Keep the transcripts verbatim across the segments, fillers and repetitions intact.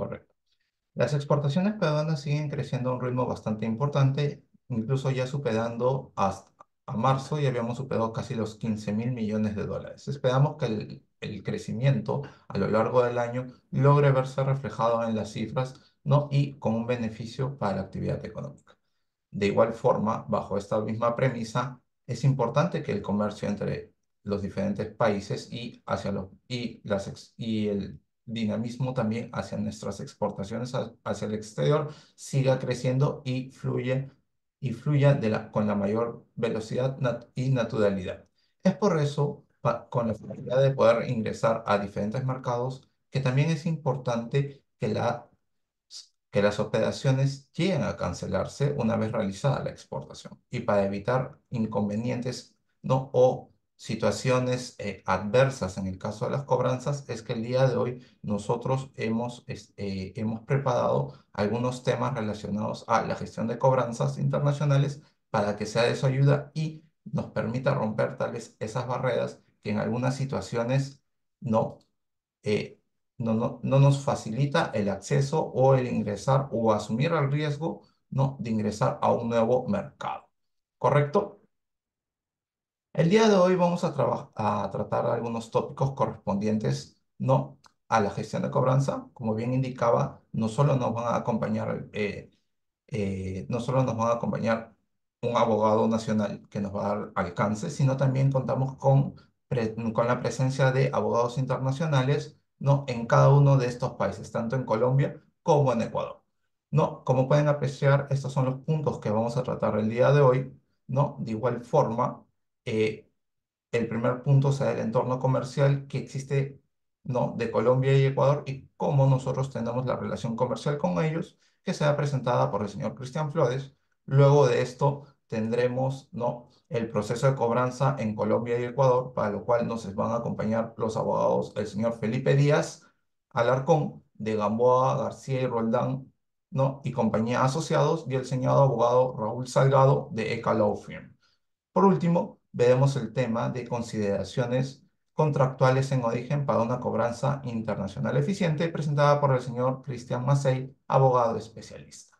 Correcto. Las exportaciones peruanas siguen creciendo a un ritmo bastante importante, incluso ya superando hasta a marzo, ya habíamos superado casi los quince mil millones de dólares. Esperamos que el, el crecimiento a lo largo del año logre verse reflejado en las cifras, ¿no? Y con un beneficio para la actividad económica. De igual forma, bajo esta misma premisa, es importante que el comercio entre los diferentes países y, hacia los, y, las ex, y el dinamismo también hacia nuestras exportaciones a, hacia el exterior siga creciendo y fluye y fluya de la, con la mayor velocidad nat y naturalidad. Es por eso, con la finalidad de poder ingresar a diferentes mercados, que también es importante que, la, que las operaciones lleguen a cancelarse una vez realizada la exportación, y para evitar inconvenientes, ¿no? o situaciones eh, adversas en el caso de las cobranzas, es que el día de hoy nosotros hemos, eh, hemos preparado algunos temas relacionados a la gestión de cobranzas internacionales para que sea de su ayuda y nos permita romper tales esas barreras que en algunas situaciones no, eh, no, no, no nos facilita el acceso o el ingresar o asumir el riesgo, ¿no? de ingresar a un nuevo mercado. ¿Correcto? El día de hoy vamos a, a tratar algunos tópicos correspondientes, ¿no? a la gestión de cobranza. Como bien indicaba, no solo nos van a acompañar, eh, eh, no solo nos van a acompañar un abogado nacional que nos va a dar alcance, sino también contamos con, con la presencia de abogados internacionales, ¿no? en cada uno de estos países, tanto en Colombia como en Ecuador. ¿No? Como pueden apreciar, estos son los puntos que vamos a tratar el día de hoy, ¿no? De igual forma, Eh, el primer punto será el entorno comercial que existe, ¿no? de Colombia y Ecuador y cómo nosotros tenemos la relación comercial con ellos, que será presentada por el señor Christian Flores. Luego de esto tendremos, ¿no? el proceso de cobranza en Colombia y Ecuador, para lo cual nos van a acompañar los abogados el señor Felipe Díaz Alarcón de Gamboa García y Roldán, ¿no? y compañía asociados, y el señor abogado Raúl Salgado de E C A Law Firm. Por último, veremos el tema de consideraciones contractuales en origen para una cobranza internacional eficiente, presentada por el señor Cristian Macey, abogado especialista.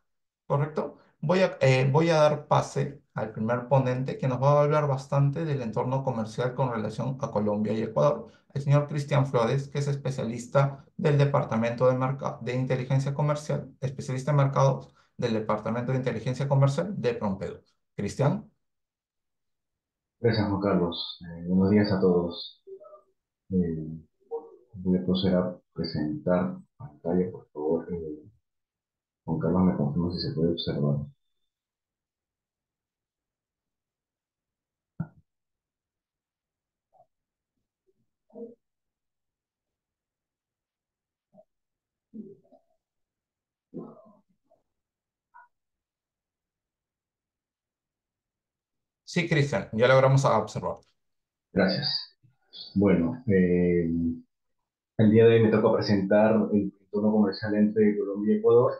¿Correcto? Voy a, eh, voy a dar pase al primer ponente, que nos va a hablar bastante del entorno comercial con relación a Colombia y Ecuador, el señor Christian Flores, que es especialista del Departamento de, Merca de Inteligencia Comercial, especialista en mercados del Departamento de Inteligencia Comercial de PROMPERÚ. Cristian. Gracias, Juan Carlos. Eh, buenos días a todos. Eh, voy a proceder a presentar pantalla, por favor. Eh, Juan Carlos, me confirma si se puede observar. Sí, Cristian, ya logramos observar. Gracias. Bueno, eh, el día de hoy me toca presentar el entorno comercial entre Colombia y Ecuador.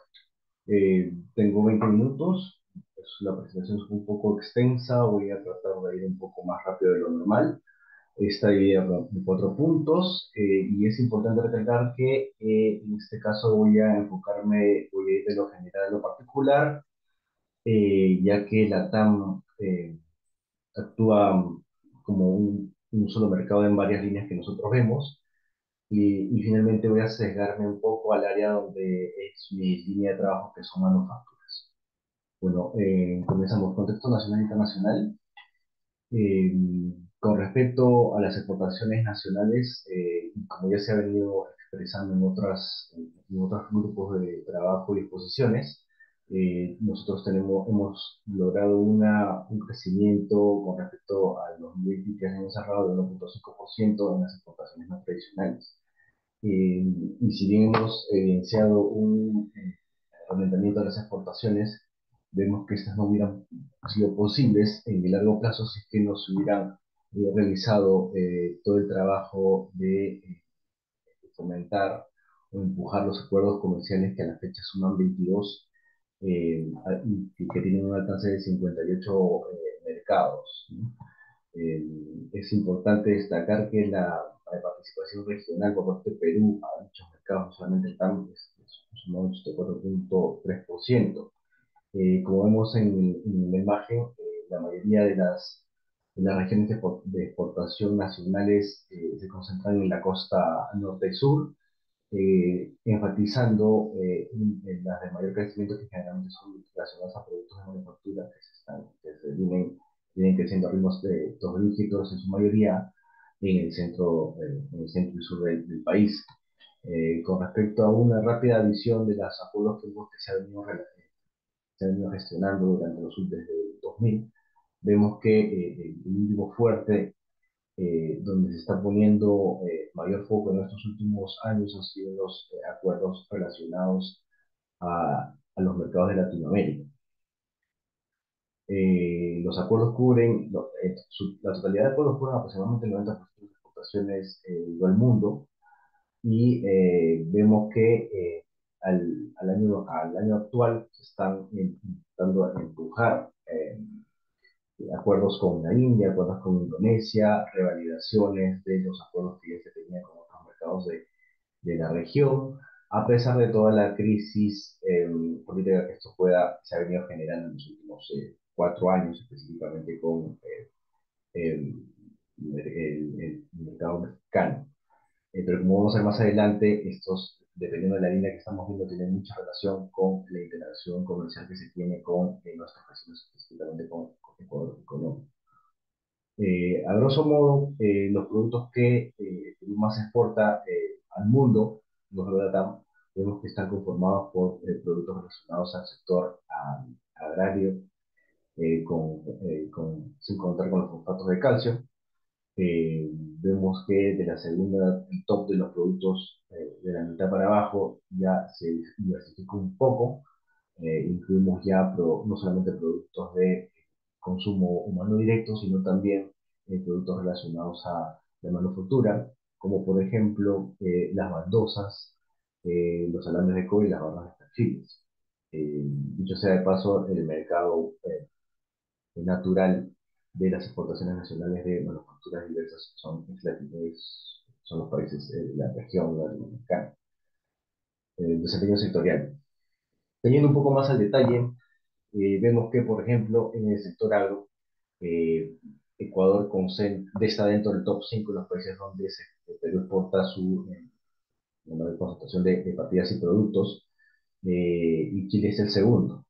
Eh, tengo veinte minutos, pues la presentación es un poco extensa, voy a tratar de ir un poco más rápido de lo normal. Está dividida en cuatro puntos eh, y es importante recalcar que eh, en este caso voy a enfocarme, voy a ir de lo general a lo particular, eh, ya que LATAM Eh, actúa como un, un solo mercado en varias líneas que nosotros vemos y, y finalmente voy a sesgarme un poco al área donde es mi línea de trabajo, que son manufacturas. Bueno, eh, comenzamos. Contexto nacional e internacional. Eh, con respecto a las exportaciones nacionales, eh, como ya se ha venido expresando en, otras, en otros grupos de trabajo y exposiciones, Eh, nosotros tenemos, hemos logrado una, un crecimiento con respecto a los dos mil veintitrés años cerrados de uno punto cinco por ciento en las exportaciones no tradicionales. Eh, y si bien hemos evidenciado un eh, aumentamiento de las exportaciones, vemos que estas no hubieran sido posibles en el largo plazo si es que no se hubieran eh, realizado eh, todo el trabajo de, eh, de fomentar o empujar los acuerdos comerciales, que a la fecha suman veintidós. Eh, que tienen un alcance de cincuenta y ocho eh, mercados. ¿No? Eh, es importante destacar que la, la participación regional por parte de Perú a dichos mercados, solamente el TAM, es, es cuatro punto tres por ciento. Eh, como vemos en, en la imagen, eh, la mayoría de las, de las regiones de, de exportación nacionales eh, se concentran en la costa norte y sur, eh, enfatizando eh, en, en las de mayor crecimiento, que generalmente son relacionadas a productos de manufactura que se están, que se vienen, vienen creciendo a ritmos de dos dígitos en su mayoría en el centro, eh, en el centro y sur del, del país. Eh, con respecto a una rápida visión de los acuerdos que se han venido se han venido gestionando durante los últimos dos mil, vemos que eh, el último fuerte eh, donde se está poniendo eh, mayor foco en estos últimos años han sido los eh, acuerdos relacionados a, a los mercados de Latinoamérica. Eh, los acuerdos cubren, no, eh, su, la totalidad de acuerdos cubren aproximadamente el noventa por ciento de las exportaciones eh, del mundo, y eh, vemos que eh, Al, al, año, al año actual se están intentando empujar eh, acuerdos con la India, acuerdos con Indonesia, revalidaciones de los acuerdos que ya se tenían con otros mercados de, de la región, a pesar de toda la crisis eh, política que esto pueda, se ha venido generando en los últimos eh, cuatro años, específicamente con eh, el, el, el mercado mexicano. Eh, pero como vamos a ver más adelante, estos, dependiendo de la línea que estamos viendo, tiene mucha relación con la interacción comercial que se tiene con eh, nuestros vecinos, específicamente con, con Ecuador y Colombia. Eh, a grosso modo, eh, los productos que eh, más se exporta eh, al mundo, los de LATAM, vemos que están conformados por eh, productos relacionados al sector a, agrario, eh, con, eh, con, sin contar con los fosfatos de calcio. Eh, vemos que de la segunda, el top de los productos eh, de la mitad para abajo ya se diversificó un poco, eh, incluimos ya pro, no solamente productos de consumo humano directo, sino también eh, productos relacionados a la manufactura, como por ejemplo eh, las baldosas, eh, los alambres de cobre y las barras de perfiles. Eh, dicho sea de paso, el mercado eh, natural de las exportaciones nacionales de manufacturas diversas son, son los países de la región latinoamericana. El desempeño sectorial. Teniendo un poco más al detalle, eh, vemos que, por ejemplo, en el sector agro, eh, Ecuador concentra, está dentro del top cinco de los países donde se, el Perú exporta su eh, mayor concentración de, de partidas y productos, eh, y Chile es el segundo.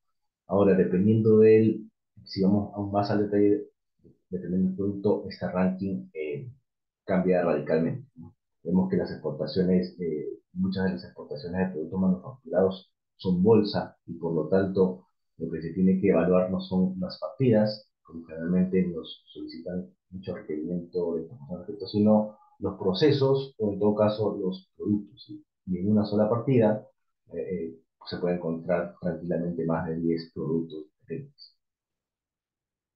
Ahora, dependiendo del, si vamos aún más al detalle, dependiendo del producto, este ranking eh, cambia radicalmente, ¿no? Vemos que las exportaciones, eh, muchas de las exportaciones de productos manufacturados son bolsa, y por lo tanto lo que se tiene que evaluar no son las partidas, como generalmente nos solicitan mucho requerimiento de información al respecto, sino los procesos o en todo caso los productos, ¿sí? Y en una sola partida eh, eh, se puede encontrar tranquilamente más de diez productos diferentes.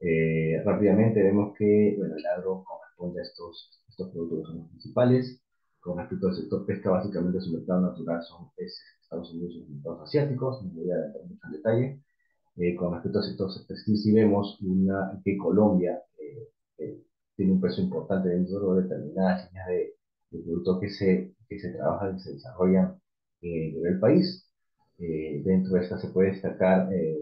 Eh, rápidamente vemos que bueno, el agro corresponde a estos, estos productos que son los principales. Con respecto al sector pesca, básicamente su mercado natural son es Estados Unidos y los mercados asiáticos, no voy a dar mucho en detalle. Eh, con respecto al sector textil, sí vemos una, que Colombia eh, eh, tiene un peso importante dentro de determinadas líneas de, de productos que se, que se trabajan y se desarrollan eh, en el país. Eh, dentro de esta se puede destacar eh,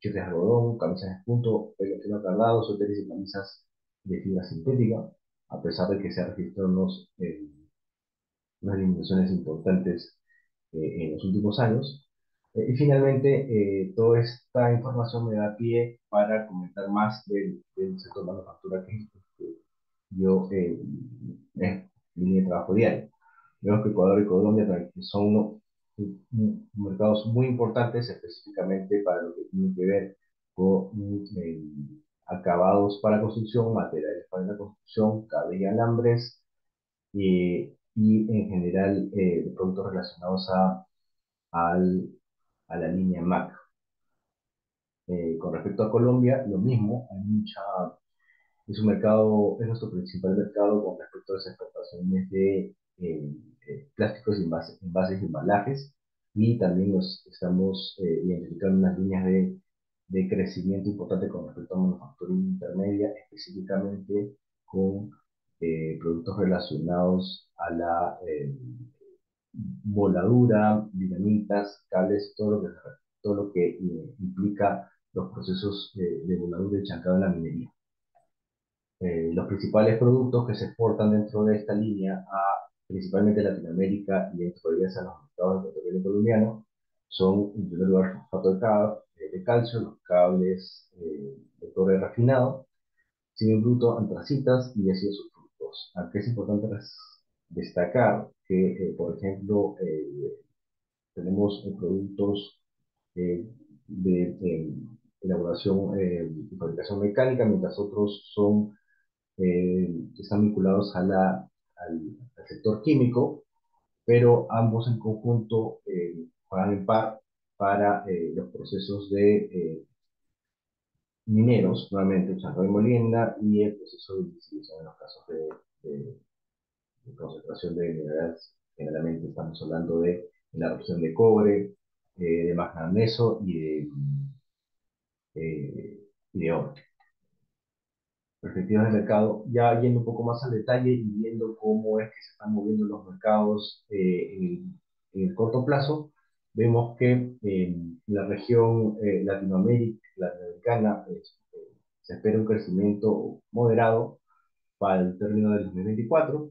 chicles de algodón, camisas de punto, pelo fino cardado, suéteres y camisas de fibra sintética, a pesar de que se registraron unos, eh, unas disminuciones importantes eh, en los últimos años. Eh, y finalmente, eh, toda esta información me da pie para comentar más del, del sector de manufactura, que, que yo eh, es mi línea de trabajo diario. Vemos que Ecuador y Colombia son uno, mercados muy importantes, específicamente para lo que tiene que ver con eh, acabados para construcción, materiales para la construcción, cable y alambres, eh, y en general eh, productos relacionados a, al, a la línea M A C. Eh, con respecto a Colombia, lo mismo, hay mucha, es un mercado, es nuestro principal mercado con respecto a las exportaciones de Eh, eh, plásticos, envases, envases y embalajes, y también nos estamos eh, identificando unas líneas de, de crecimiento importante con respecto a manufactura intermedia, específicamente con eh, productos relacionados a la eh, voladura, dinamitas, cables, todo lo que, todo lo que eh, implica los procesos eh, de voladura y chancado en la minería. Eh, los principales productos que se exportan dentro de esta línea a principalmente Latinoamérica y dentro de ellas a los mercados del petróleo colombiano son, en primer lugar, fosfato de calcio, los cables eh, de cobre refinado, silicio bruto, antracitas y ácidos sulfúricos. Aunque es importante destacar que, eh, por ejemplo, eh, tenemos eh, productos eh, de eh, elaboración eh, y fabricación mecánica, mientras otros son, eh, están vinculados a la, al, al sector químico, pero ambos en conjunto eh, juegan en par para eh, los procesos de eh, mineros, nuevamente, chancro de molienda y el proceso de distribución en los casos de, de, de concentración de minerales. Generalmente estamos hablando de la reducción de cobre, eh, de magnesio y de, eh, y de oro. Perspectivas del mercado, ya yendo un poco más al detalle y viendo cómo es que se están moviendo los mercados eh, en, en el corto plazo, vemos que eh, la región eh, Latinoamérica, latinoamericana eh, se espera un crecimiento moderado para el término del dos mil veinticuatro,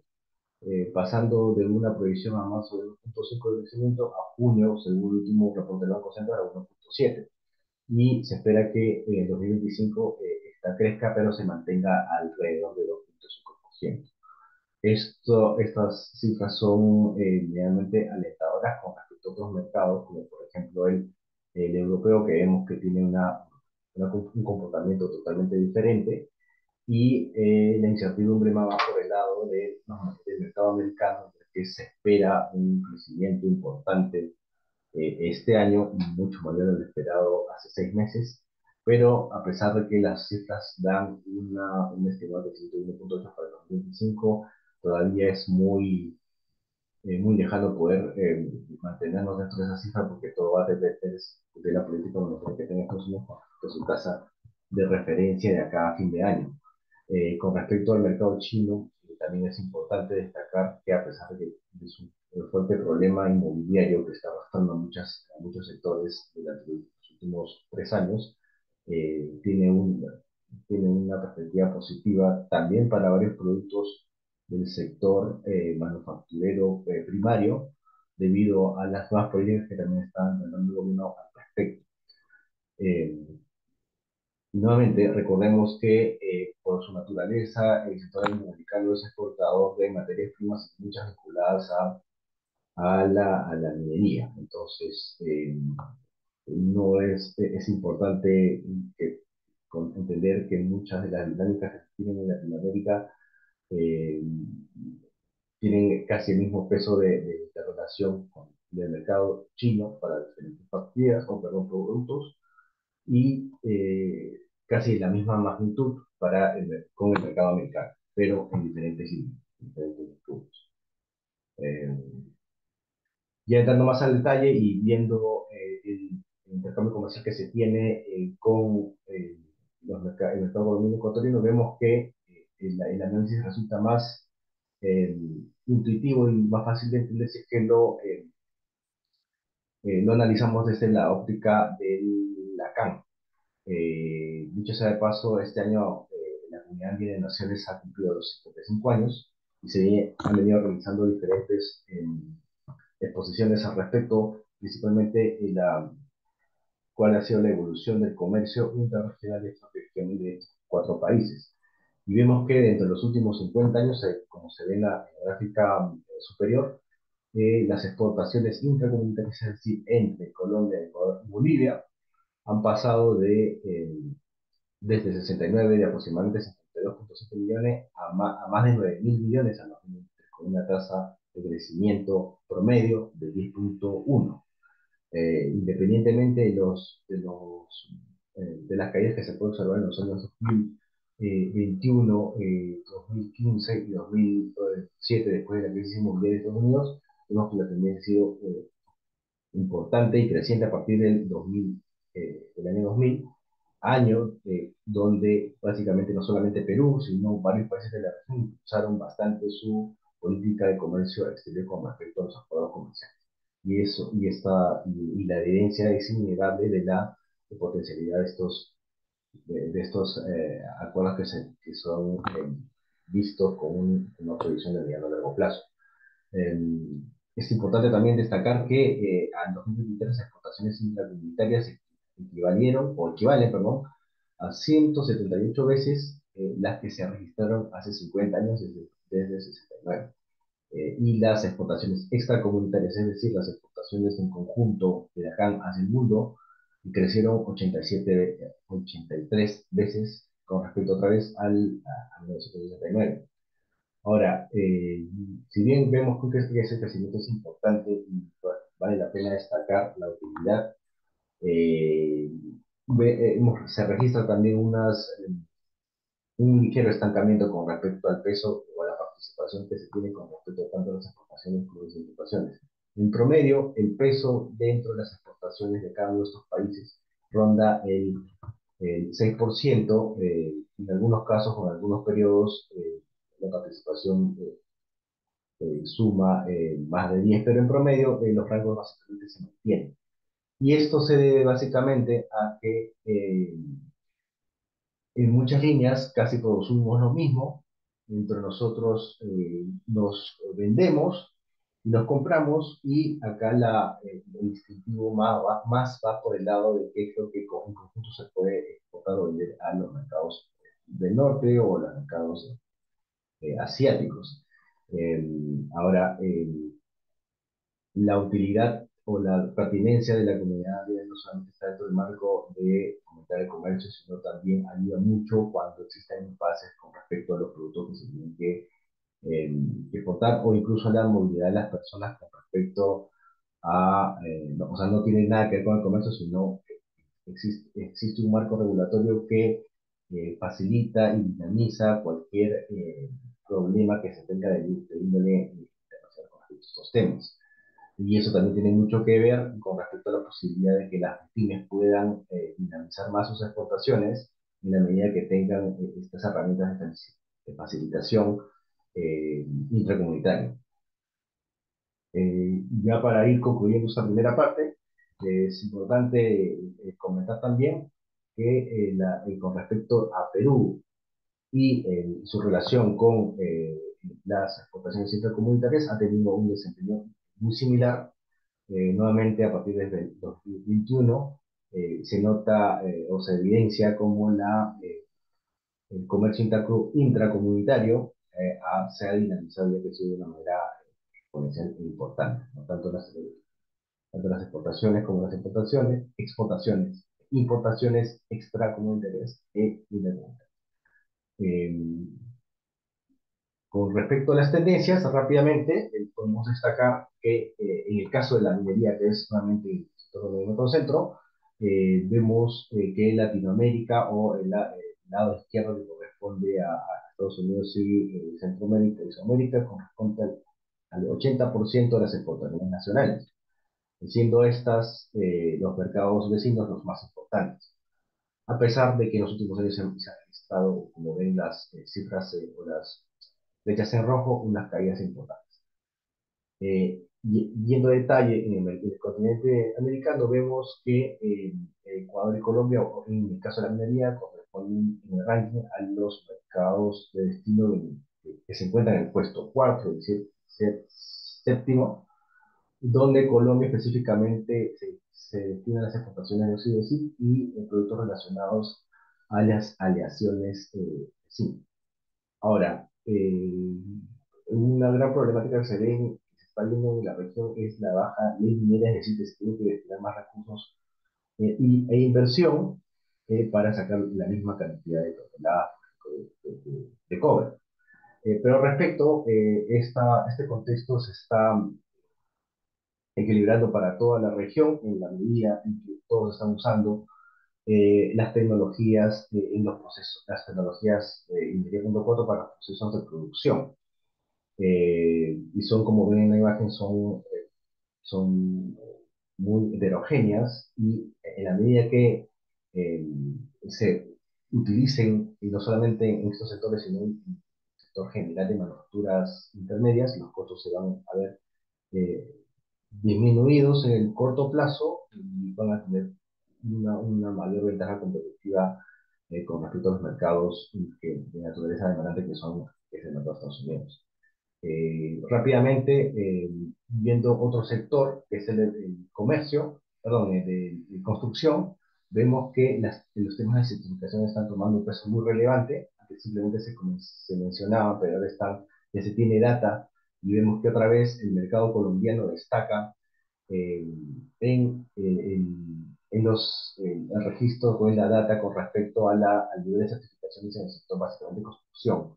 eh, pasando de una proyección a más de uno punto cinco de crecimiento a junio, según el último reporte del Banco Central, a uno punto siete. Y se espera que en eh, dos mil veinticinco eh, esta crezca, pero se mantenga alrededor de dos punto cinco por ciento. Esto, estas cifras son eh, realmente alentadoras con respecto a otros mercados, como por ejemplo el, el europeo, que vemos que tiene una, una, un comportamiento totalmente diferente, y eh, la incertidumbre más va por el lado de, no, del mercado americano, que se espera un crecimiento importante eh, este año, mucho mayor del esperado hace seis meses, pero a pesar de que las cifras dan una, un estimado de ciento uno punto ocho para el dos mil veinticinco, todavía es muy, eh, muy lejano poder eh, mantenernos dentro de esa cifra, porque todo va a depender de la política monetaria que tenga Estados Unidos con su tasa de referencia de acá a fin de año. Eh, con respecto al mercado chino, eh, también es importante destacar que a pesar de que es un fuerte problema inmobiliario que está arrastrando a, muchas, a muchos sectores durante los últimos tres años, eh, tiene, un, tiene una perspectiva positiva también para varios productos del sector eh, manufacturero eh, primario, debido a las nuevas políticas que también están dando el gobierno al respecto. Eh, nuevamente, recordemos que eh, por su naturaleza, el sector agroalimentario es exportador de materias primas, muchas vinculadas a, a, la, a la minería. Entonces, eh, no es, es importante que, con, entender que muchas de las dinámicas que tienen en Latinoamérica Eh, tienen casi el mismo peso de, de, de relación con el mercado chino para diferentes partidas o perdón, productos y eh, casi la misma magnitud para el, con el mercado americano, pero en diferentes puntos. Eh, ya entrando más al detalle y viendo eh, el, el intercambio comercial que se tiene eh, con eh, los merc- el mercado colombiano ecuatoriano, vemos que El, el análisis resulta más eh, intuitivo y más fácil de entender si es que lo, eh, eh, lo analizamos desde la óptica de la CAN. Eh, dicho sea de paso, este año eh, la Comunidad Andina de Naciones ha cumplido los cincuenta y cinco años y se han venido realizando diferentes eh, exposiciones al respecto, principalmente en la, cuál ha sido la evolución del comercio internacional de esta región de cuatro países. Y vemos que dentro de los últimos cincuenta años, eh, como se ve en la, en la gráfica eh, superior, eh, las exportaciones intracomunitarias, es decir, entre Colombia, Ecuador y Bolivia, han pasado de eh, desde sesenta y nueve de aproximadamente sesenta y dos punto siete millones a, ma, a más de nueve mil millones a dos mil veintitrés, con una tasa de crecimiento promedio de diez punto uno. Eh, independientemente de, los, de, los, eh, de las caídas que se pueden observar en los años dos mil, Eh, veintiuno, eh, dos mil quince y dos mil siete, después de la crisis mundial de Estados Unidos, vemos que la tendencia ha sido eh, importante y creciente a partir del dos mil, eh, del año dos mil, año eh, donde básicamente no solamente Perú, sino varios países de la región usaron bastante su política de comercio exterior con respecto a los acuerdos comerciales. Y, eso, y, esta, y, y la evidencia es innegable de la de potencialidad de estos, de, de estos eh, acuerdos que, se, que son eh, vistos con un, una previsión de mediano a largo plazo. Eh, es importante también destacar que eh, en dos mil veintitrés las exportaciones intracomunitarias equivalieron, o equivalen, perdón, a ciento setenta y ocho veces eh, las que se registraron hace cincuenta años desde, desde sesenta y nueve. Eh, y las exportaciones extracomunitarias, es decir, las exportaciones en conjunto de la C A N hacia el mundo, crecieron ochenta y siete, ochenta y tres veces con respecto otra vez al, a, a mil novecientos sesenta y nueve. Ahora, eh, si bien vemos que ese crecimiento es importante y vale la pena destacar la utilidad, eh, ve, eh, se registra también unas, un ligero estancamiento con respecto al peso o a la participación que se tiene con respecto tanto a las exportaciones como a las importaciones. En promedio, el peso dentro de las exportaciones de cada uno de estos países ronda el, el seis por ciento, eh, en algunos casos o en algunos periodos eh, la participación eh, eh, suma eh, más de diez, pero en promedio eh, los rangos básicamente se mantienen. Y esto se debe básicamente a que eh, en muchas líneas casi producimos lo mismo, entre nosotros eh, nos vendemos, nos compramos, y acá la, eh, el distintivo más va, más va por el lado de que creo que en conjunto se puede exportar o vender a los mercados del norte o a los mercados eh, asiáticos. Eh, ahora, eh, la utilidad o la pertinencia de la comunidad no solamente está dentro del marco de fomentar el comercio, sino también ayuda mucho cuando existen impases con respecto a los productos que se tienen que Eh, exportar, o incluso la movilidad de las personas con respecto a, eh, no, o sea, no tiene nada que ver con el comercio, sino que existe, existe un marco regulatorio que eh, facilita y dinamiza cualquier eh, problema que se tenga de, de índole internacional con respecto a estos temas. Y eso también tiene mucho que ver con respecto a la posibilidad de que las pymes puedan eh, dinamizar más sus exportaciones en la medida que tengan eh, estas herramientas de, de facilitación Eh, intracomunitario. Eh, ya para ir concluyendo esta primera parte, eh, es importante eh, comentar también que eh, la, eh, con respecto a Perú y eh, su relación con eh, las exportaciones intracomunitarias, ha tenido un desempeño muy similar. Eh, nuevamente, a partir de dos mil veintiuno eh, se nota eh, o se evidencia como la, eh, el comercio intracomunitario Eh, a, se ha dinamizado y ha crecido de una manera exponencial e importante, ¿no? Tanto, las, tanto las exportaciones como las importaciones, exportaciones, importaciones extracomunitarias e intracomunitarias. Eh, con respecto a las tendencias, rápidamente eh, podemos destacar que eh, en el caso de la minería, que es solamente el sector de nuestro centro, eh, vemos eh, que Latinoamérica o el, el lado izquierdo que corresponde a, a Estados Unidos y eh, Centroamérica y Sudamérica corresponde al, al ochenta por ciento de las exportaciones nacionales, siendo estas eh, los mercados vecinos los más importantes. A pesar de que en los últimos años se han registrado, como ven las eh, cifras eh, o las flechas en rojo, unas caídas importantes. Eh, y, yendo a detalle, en el, en el continente americano vemos que eh, Ecuador y Colombia, o en el caso de la minería, corresponden en el ranking a los mercados de destino de, que se encuentran en el puesto cuarto, es decir, séptimo, donde Colombia específicamente se, se destina a las exportaciones de óxidos de zinc y eh, productos relacionados a las aleaciones eh, de zinc. Ahora, eh, una gran problemática que se ve en, que se está viendo en la región es la baja ley minera, es decir, que se tiene que destinar más recursos eh, y, e inversión eh, para sacar la misma cantidad de toneladas De, de, de cobre. Eh, pero respecto eh, esta, este contexto se está equilibrando para toda la región en la medida en que todos están usando eh, las tecnologías eh, en los procesos, las tecnologías eh, Ingeniería punto cuatro para procesos de producción. Eh, y son, como ven en la imagen, son, eh, son muy heterogéneas, y en la medida que eh, se utilicen, y no solamente en estos sectores, sino en sector general de manufacturas intermedias, los costos se van a ver eh, disminuidos en el corto plazo y van a tener una, una mayor ventaja competitiva eh, con respecto a los mercados que, de naturaleza demandante que son que es el mercado de Estados Unidos. Eh, rápidamente, eh, viendo otro sector, que es el, el comercio, perdón, de, de construcción, vemos que las, los temas de certificación están tomando un peso muy relevante, que simplemente se, se mencionaba, pero ahora está, ya se tiene data, y vemos que otra vez el mercado colombiano destaca eh, en, eh, en, en los eh, registros o en la data con respecto a la, al nivel de certificaciones en el sector básicamente de construcción.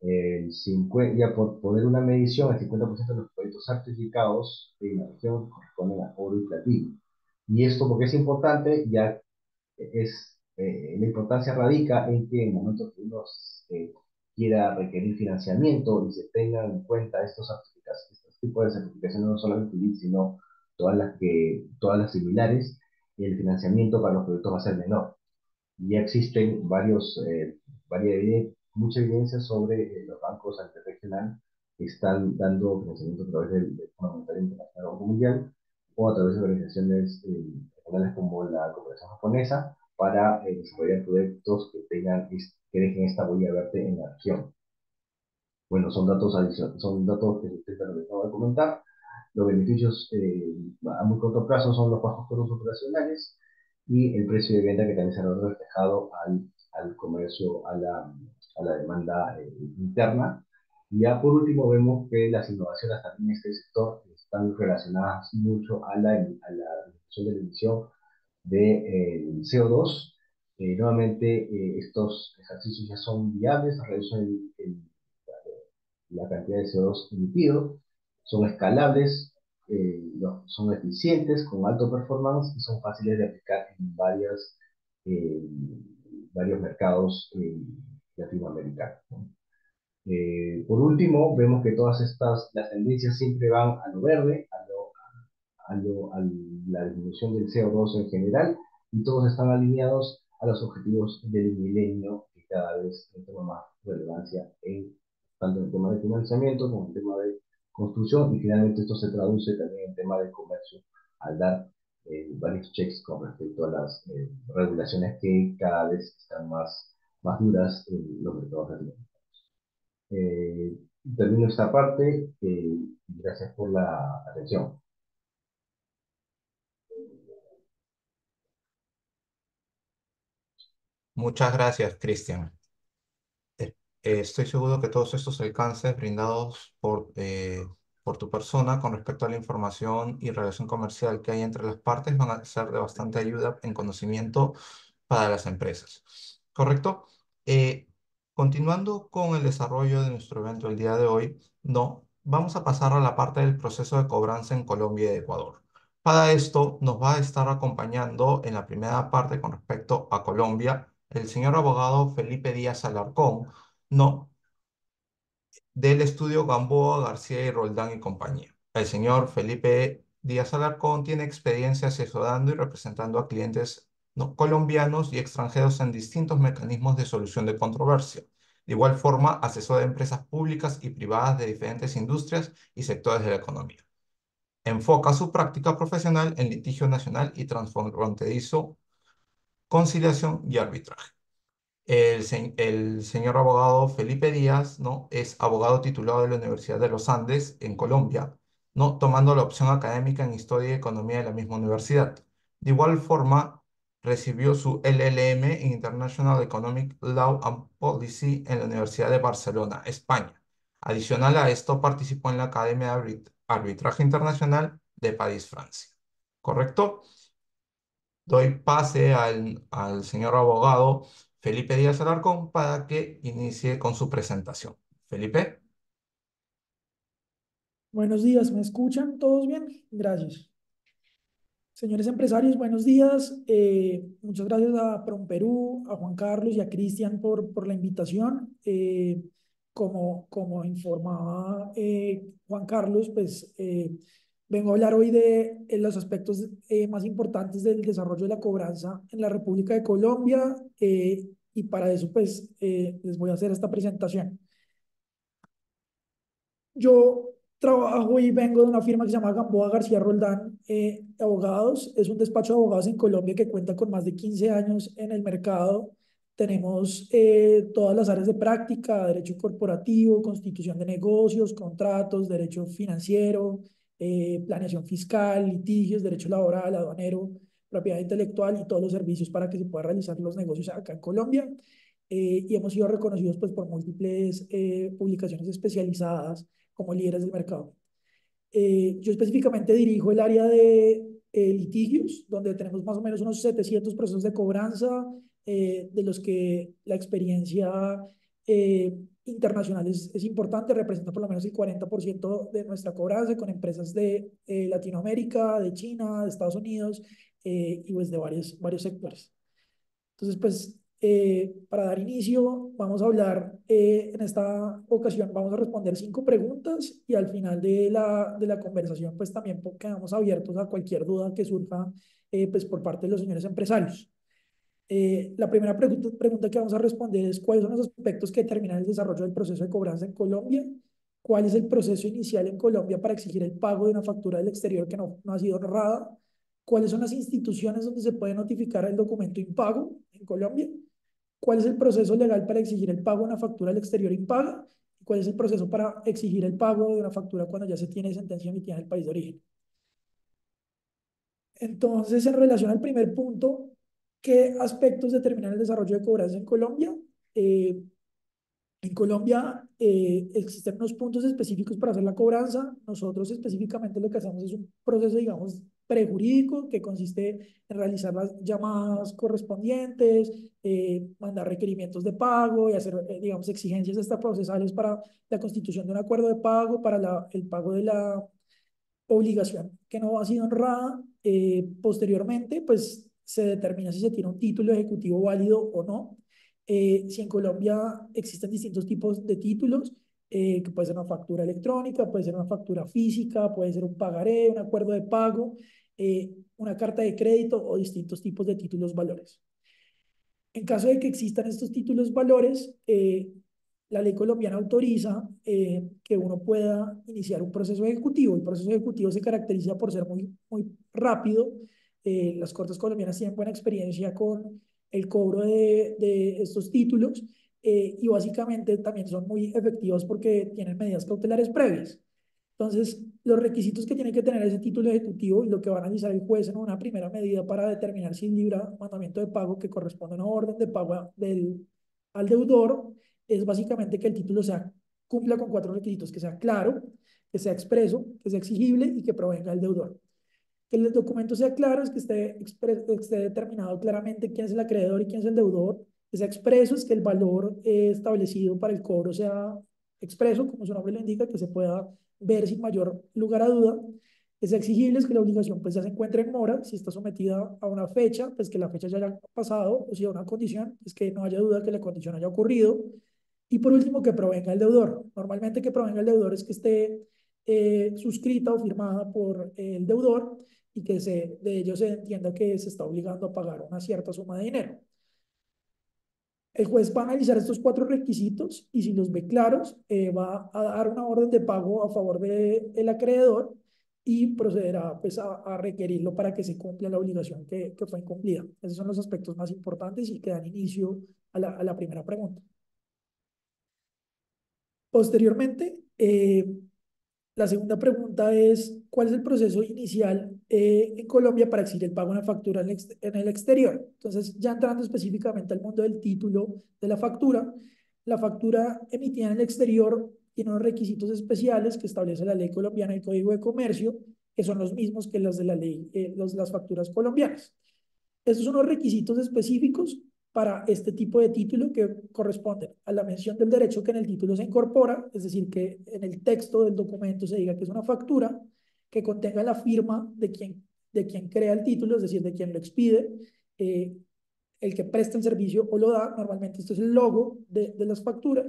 Eh, cincuenta, ya por poner una medición, el cincuenta por ciento de los proyectos certificados en la región corresponden a oro y platino. Y esto, porque es importante, ya es, eh, la importancia radica en que en el momento que uno eh, quiera requerir financiamiento y se tengan en cuenta estos, estos tipos de certificaciones, no solamente B I C, sino todas las, que, todas las similares, el financiamiento para los proyectos va a ser menor. Ya existen varios, eh, varias evidencias, mucha evidencia sobre eh, los bancos a nivel regional que están dando financiamiento a través del Fondo Monetario Internacional o Mundial, o a través de organizaciones eh, regionales como la Cooperación Japonesa, para eh, desarrollar proyectos que, tengan, que dejen esta huella verde en la región. Bueno, son datos adicionales, son datos que sustentan lo que acabo de comentar. Los beneficios eh, a muy corto plazo son los bajos costos operacionales y el precio de venta, que también se ha reflejado al, al comercio, a la, a la demanda eh, interna. Y ya por último vemos que las innovaciones también en este sector están relacionadas mucho a la reducción de la emisión de eh, C O dos. Eh, nuevamente eh, estos ejercicios ya son viables, reducen el, el, la, la cantidad de C O dos emitido, son escalables, eh, no, son eficientes, con alto performance y son fáciles de aplicar en varias, eh, varios mercados eh, latinoamericanos, ¿no? Eh, por último, vemos que todas estas, las tendencias siempre van a lo verde, a, lo, a, lo, a la disminución del C O dos en general, y todos están alineados a los objetivos del milenio, que cada vez toma más relevancia en tanto el tema de financiamiento como el tema de construcción, y finalmente esto se traduce también en el tema de comercio, al dar eh, varios checks con respecto a las eh, regulaciones que cada vez están más, más duras en los mercados latinoamericanos. Eh, termino esta parte eh, y gracias por la atención. Muchas gracias, Cristian. Eh, eh, estoy seguro que todos estos alcances brindados por, eh, por tu persona con respecto a la información y relación comercial que hay entre las partes van a ser de bastante ayuda en conocimiento para las empresas. ¿Correcto? Eh, Continuando con el desarrollo de nuestro evento el día de hoy, no, vamos a pasar a la parte del proceso de cobranza en Colombia y Ecuador. Para esto nos va a estar acompañando en la primera parte con respecto a Colombia el señor abogado Felipe Díaz Alarcón, no, del estudio Gamboa García Roldán y compañía. El señor Felipe Díaz Alarcón tiene experiencia asesorando y representando a clientes colombianos y extranjeros en distintos mecanismos de solución de controversia. De igual forma, asesora de empresas públicas y privadas de diferentes industrias y sectores de la economía. Enfoca su práctica profesional en litigio nacional y transfronterizo, conciliación y arbitraje. El, se el señor abogado Felipe Díaz, ¿no?, es abogado titulado de la Universidad de los Andes en Colombia, ¿no?, tomando la opción académica en Historia y Economía de la misma universidad. De igual forma, recibió su L L M en International Economic Law and Policy en la Universidad de Barcelona, España. Adicional a esto, participó en la Academia de Arbit- Arbitraje Internacional de París, Francia. ¿Correcto? Doy pase al, al señor abogado Felipe Díaz Alarcón para que inicie con su presentación. Felipe. Buenos días, ¿me escuchan? ¿Todos bien? Gracias. Señores empresarios, buenos días. Eh, muchas gracias a PROMPERÚ, a Juan Carlos y a Cristian por, por la invitación. Eh, como, como informaba eh, Juan Carlos, pues eh, vengo a hablar hoy de, de los aspectos eh, más importantes del desarrollo de la cobranza en la República de Colombia eh, y para eso pues eh, les voy a hacer esta presentación. Yo trabajo y vengo de una firma que se llama Gamboa García Roldán eh, Abogados. Es un despacho de abogados en Colombia que cuenta con más de quince años en el mercado. Tenemos eh, todas las áreas de práctica, derecho corporativo, constitución de negocios, contratos, derecho financiero, eh, planeación fiscal, litigios, derecho laboral, aduanero, propiedad intelectual y todos los servicios para que se puedan realizar los negocios acá en Colombia. Eh, y hemos sido reconocidos pues, por múltiples eh, publicaciones especializadas como líderes del mercado. Eh, yo específicamente dirijo el área de eh, litigios, donde tenemos más o menos unos setecientos procesos de cobranza, Eh, de los que la experiencia eh, internacional es, es importante, representa por lo menos el cuarenta por ciento de nuestra cobranza con empresas de eh, Latinoamérica, de China, de Estados Unidos eh, y pues de varios, varios sectores. Entonces, pues, eh, para dar inicio, vamos a hablar, eh, en esta ocasión vamos a responder cinco preguntas y al final de la, de la conversación, pues también quedamos abiertos a cualquier duda que surja eh, pues, por parte de los señores empresarios. Eh, la primera pregunta, pregunta que vamos a responder es ¿cuáles son los aspectos que determinan el desarrollo del proceso de cobranza en Colombia? ¿Cuál es el proceso inicial en Colombia para exigir el pago de una factura del exterior que no, no ha sido honrada? ¿Cuáles son las instituciones donde se puede notificar el documento impago en Colombia? ¿Cuál es el proceso legal para exigir el pago de una factura del exterior impaga? ¿Cuál es el proceso para exigir el pago de una factura cuando ya se tiene sentencia emitida en el país de origen? Entonces, en relación al primer punto, ¿qué aspectos determinan el desarrollo de cobranza en Colombia? Eh, en Colombia eh, existen unos puntos específicos para hacer la cobranza. Nosotros específicamente lo que hacemos es un proceso, digamos, prejurídico que consiste en realizar las llamadas correspondientes, eh, mandar requerimientos de pago y hacer, eh, digamos, exigencias hasta procesales para la constitución de un acuerdo de pago, para la, el pago de la obligación que no ha sido honrada. Eh, posteriormente, pues, se determina si se tiene un título ejecutivo válido o no. Eh, si en Colombia existen distintos tipos de títulos, eh, que puede ser una factura electrónica, puede ser una factura física, puede ser un pagaré, un acuerdo de pago, eh, una carta de crédito o distintos tipos de títulos valores. En caso de que existan estos títulos valores, eh, la ley colombiana autoriza eh, que uno pueda iniciar un proceso ejecutivo. El proceso ejecutivo se caracteriza por ser muy, muy rápido. Eh, las cortes colombianas tienen buena experiencia con el cobro de, de estos títulos eh, y básicamente también son muy efectivos porque tienen medidas cautelares previas. Entonces, los requisitos que tiene que tener ese título ejecutivo y lo que va a analizar el juez en una primera medida para determinar si libra mandamiento de pago que corresponde a una orden de pago a, del, al deudor es básicamente que el título sea, cumpla con cuatro requisitos, que sea claro, que sea expreso, que sea exigible y que provenga del deudor. Que el documento sea claro, es que esté, esté determinado claramente quién es el acreedor y quién es el deudor, que sea expreso, es que el valor eh, establecido para el cobro sea expreso, como su nombre lo indica, que se pueda ver sin mayor lugar a duda, que sea exigible, es que la obligación pues, ya se encuentre en mora, si está sometida a una fecha, pues que la fecha ya haya pasado, o si a una condición, es que no haya duda que la condición haya ocurrido, y por último que provenga el deudor. Normalmente que provenga el deudor es que esté eh, suscrita o firmada por eh, el deudor, y que se, de ello se entienda que se está obligando a pagar una cierta suma de dinero. El juez va a analizar estos cuatro requisitos y si los ve claros, eh, va a dar una orden de pago a favor del acreedor y procederá pues, a, a requerirlo para que se cumpla la obligación que, que fue incumplida. Esos son los aspectos más importantes y que dan inicio a la, a la primera pregunta. Posteriormente, eh, la segunda pregunta es, ¿cuál es el proceso inicial Eh, en Colombia para exigir el pago de una factura en el, ex en el exterior? Entonces, ya entrando específicamente al mundo del título de la factura, la factura emitida en el exterior tiene unos requisitos especiales que establece la ley colombiana y el Código de Comercio, que son los mismos que las de la ley, eh, los, las facturas colombianas. Estos son los requisitos específicos para este tipo de título que corresponden a la mención del derecho que en el título se incorpora, es decir, que en el texto del documento se diga que es una factura, que contenga la firma de quien, de quien crea el título, es decir, de quien lo expide, eh, el que presta el servicio o lo da, normalmente esto es el logo de, de las facturas,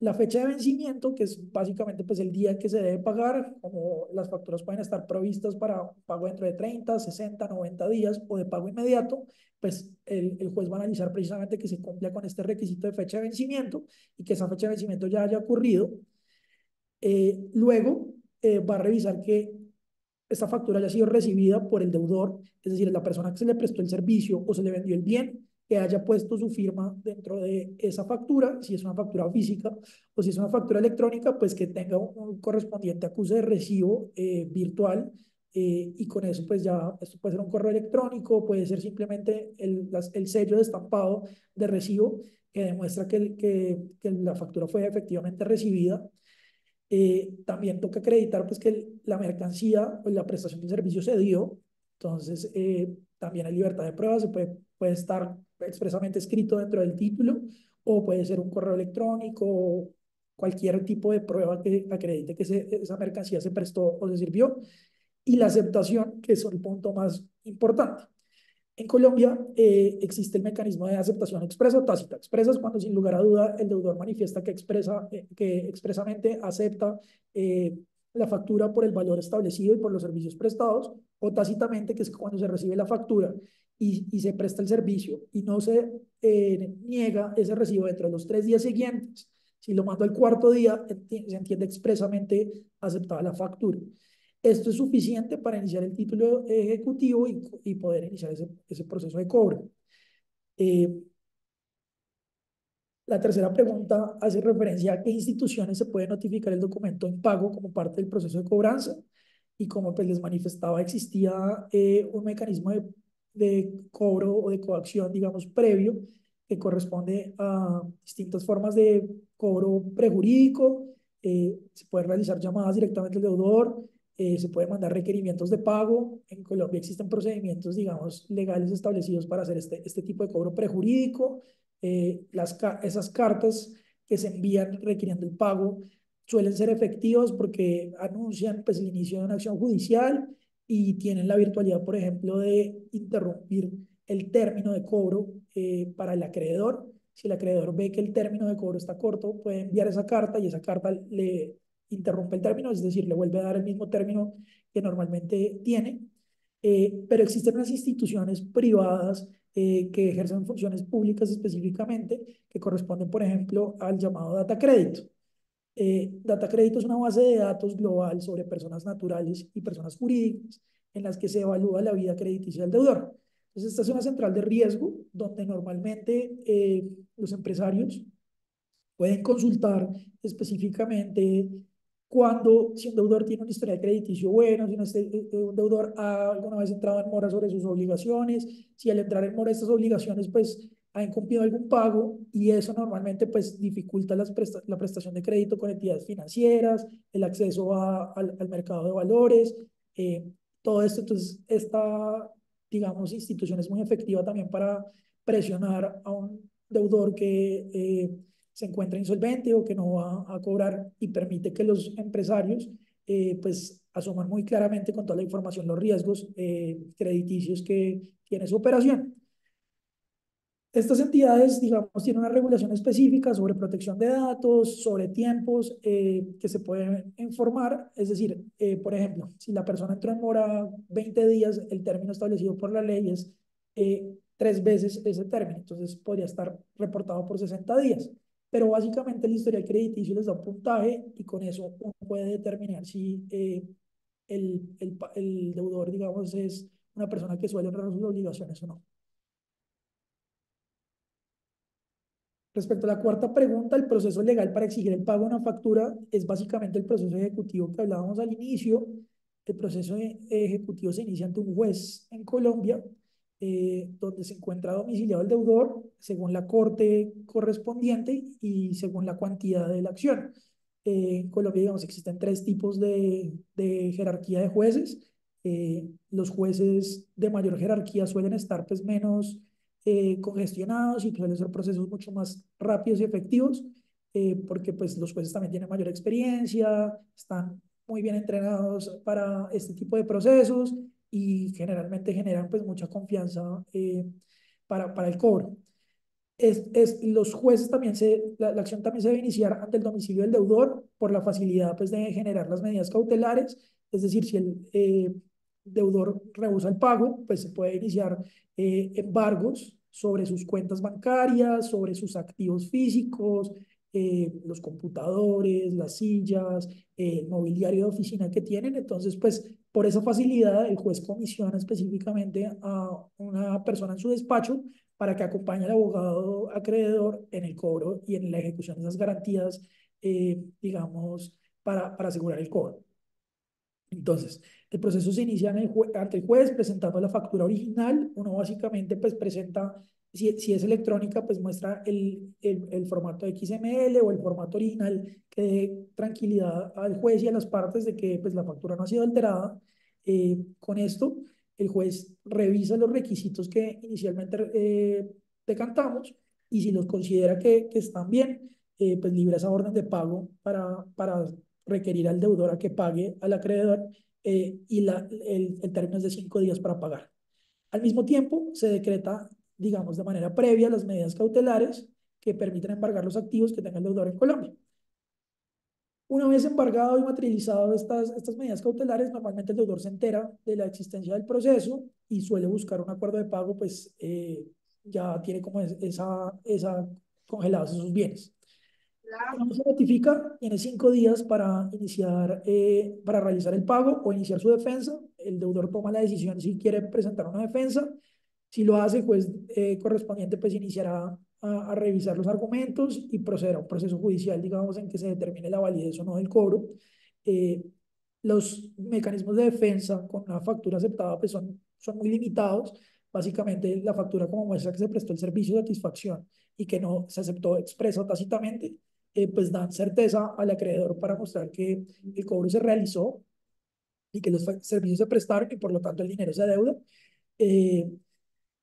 la fecha de vencimiento, que es básicamente pues, el día que se debe pagar, como las facturas pueden estar provistas para un pago dentro de treinta, sesenta, noventa días o de pago inmediato, pues el, el juez va a analizar precisamente que se cumpla con este requisito de fecha de vencimiento y que esa fecha de vencimiento ya haya ocurrido. Eh, luego eh, va a revisar que esta factura haya sido recibida por el deudor, es decir, la persona que se le prestó el servicio o se le vendió el bien, que haya puesto su firma dentro de esa factura, si es una factura física o si es una factura electrónica, pues que tenga un correspondiente acuse de recibo eh, virtual, eh, y con eso pues ya, esto puede ser un correo electrónico, puede ser simplemente el, las, el sello de estampado de recibo que demuestra que, el, que, que la factura fue efectivamente recibida. Eh, también toca acreditar pues que el, la mercancía o la prestación del servicio se dio, entonces eh, también hay libertad de prueba, se puede, puede estar expresamente escrito dentro del título o puede ser un correo electrónico o cualquier tipo de prueba que acredite que se, esa mercancía se prestó o se sirvió. Y la aceptación, que es el punto más importante. En Colombia eh, existe el mecanismo de aceptación expresa o tácita. Expresa es cuando sin lugar a duda el deudor manifiesta que, expresa, eh, que expresamente acepta eh, la factura por el valor establecido y por los servicios prestados, o tácitamente, que es cuando se recibe la factura y, y se presta el servicio y no se eh, niega ese recibo dentro de los tres días siguientes. Si lo mando al cuarto día, se entiende expresamente aceptada la factura. Esto es suficiente para iniciar el título ejecutivo y, y poder iniciar ese, ese proceso de cobro. Eh, la tercera pregunta hace referencia a qué instituciones se puede notificar el documento en pago como parte del proceso de cobranza, y como pues les manifestaba, existía eh, un mecanismo de, de cobro o de coacción, digamos, previo, que corresponde a distintas formas de cobro prejurídico. Eh, se pueden realizar llamadas directamente al deudor, Eh, se pueden mandar requerimientos de pago. En Colombia existen procedimientos, digamos, legales establecidos para hacer este, este tipo de cobro prejurídico. Eh, las, esas cartas que se envían requiriendo el pago suelen ser efectivas porque anuncian pues, el inicio de una acción judicial y tienen la virtualidad, por ejemplo, de interrumpir el término de cobro eh, para el acreedor. Si el acreedor ve que el término de cobro está corto, puede enviar esa carta y esa carta le interrumpe el término, es decir, le vuelve a dar el mismo término que normalmente tiene, eh, pero existen unas instituciones privadas eh, que ejercen funciones públicas específicamente, que corresponden, por ejemplo, al llamado DataCrédito. Eh, DataCrédito es una base de datos global sobre personas naturales y personas jurídicas en las que se evalúa la vida crediticia del deudor. Entonces, esta es una central de riesgo donde normalmente eh, los empresarios pueden consultar específicamente cuando, si un deudor tiene un historial crediticio bueno, si un deudor ha alguna vez entrado en mora sobre sus obligaciones, si al entrar en mora estas obligaciones pues ha incumplido algún pago, y eso normalmente pues dificulta las presta la prestación de crédito con entidades financieras, el acceso a, al, al mercado de valores, eh, todo esto. Entonces esta, digamos, institución es muy efectiva también para presionar a un deudor que eh, se encuentra insolvente o que no va a cobrar, y permite que los empresarios eh, pues asuman muy claramente con toda la información los riesgos eh, crediticios que tiene su operación. Estas entidades, digamos, tienen una regulación específica sobre protección de datos, sobre tiempos eh, que se pueden informar, es decir, eh, por ejemplo, si la persona entró en mora veinte días, el término establecido por la ley es eh, tres veces ese término, entonces podría estar reportado por sesenta días. Pero básicamente el historial crediticio les da un puntaje y con eso uno puede determinar si eh, el, el, el deudor, digamos, es una persona que suele honrar sus obligaciones o no. Respecto a la cuarta pregunta, el proceso legal para exigir el pago de una factura es básicamente el proceso ejecutivo que hablábamos al inicio. El proceso ejecutivo se inicia ante un juez en Colombia, Eh, donde se encuentra domiciliado el deudor según la corte correspondiente y según la cuantía de la acción. Eh, en Colombia, digamos, existen tres tipos de, de jerarquía de jueces. Eh, los jueces de mayor jerarquía suelen estar pues, menos eh, congestionados y suelen ser procesos mucho más rápidos y efectivos, eh, porque pues, los jueces también tienen mayor experiencia, están muy bien entrenados para este tipo de procesos, y generalmente generan pues mucha confianza eh, para, para el cobro. Es, es, los jueces también, se, la, la acción también se debe iniciar ante el domicilio del deudor por la facilidad pues de generar las medidas cautelares, es decir, si el eh, deudor rehúsa el pago, pues se puede iniciar eh, embargos sobre sus cuentas bancarias, sobre sus activos físicos, eh, los computadores, las sillas, eh, el mobiliario de oficina que tienen. Entonces, pues, por esa facilidad, el juez comisiona específicamente a una persona en su despacho para que acompañe al abogado acreedor en el cobro y en la ejecución de esas garantías, eh, digamos, para, para asegurar el cobro. Entonces, el proceso se inicia en el ante el juez presentando la factura original. Uno básicamente pues presenta, si, si es electrónica, pues muestra el, el, el formato equis eme ele o el formato original que dé tranquilidad al juez y a las partes de que pues la factura no ha sido alterada. Eh, con esto, el juez revisa los requisitos que inicialmente eh, decantamos y si los considera que, que están bien, eh, pues libera esa orden de pago para... para requerir al deudor a que pague al acreedor eh, y la, el, el término es de cinco días para pagar. Al mismo tiempo, se decreta, digamos, de manera previa las medidas cautelares que permiten embargar los activos que tenga el deudor en Colombia. Una vez embargado y materializado estas, estas medidas cautelares, normalmente el deudor se entera de la existencia del proceso y suele buscar un acuerdo de pago, pues eh, ya tiene como esa, esa congelados esos bienes. Cuando se notifica, tiene cinco días para iniciar, eh, para realizar el pago o iniciar su defensa. El deudor toma la decisión si quiere presentar una defensa. Si lo hace, el juez eh, correspondiente pues iniciará a, a revisar los argumentos y procederá a un proceso judicial, digamos, en que se determine la validez o no del cobro. Eh, los mecanismos de defensa con una factura aceptada pues son, son muy limitados. Básicamente, la factura como muestra que se prestó el servicio de satisfacción y que no se aceptó expresa o tácitamente, Eh, pues dan certeza al acreedor para mostrar que el cobro se realizó y que los servicios se prestaron y por lo tanto el dinero se adeuda. Eh,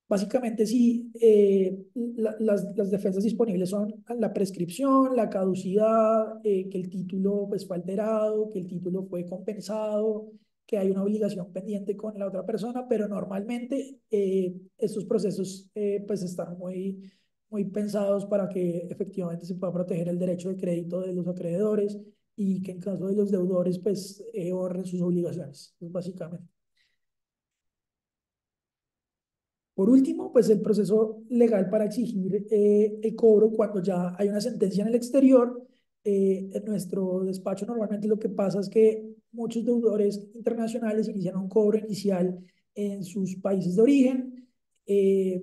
básicamente sí, eh, la, las, las defensas disponibles son la prescripción, la caducidad, eh, que el título pues, fue alterado, que el título fue compensado, que hay una obligación pendiente con la otra persona, pero normalmente eh, estos procesos eh, pues están muy... muy pensados para que efectivamente se pueda proteger el derecho de crédito de los acreedores y que en caso de los deudores pues eh, honren sus obligaciones, pues, básicamente. Por último, pues el proceso legal para exigir eh, el cobro cuando ya hay una sentencia en el exterior. Eh, en nuestro despacho normalmente lo que pasa es que muchos deudores internacionales iniciaron un cobro inicial en sus países de origen. eh,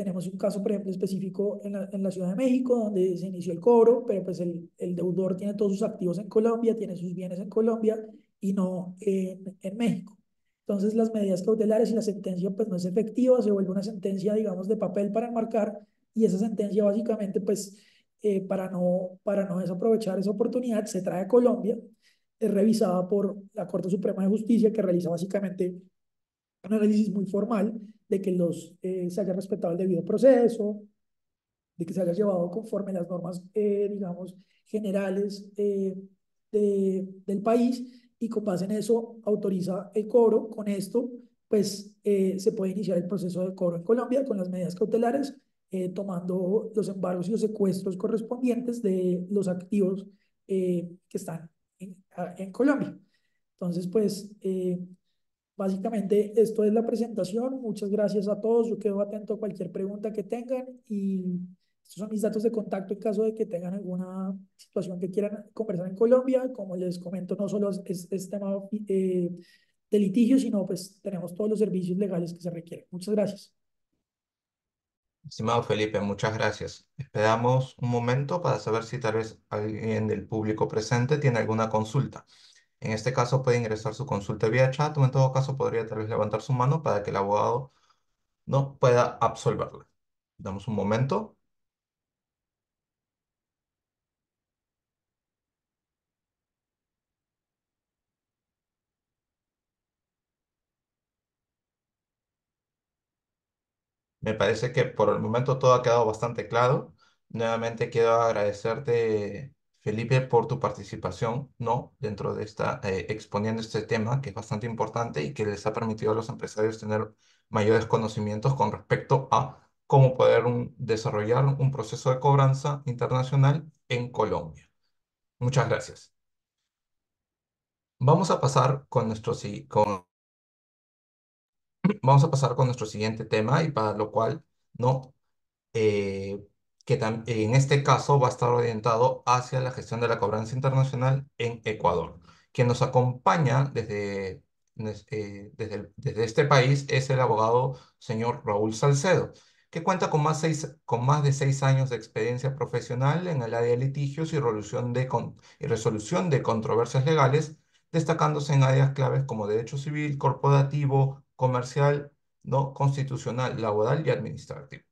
Tenemos un caso, por ejemplo, específico en la, en la Ciudad de México, donde se inició el cobro, pero pues el, el deudor tiene todos sus activos en Colombia, tiene sus bienes en Colombia y no en, en México. Entonces, las medidas cautelares y la sentencia pues no es efectiva, se vuelve una sentencia, digamos, de papel para enmarcar, y esa sentencia básicamente, pues, eh, para, no, para no desaprovechar esa oportunidad, se trae a Colombia, es revisada por la Corte Suprema de Justicia, que realiza básicamente un análisis muy formal de que los, eh, se haya respetado el debido proceso, de que se haya llevado conforme las normas, eh, digamos, generales eh, de, del país, y con base en eso autoriza el cobro. Con esto, pues, eh, se puede iniciar el proceso de cobro en Colombia con las medidas cautelares, eh, tomando los embargos y los secuestros correspondientes de los activos eh, que están en, en Colombia. Entonces, pues... Eh, Básicamente, esto es la presentación. Muchas gracias a todos. Yo quedo atento a cualquier pregunta que tengan y estos son mis datos de contacto en caso de que tengan alguna situación que quieran conversar en Colombia. Como les comento, no solo es, es tema eh, de litigio, sino pues tenemos todos los servicios legales que se requieren. Muchas gracias. Estimado Felipe, muchas gracias. Esperamos un momento para saber si tal vez alguien del público presente tiene alguna consulta. En este caso puede ingresar su consulta vía chat o en todo caso podría tal vez levantar su mano para que el abogado no pueda absolverla. Damos un momento. Me parece que por el momento todo ha quedado bastante claro. Nuevamente quiero agradecerte, Felipe, por tu participación, ¿no? Dentro de esta, eh, exponiendo este tema que es bastante importante y que les ha permitido a los empresarios tener mayores conocimientos con respecto a cómo poder un, desarrollar un proceso de cobranza internacional en Colombia. Muchas gracias. Vamos a pasar con nuestro, con, vamos a pasar con nuestro siguiente tema y para lo cual, ¿no? Eh, que en este caso va a estar orientado hacia la gestión de la cobranza internacional en Ecuador. Quien nos acompaña desde, eh, desde, desde este país es el abogado señor Raúl Salgado, que cuenta con más, seis, con más de seis años de experiencia profesional en el área de litigios y resolución de, con, y resolución de controversias legales, destacándose en áreas claves como derecho civil, corporativo, comercial, no constitucional, laboral y administrativo.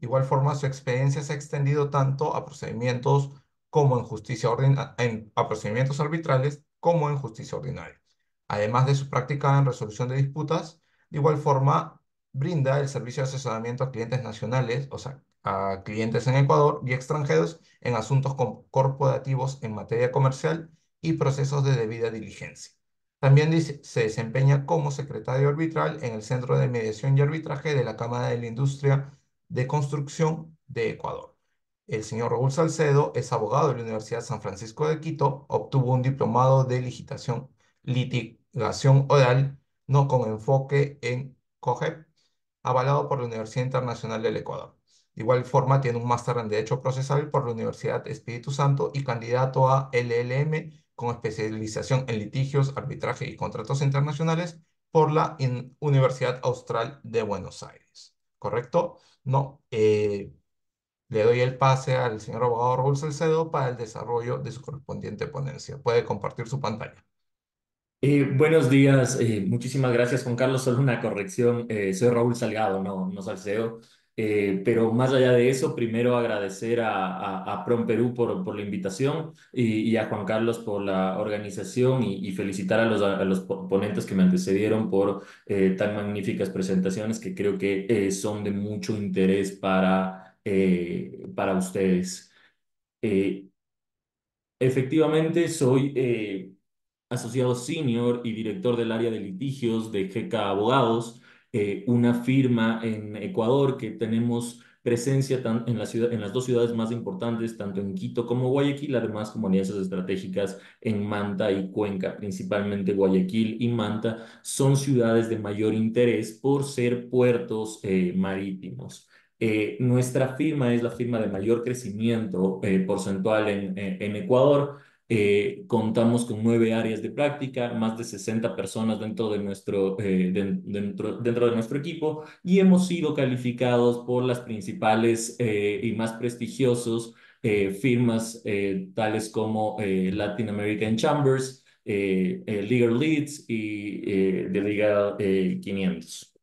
De igual forma, su experiencia se ha extendido tanto a procedimientos, como en justicia ordina, en, a procedimientos arbitrales como en justicia ordinaria. Además de su práctica en resolución de disputas, de igual forma, brinda el servicio de asesoramiento a clientes nacionales, o sea, a clientes en Ecuador y extranjeros en asuntos corporativos en materia comercial y procesos de debida diligencia. También dice, se desempeña como secretario arbitral en el Centro de Mediación y Arbitraje de la Cámara de la Industria de Construcción de Ecuador. El señor Raúl Salgado es abogado de la Universidad San Francisco de Quito, obtuvo un diplomado de licitación, litigación oral, no con enfoque en COGEP, avalado por la Universidad Internacional del Ecuador. De igual forma, tiene un máster en Derecho Procesal por la Universidad Espíritu Santo y candidato a L L M con especialización en litigios, arbitraje y contratos internacionales por la Universidad Austral de Buenos Aires. ¿Correcto? No. Eh, le doy el pase al señor abogado Raúl Salgado para el desarrollo de su correspondiente ponencia. Puede compartir su pantalla. Eh, buenos días, eh, muchísimas gracias, Juan Carlos. Solo una corrección, eh, soy Raúl Salgado, no, no Salgado. Eh, pero más allá de eso, primero agradecer a, a, a PROMPERÚ por, por la invitación y, y a Juan Carlos por la organización y, y felicitar a los, a los ponentes que me antecedieron por eh, tan magníficas presentaciones que creo que eh, son de mucho interés para, eh, para ustedes. Eh, efectivamente, soy... Eh, asociado senior y director del área de litigios de G K Abogados, eh, una firma en Ecuador que tenemos presencia tan, en, la ciudad, en las dos ciudades más importantes, tanto en Quito como Guayaquil, además como alianzas estratégicas en Manta y Cuenca. Principalmente Guayaquil y Manta son ciudades de mayor interés por ser puertos eh, marítimos. Eh, nuestra firma es la firma de mayor crecimiento eh, porcentual en, eh, en Ecuador. Eh, contamos con nueve áreas de práctica, más de sesenta personas dentro de, nuestro, eh, de, dentro, dentro de nuestro equipo y hemos sido calificados por las principales eh, y más prestigiosos eh, firmas eh, tales como eh, Latin American Chambers, eh, eh, Legal Leads y eh, The Legal eh, quinientos.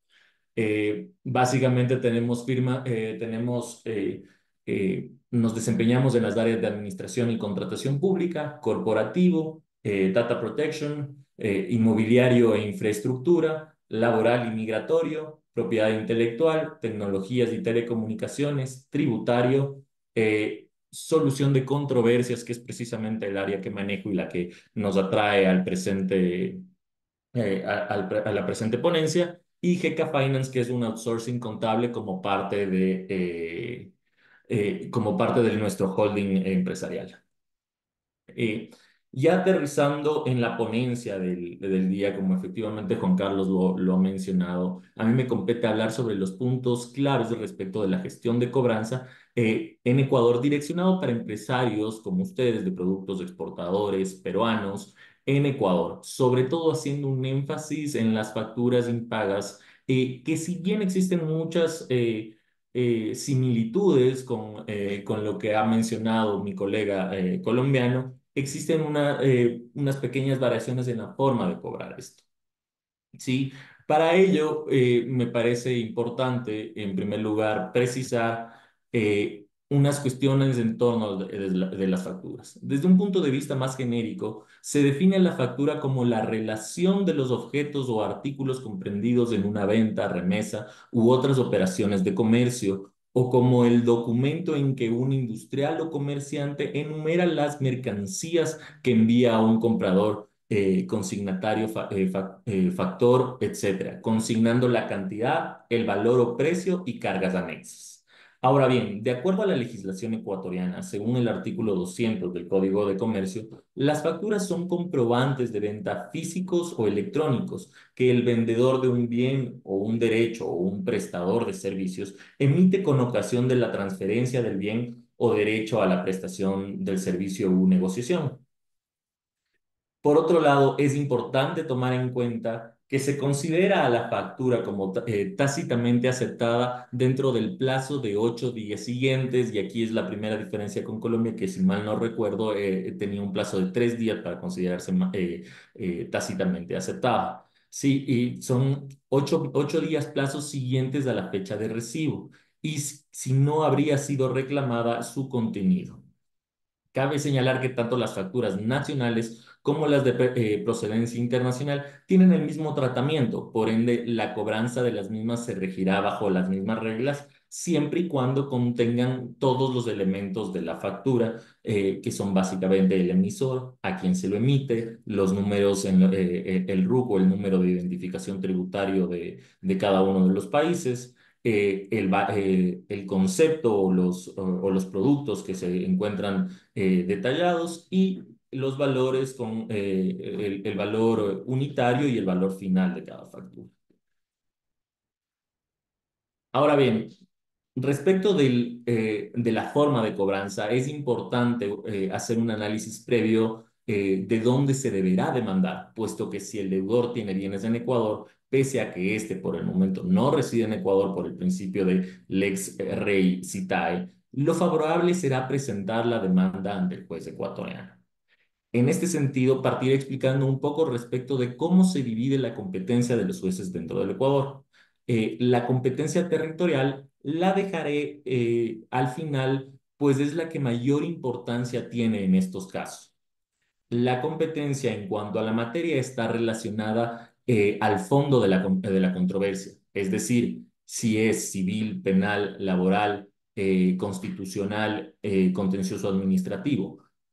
Eh, básicamente tenemos firma, eh, tenemos... Eh, eh, Nos desempeñamos en las áreas de administración y contratación pública, corporativo, eh, data protection, eh, inmobiliario e infraestructura, laboral y migratorio, propiedad intelectual, tecnologías y telecomunicaciones, tributario, eh, solución de controversias, que es precisamente el área que manejo y la que nos atrae al presente, eh, a, a la presente ponencia, y G K Finance, que es un outsourcing contable como parte de... Eh, Eh, como parte de nuestro holding empresarial. Eh, ya aterrizando en la ponencia del, del día, como efectivamente Juan Carlos lo, lo ha mencionado, a mí me compete hablar sobre los puntos claves respecto de la gestión de cobranza eh, en Ecuador, direccionado para empresarios como ustedes de productos exportadores peruanos en Ecuador, sobre todo haciendo un énfasis en las facturas impagas, eh, que si bien existen muchas... Eh, Eh, similitudes con, eh, con lo que ha mencionado mi colega eh, colombiano, existen una, eh, unas pequeñas variaciones en la forma de cobrar esto. ¿Sí? Para ello, eh, me parece importante, en primer lugar, precisar eh, unas cuestiones en torno de, de, de las facturas. Desde un punto de vista más genérico, se define la factura como la relación de los objetos o artículos comprendidos en una venta, remesa u otras operaciones de comercio, o como el documento en que un industrial o comerciante enumera las mercancías que envía a un comprador, eh, consignatario, fa, eh, fa, eh, factor, etcétera, consignando la cantidad, el valor o precio y cargas anexas. Ahora bien, de acuerdo a la legislación ecuatoriana, según el artículo doscientos del Código de Comercio, las facturas son comprobantes de venta físicos o electrónicos que el vendedor de un bien o un derecho o un prestador de servicios emite con ocasión de la transferencia del bien o derecho a la prestación del servicio u negociación. Por otro lado, es importante tomar en cuenta que se considera a la factura como eh, tácitamente aceptada dentro del plazo de ocho días siguientes, y aquí es la primera diferencia con Colombia, que si mal no recuerdo eh, tenía un plazo de tres días para considerarse eh, eh, tácitamente aceptada. Sí, y son ocho, ocho días plazos siguientes a la fecha de recibo, y si no habría sido reclamada su contenido. Cabe señalar que tanto las facturas nacionales como las de eh, procedencia internacional tienen el mismo tratamiento, por ende la cobranza de las mismas se regirá bajo las mismas reglas, siempre y cuando contengan todos los elementos de la factura, eh, que son básicamente el emisor, a quien se lo emite, los números, en, eh, el R U C o el número de identificación tributario de, de cada uno de los países, Eh, el, eh, el concepto o los, o, o los productos que se encuentran eh, detallados, y los valores con eh, el, el valor unitario y el valor final de cada factura. Ahora bien, respecto del, eh, de la forma de cobranza, es importante eh, hacer un análisis previo eh, de dónde se deberá demandar, puesto que si el deudor tiene bienes en Ecuador, pese a que este por el momento no reside en Ecuador por el principio de lex rei citae, lo favorable será presentar la demanda ante el juez ecuatoriano. En este sentido, partiré explicando un poco respecto de cómo se divide la competencia de los jueces dentro del Ecuador. Eh, la competencia territorial la dejaré eh, al final, pues es la que mayor importancia tiene en estos casos. La competencia en cuanto a la materia está relacionada Eh, al fondo de la, de la controversia, es decir, si es civil, penal, laboral, eh, constitucional, eh, contencioso administrativo.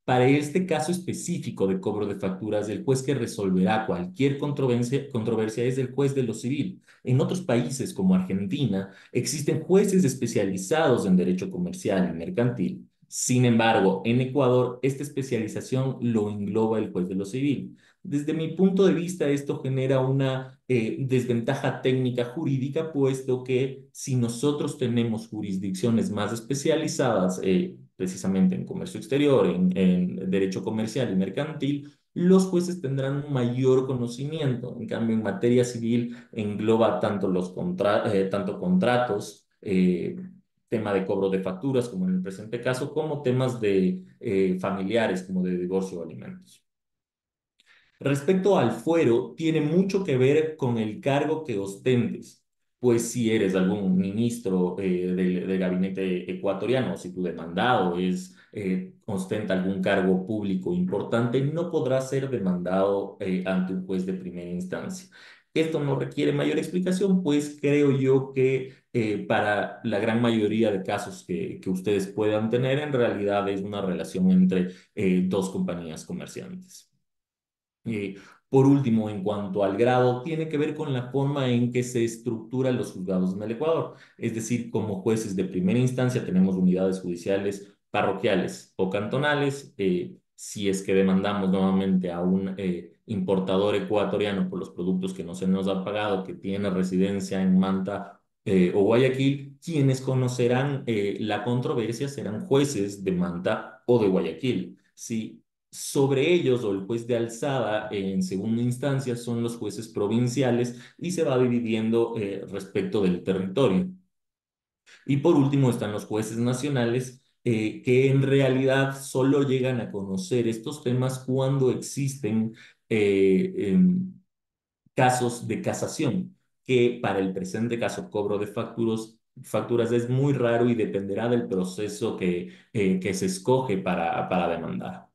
Para este caso específico de cobro de facturas, el juez que resolverá cualquier controversia, controversia es el juez de lo civil. En otros países como Argentina, existen jueces especializados en derecho comercial y mercantil. Sin embargo, en Ecuador, esta especialización lo engloba el juez de lo civil. Desde mi punto de vista, esto genera una eh, desventaja técnica jurídica, puesto que si nosotros tenemos jurisdicciones más especializadas, eh, precisamente en comercio exterior, en, en derecho comercial y mercantil, los jueces tendrán un mayor conocimiento. En cambio, en materia civil engloba tanto, los contra eh, tanto contratos, eh, tema de cobro de facturas, como en el presente caso, como temas de eh, familiares, como de divorcio o alimentos. Respecto al fuero, tiene mucho que ver con el cargo que ostentes, pues si eres algún ministro eh, del, del gabinete ecuatoriano, o si tu demandado es, eh, ostenta algún cargo público importante, no podrá ser demandado eh, ante un juez de primera instancia. Esto no requiere mayor explicación, pues creo yo que eh, para la gran mayoría de casos que, que ustedes puedan tener, en realidad es una relación entre eh, dos compañías comerciantes. Eh, por último, en cuanto al grado, tiene que ver con la forma en que se estructuran los juzgados en el Ecuador. Es decir, como jueces de primera instancia tenemos unidades judiciales parroquiales o cantonales. Eh, si es que demandamos nuevamente a un eh, importador ecuatoriano por los productos que no se nos han pagado, que tiene residencia en Manta eh, o Guayaquil, quienes conocerán eh, la controversia serán jueces de Manta o de Guayaquil. Sí. Sobre ellos, o el juez de alzada en segunda instancia, son los jueces provinciales, y se va dividiendo eh, respecto del territorio. Y por último están los jueces nacionales, eh, que en realidad solo llegan a conocer estos temas cuando existen eh, eh, casos de casación, que para el presente caso cobro de facturas facturas es muy raro y dependerá del proceso que, eh, que se escoge para, para demandar.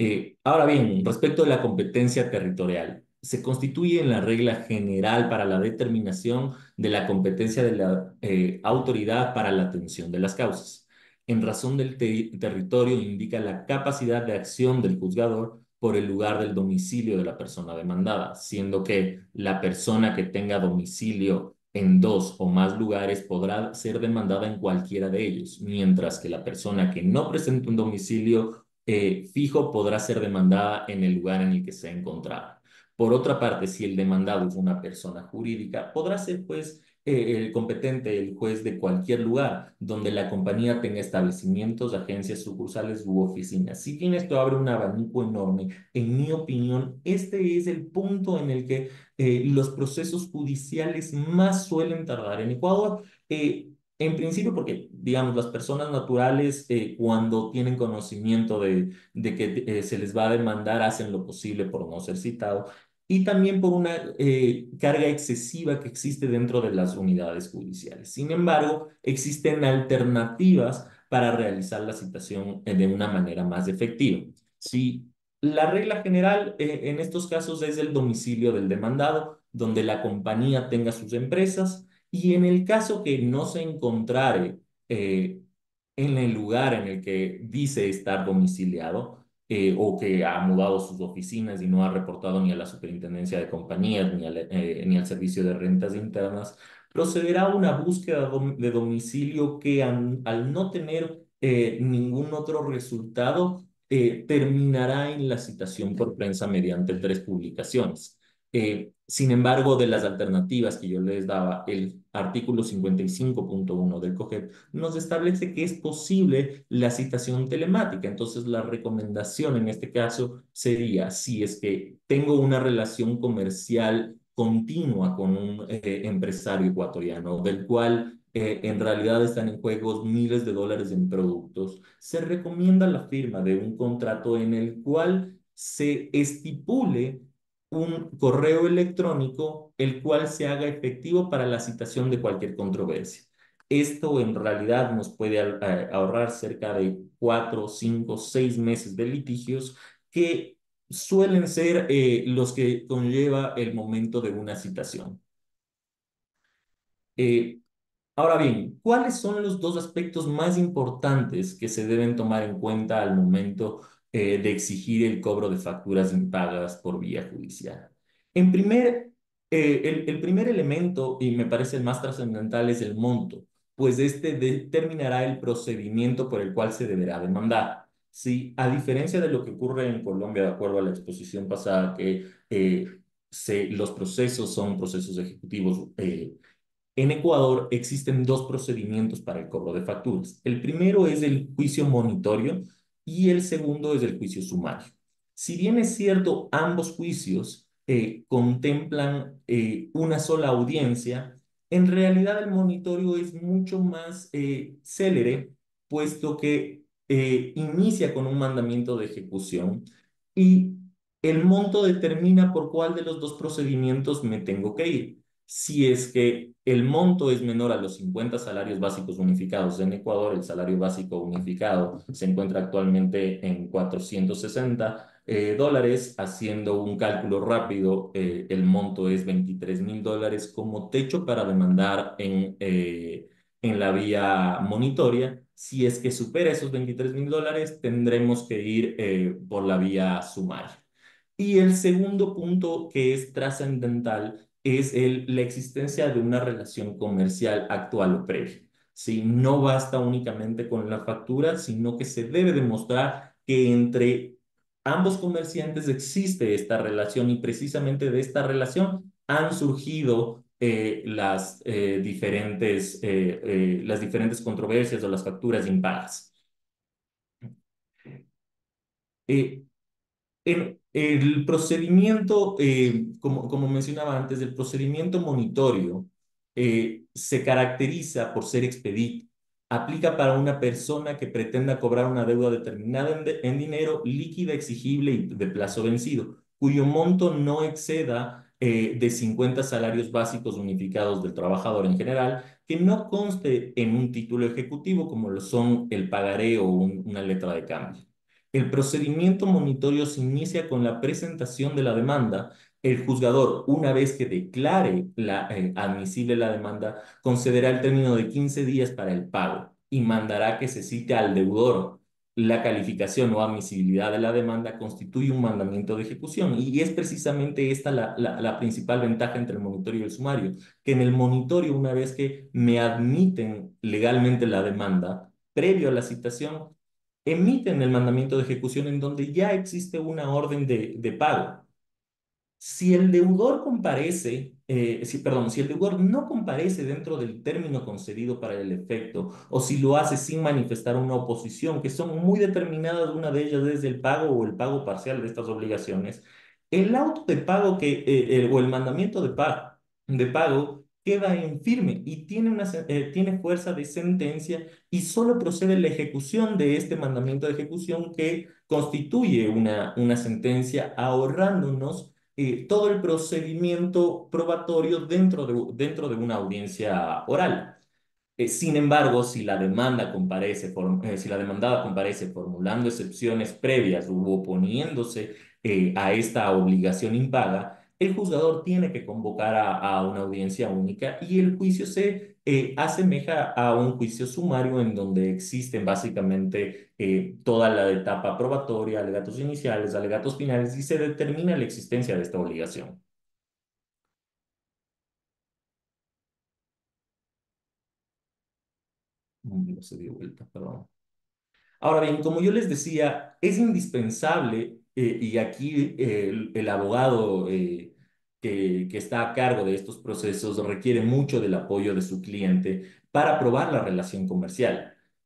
Eh, ahora bien, respecto de la competencia territorial, se constituye en la regla general para la determinación de la competencia de la eh, autoridad para la atención de las causas. En razón del te territorio indica la capacidad de acción del juzgador por el lugar del domicilio de la persona demandada, siendo que la persona que tenga domicilio en dos o más lugares podrá ser demandada en cualquiera de ellos, mientras que la persona que no presente un domicilio eh, fijo podrá ser demandada en el lugar en el que se encontraba. Por otra parte, si el demandado es una persona jurídica, podrá ser pues eh, el competente, el juez de cualquier lugar donde la compañía tenga establecimientos, agencias, sucursales u oficinas. Si bien esto abre un abanico enorme, en mi opinión, este es el punto en el que eh, los procesos judiciales más suelen tardar en Ecuador. Eh, En principio porque, digamos, las personas naturales eh, cuando tienen conocimiento de, de que eh, se les va a demandar hacen lo posible por no ser citado y también por una eh, carga excesiva que existe dentro de las unidades judiciales. Sin embargo, existen alternativas para realizar la citación eh, de una manera más efectiva. Si la regla general eh, en estos casos es el domicilio del demandado, donde la compañía tenga sus empresas. Y en el caso que no se encontrare eh, en el lugar en el que dice estar domiciliado eh, o que ha mudado sus oficinas y no ha reportado ni a la Superintendencia de Compañías ni, a la, eh, ni al Servicio de Rentas Internas, procederá a una búsqueda de domicilio que an, al no tener eh, ningún otro resultado eh, terminará en la citación por prensa mediante tres publicaciones. Eh, sin embargo, de las alternativas que yo les daba, el artículo cincuenta y cinco punto uno del COGEP nos establece que es posible la citación telemática. Entonces, la recomendación en este caso sería, si es que tengo una relación comercial continua con un eh, empresario ecuatoriano, del cual eh, en realidad están en juego miles de dólares en productos, se recomienda la firma de un contrato en el cual se estipule un correo electrónico el cual se haga efectivo para la citación de cualquier controversia. Esto en realidad nos puede ahorrar cerca de cuatro, cinco, seis meses de litigios que suelen ser eh, los que conlleva el momento de una citación. Eh, Ahora bien, ¿cuáles son los dos aspectos más importantes que se deben tomar en cuenta al momento eh, de exigir el cobro de facturas impagas por vía judicial? En primer, eh, el, el primer elemento, y me parece el más trascendental, es el monto, pues este determinará el procedimiento por el cual se deberá demandar. ¿Sí? A diferencia de lo que ocurre en Colombia, de acuerdo a la exposición pasada, que eh, se, los procesos son procesos ejecutivos, eh, en Ecuador existen dos procedimientos para el cobro de facturas. El primero es el juicio monitorio y el segundo es el juicio sumario. Si bien es cierto, ambos juicios eh, contemplan eh, una sola audiencia, en realidad el monitorio es mucho más eh, célere, puesto que eh, inicia con un mandamiento de ejecución y el monto determina por cuál de los dos procedimientos me tengo que ir. Si es que el monto es menor a los cincuenta salarios básicos unificados en Ecuador, el salario básico unificado se encuentra actualmente en cuatrocientos sesenta eh, dólares. Haciendo un cálculo rápido, eh, el monto es veintitrés mil dólares como techo para demandar en, eh, en la vía monitoria. Si es que supera esos veintitrés mil dólares, tendremos que ir eh, por la vía sumaria. Y el segundo punto, que es trascendental, es el, la existencia de una relación comercial actual o previa. ¿Sí? No basta únicamente con la factura, sino que se debe demostrar que entre ambos comerciantes existe esta relación, y precisamente de esta relación han surgido eh, las, eh, diferentes, eh, eh, las diferentes controversias o las facturas impagas. Eh, en, El procedimiento, eh, como, como mencionaba antes, el procedimiento monitorio eh, se caracteriza por ser expedito. Aplica para una persona que pretenda cobrar una deuda determinada en, de, en dinero, líquida, exigible y de plazo vencido, cuyo monto no exceda eh, de cincuenta salarios básicos unificados del trabajador en general, que no conste en un título ejecutivo como lo son el pagaré o un, una letra de cambio. El procedimiento monitorio se inicia con la presentación de la demanda. El juzgador, una vez que declare la, eh, admisible la demanda, concederá el término de quince días para el pago y mandará que se cite al deudor. la calificación o admisibilidad de la demanda constituye un mandamiento de ejecución, y es precisamente esta la, la, la principal ventaja entre el monitorio y el sumario, que en el monitorio, una vez que me admiten legalmente la demanda, previo a la citación, emiten el mandamiento de ejecución en donde ya existe una orden de, de pago. Si el deudor comparece, eh, si, perdón, si el deudor no comparece dentro del término concedido para el efecto, o si lo hace sin manifestar una oposición, que son muy determinadas, una de ellas desde el pago o el pago parcial de estas obligaciones, el auto de pago que, eh, el, o el mandamiento de pago, de pago queda en firme y tiene, una, eh, tiene fuerza de sentencia, y solo procede la ejecución de este mandamiento de ejecución, que constituye una, una sentencia, ahorrándonos Eh, todo el procedimiento probatorio dentro de, dentro de una audiencia oral. Eh, sin embargo, si la demanda comparece, form, eh, si la demandada comparece formulando excepciones previas u oponiéndose eh, a esta obligación impaga, el juzgador tiene que convocar a, a una audiencia única, y el juicio se eh, asemeja a un juicio sumario en donde existen básicamente eh, toda la etapa probatoria, alegatos iniciales, alegatos finales, y se determina la existencia de esta obligación. No se dio vuelta, perdón. Ahora bien, como yo les decía, es indispensable, eh, y aquí eh, el, el abogado eh, Que, que está a cargo de estos procesos requiere mucho del apoyo de su cliente para probar la relación comercial.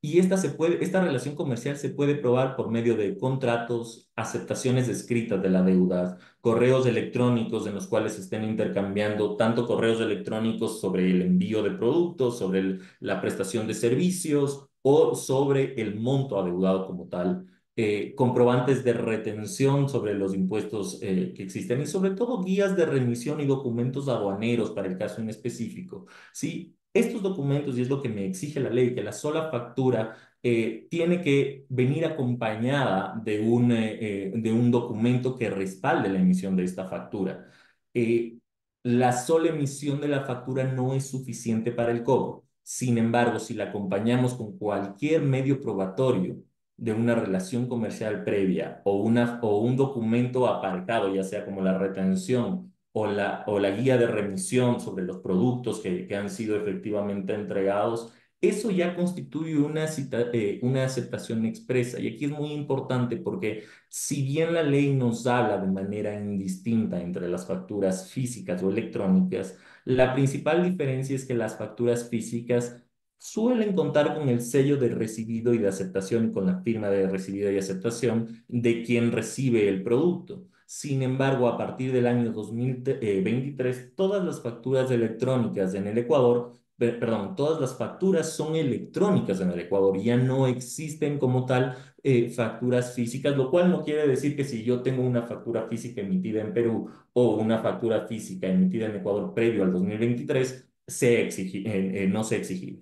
Y esta, se puede, esta relación comercial se puede probar por medio de contratos, aceptaciones escritas de la deuda, correos electrónicos en los cuales se estén intercambiando tanto correos electrónicos sobre el envío de productos, sobre el, la prestación de servicios o sobre el monto adeudado como tal. Eh, comprobantes de retención sobre los impuestos eh, que existen, y sobre todo guías de remisión y documentos aduaneros para el caso en específico. ¿Sí? Estos documentos, y es lo que me exige la ley, que la sola factura eh, tiene que venir acompañada de un, eh, de un documento que respalde la emisión de esta factura. Eh, la sola emisión de la factura no es suficiente para el cobro. Sin embargo, si la acompañamos con cualquier medio probatorio de una relación comercial previa o, una, o un documento apartado, ya sea como la retención o la, o la guía de remisión sobre los productos que, que han sido efectivamente entregados, eso ya constituye una, cita, eh, una aceptación expresa. Y aquí es muy importante porque si bien la ley nos habla de manera indistinta entre las facturas físicas o electrónicas, la principal diferencia es que las facturas físicas suelen contar con el sello de recibido y de aceptación y con la firma de recibido y aceptación de quien recibe el producto. Sin embargo, a partir del año dos mil veintitrés, todas las facturas electrónicas en el Ecuador, perdón, todas las facturas son electrónicas en el Ecuador, ya no existen como tal eh, facturas físicas, lo cual no quiere decir que si yo tengo una factura física emitida en Perú o una factura física emitida en Ecuador previo al dos mil veintitrés, se exigi- eh, eh, no se exige.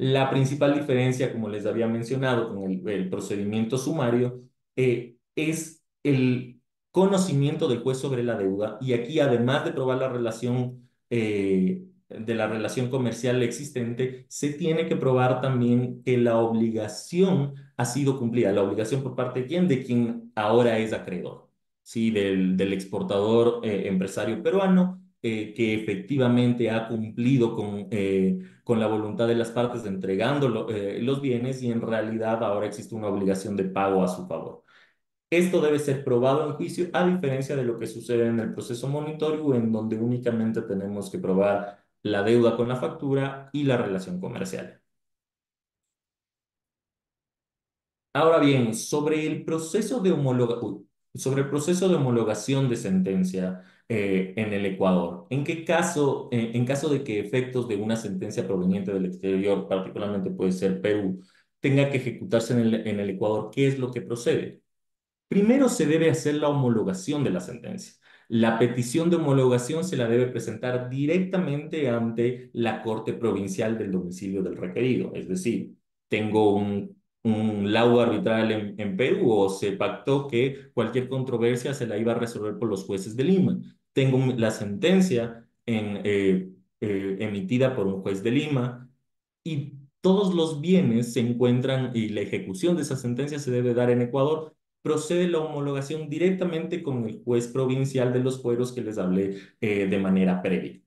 La principal diferencia, como les había mencionado, con el, el procedimiento sumario eh, es el conocimiento del juez sobre la deuda, y aquí además de probar la relación eh, de la relación comercial existente, se tiene que probar también que la obligación ha sido cumplida. ¿La obligación por parte de quién? De quien ahora es acreedor, ¿sí? Del, del exportador eh, empresario peruano, Eh, que efectivamente ha cumplido con, eh, con la voluntad de las partes de entregando lo, eh, los bienes, y en realidad ahora existe una obligación de pago a su favor. Esto debe ser probado en juicio, a diferencia de lo que sucede en el proceso monitorio, en donde únicamente tenemos que probar la deuda con la factura y la relación comercial. Ahora bien, sobre el proceso de homologación, sobre el proceso de homologación de sentencia eh, en el Ecuador. ¿En qué caso, eh, en caso de que efectos de una sentencia proveniente del exterior, particularmente puede ser Perú, tenga que ejecutarse en el, en el Ecuador, qué es lo que procede? Primero se debe hacer la homologación de la sentencia. La petición de homologación se la debe presentar directamente ante la Corte Provincial del domicilio del requerido. Es decir, tengo un un laudo arbitral en, en Perú, o se pactó que cualquier controversia se la iba a resolver por los jueces de Lima. Tengo la sentencia en, eh, eh, emitida por un juez de Lima, y todos los bienes se encuentran, y la ejecución de esa sentencia se debe dar en Ecuador, procede la homologación directamente con el juez provincial de los fueros que les hablé eh, de manera previa.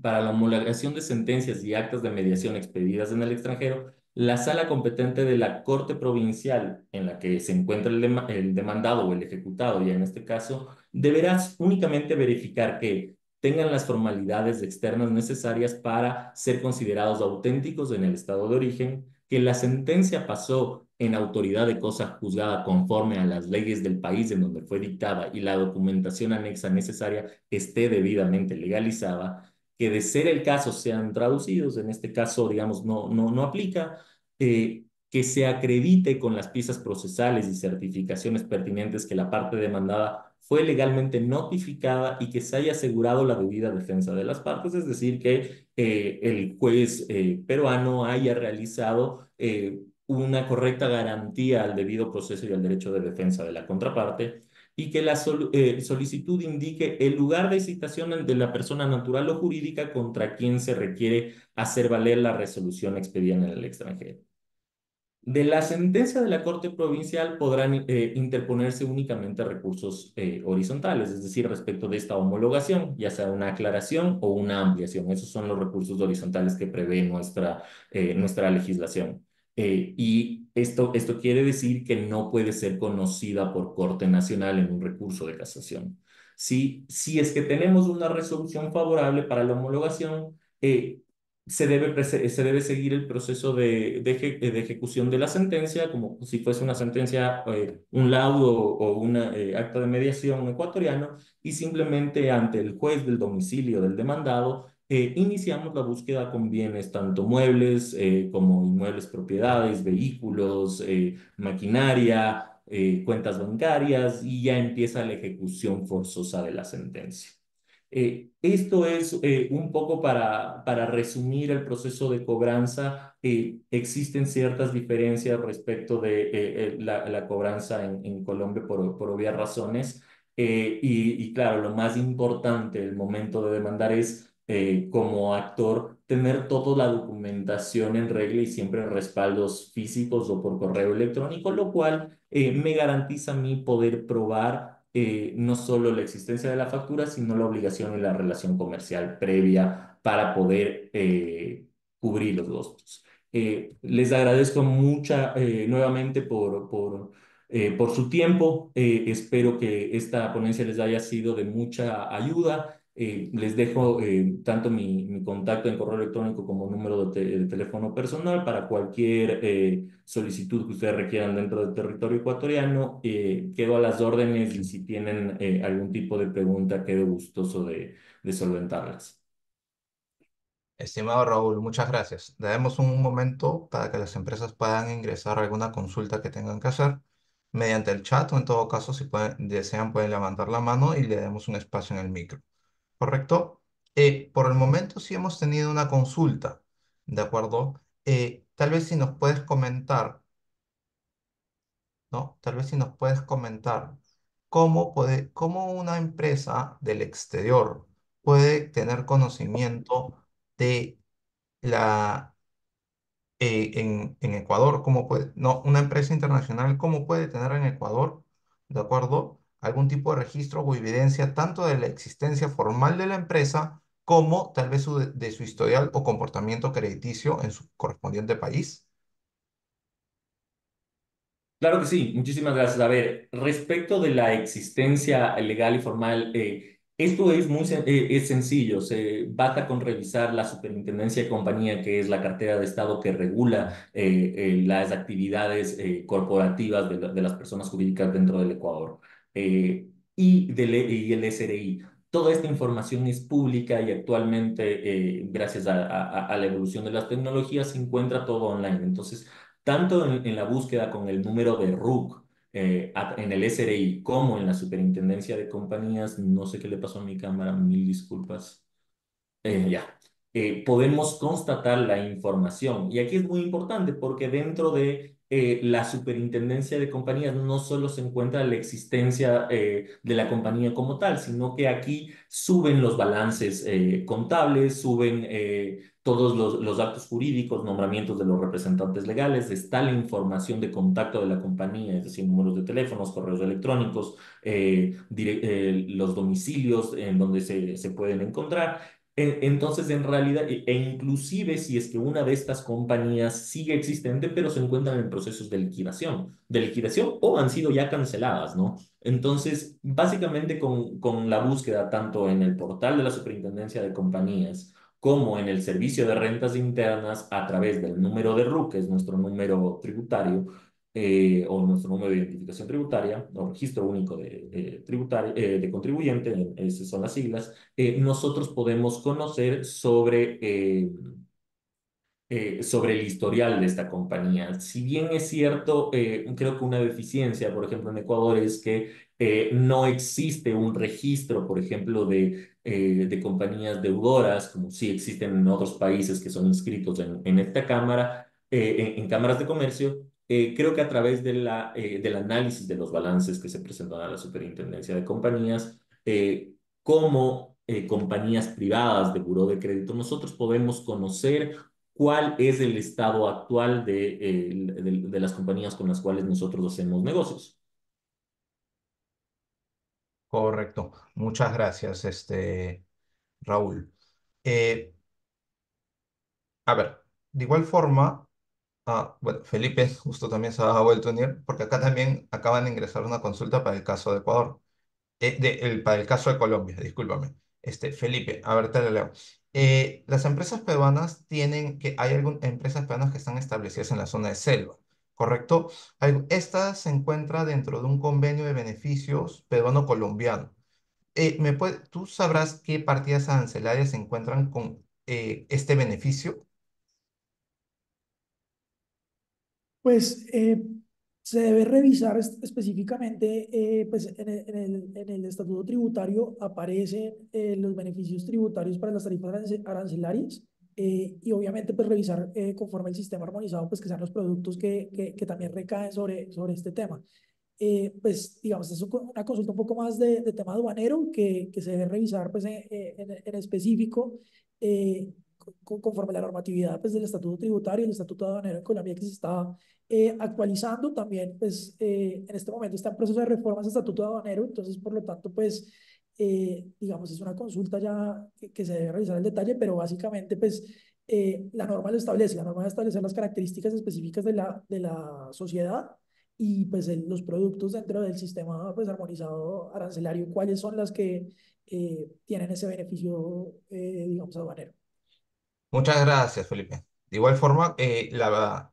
Para la homologación de sentencias y actas de mediación expedidas en el extranjero, la sala competente de la Corte Provincial en la que se encuentra el, dem- el demandado o el ejecutado, ya en este caso, deberá únicamente verificar que tengan las formalidades externas necesarias para ser considerados auténticos en el estado de origen, que la sentencia pasó en autoridad de cosa juzgada conforme a las leyes del país en donde fue dictada y la documentación anexa necesaria esté debidamente legalizada, que de ser el caso sean traducidos, en este caso, digamos, no, no, no aplica, eh, que se acredite con las piezas procesales y certificaciones pertinentes que la parte demandada fue legalmente notificada y que se haya asegurado la debida defensa de las partes, es decir, que eh, el juez eh, peruano haya realizado eh, una correcta garantía al debido proceso y al derecho de defensa de la contraparte, y que la sol, eh, solicitud indique el lugar de citación de la persona natural o jurídica contra quien se requiere hacer valer la resolución expedida en el extranjero. De la sentencia de la Corte Provincial podrán eh, interponerse únicamente recursos eh, horizontales, es decir, respecto de esta homologación, ya sea una aclaración o una ampliación. Esos son los recursos horizontales que prevé nuestra, eh, nuestra legislación. Eh, y esto, esto quiere decir que no puede ser conocida por Corte Nacional en un recurso de casación. Si, si es que tenemos una resolución favorable para la homologación, eh, se, debe, se debe seguir el proceso de, de, eje, de ejecución de la sentencia, como si fuese una sentencia, eh, un laudo o un eh, acta de mediación ecuatoriano, y simplemente ante el juez del domicilio del demandado, Eh, iniciamos la búsqueda con bienes, tanto muebles eh, como inmuebles, propiedades, vehículos, eh, maquinaria, eh, cuentas bancarias, y ya empieza la ejecución forzosa de la sentencia. Eh, esto es eh, un poco para, para resumir el proceso de cobranza. Eh, existen ciertas diferencias respecto de eh, eh, la, la cobranza en, en Colombia por, por obvias razones. Eh, y, y claro, lo más importante, el momento de demandar es Eh, como actor, tener toda la documentación en regla y siempre respaldos físicos o por correo electrónico, lo cual eh, me garantiza a mí poder probar eh, no solo la existencia de la factura, sino la obligación y la relación comercial previa para poder eh, cubrir los costos. Eh, les agradezco mucha, eh, nuevamente por... por Eh, por su tiempo. Eh, espero que esta ponencia les haya sido de mucha ayuda. Eh, les dejo eh, tanto mi, mi contacto en correo electrónico como número de, te de teléfono personal para cualquier eh, solicitud que ustedes requieran dentro del territorio ecuatoriano. Eh, quedo a las órdenes y si tienen eh, algún tipo de pregunta, quedo gustoso de, de solventarlas. Estimado Raúl, muchas gracias. Daremos un momento para que las empresas puedan ingresar alguna consulta que tengan que hacer mediante el chat, o en todo caso, si pueden, desean, pueden levantar la mano y le damos un espacio en el micro. ¿Correcto? Eh, por el momento sí hemos tenido una consulta, ¿de acuerdo? Eh, tal vez si nos puedes comentar, ¿no? Tal vez si nos puedes comentar cómo, puede, cómo una empresa del exterior puede tener conocimiento de la... Eh, en, en Ecuador, ¿cómo puede, no, una empresa internacional, cómo puede tener en Ecuador, de acuerdo, algún tipo de registro o evidencia tanto de la existencia formal de la empresa como tal vez su, de su historial o comportamiento crediticio en su correspondiente país? Claro que sí, muchísimas gracias. A ver, respecto de la existencia legal y formal, eh, Esto es muy es sencillo, se basta con revisar la Superintendencia de Compañía, que es la cartera de Estado que regula eh, eh, las actividades eh, corporativas de, de las personas jurídicas dentro del Ecuador eh, y, del, y el S R I. Toda esta información es pública y actualmente, eh, gracias a, a, a la evolución de las tecnologías, se encuentra todo online. Entonces, tanto en, en la búsqueda con el número de R U C, Eh, en el S R I como en la Superintendencia de Compañías, no sé qué le pasó a mi cámara, mil disculpas, eh, ya, eh, podemos constatar la información. Y aquí es muy importante porque dentro de eh, la Superintendencia de Compañías no solo se encuentra la existencia eh, de la compañía como tal, sino que aquí suben los balances eh, contables, suben... Eh, todos los, los actos jurídicos, nombramientos de los representantes legales, está la información de contacto de la compañía, es decir, números de teléfonos, correos electrónicos, eh, eh, los domicilios en donde se, se pueden encontrar. E entonces, en realidad, e, e inclusive si es que una de estas compañías sigue existente, pero se encuentran en procesos de liquidación, de liquidación o han sido ya canceladas, ¿no? Entonces, básicamente con, con la búsqueda tanto en el portal de la Superintendencia de Compañías, como en el Servicio de Rentas Internas, a través del número de R U, que es nuestro número tributario, eh, o nuestro número de identificación tributaria, o registro único de, de, tributario, eh, de contribuyente, esas son las siglas, eh, nosotros podemos conocer sobre, eh, eh, sobre el historial de esta compañía. Si bien es cierto, eh, creo que una deficiencia, por ejemplo, en Ecuador es que eh, no existe un registro, por ejemplo, de... Eh, de compañías deudoras, como sí existen en otros países que son inscritos en, en esta cámara, eh, en, en cámaras de comercio. Eh, creo que a través de la, eh, del análisis de los balances que se presentan a la Superintendencia de Compañías, eh, como eh, compañías privadas de buró de crédito, nosotros podemos conocer cuál es el estado actual de, eh, de, de las compañías con las cuales nosotros hacemos negocios. Correcto. Muchas gracias, este, Raúl. Eh, a ver, de igual forma, ah, bueno, Felipe justo también se ha vuelto a unir, porque acá también acaban de ingresar una consulta para el caso de Ecuador, eh, de, el, para el caso de Colombia, discúlpame. Este, Felipe, a ver, te lo leo. Eh, las empresas peruanas tienen que, hay algunas empresas peruanas que están establecidas en la zona de selva. ¿Correcto? Esta se encuentra dentro de un convenio de beneficios peruano-colombiano. Eh, ¿me puede, ¿Tú sabrás qué partidas arancelarias se encuentran con eh, este beneficio? Pues eh, se debe revisar es específicamente, eh, pues en el, en, el, en el estatuto tributario aparecen eh, los beneficios tributarios para las tarifas arancelarias. Eh, y obviamente pues revisar eh, conforme el sistema armonizado pues que sean los productos que, que, que también recaen sobre, sobre este tema. Eh, pues digamos, es una consulta un poco más de, de tema aduanero que, que se debe revisar pues en, en, en específico eh, conforme la normatividad pues del estatuto tributario y el estatuto aduanero en Colombia que se está eh, actualizando también pues eh, en este momento está en proceso de reformas el estatuto aduanero, entonces por lo tanto pues Eh, digamos, es una consulta ya que, que se debe revisar el detalle, pero básicamente pues eh, la norma lo establece, la norma va a establecer las características específicas de la, de la sociedad y pues el, los productos dentro del sistema pues armonizado arancelario, cuáles son las que eh, tienen ese beneficio, eh, digamos, aduanero. Muchas gracias, Felipe. De igual forma, eh, la,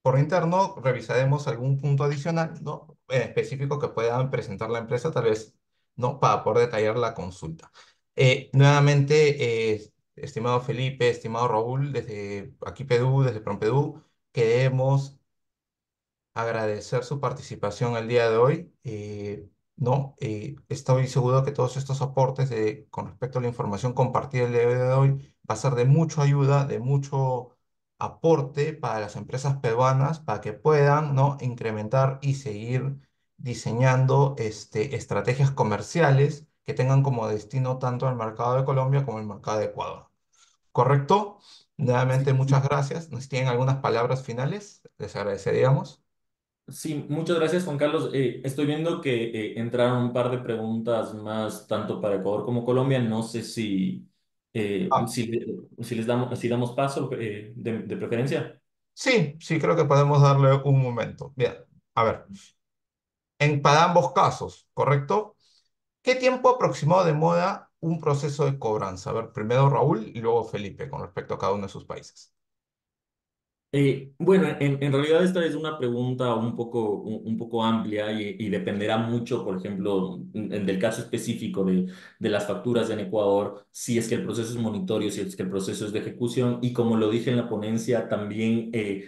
por interno revisaremos algún punto adicional, ¿no? En específico que puedan presentar la empresa, tal vez, ¿no? Para poder detallar la consulta. Eh, nuevamente, eh, estimado Felipe, estimado Raúl, desde aquí Perú, desde PROMPERÚ, queremos agradecer su participación el día de hoy. Eh, ¿no? Eh, estoy seguro que todos estos aportes de, con respecto a la información compartida el día de hoy va a ser de mucha ayuda, de mucho aporte para las empresas peruanas para que puedan, ¿no?, incrementar y seguir diseñando este, estrategias comerciales que tengan como destino tanto el mercado de Colombia como el mercado de Ecuador. ¿Correcto? Nuevamente, muchas gracias. ¿Nos tienen algunas palabras finales? Les agradeceríamos. Sí, muchas gracias, Juan Carlos. Eh, estoy viendo que eh, entraron un par de preguntas más, tanto para Ecuador como Colombia. No sé si, eh, ah. si, si les damos, si damos paso eh, de, de preferencia. Sí, sí, creo que podemos darle un momento. Bien, a ver. En, para ambos casos, ¿correcto? ¿Qué tiempo aproximado demora un proceso de cobranza? A ver, primero Raúl y luego Felipe, con respecto a cada uno de sus países. Eh, bueno, en, en realidad esta es una pregunta un poco, un, un poco amplia y, y dependerá mucho, por ejemplo, en, en del caso específico de, de las facturas en Ecuador, si es que el proceso es monitorio, si es que el proceso es de ejecución, y como lo dije en la ponencia, también eh,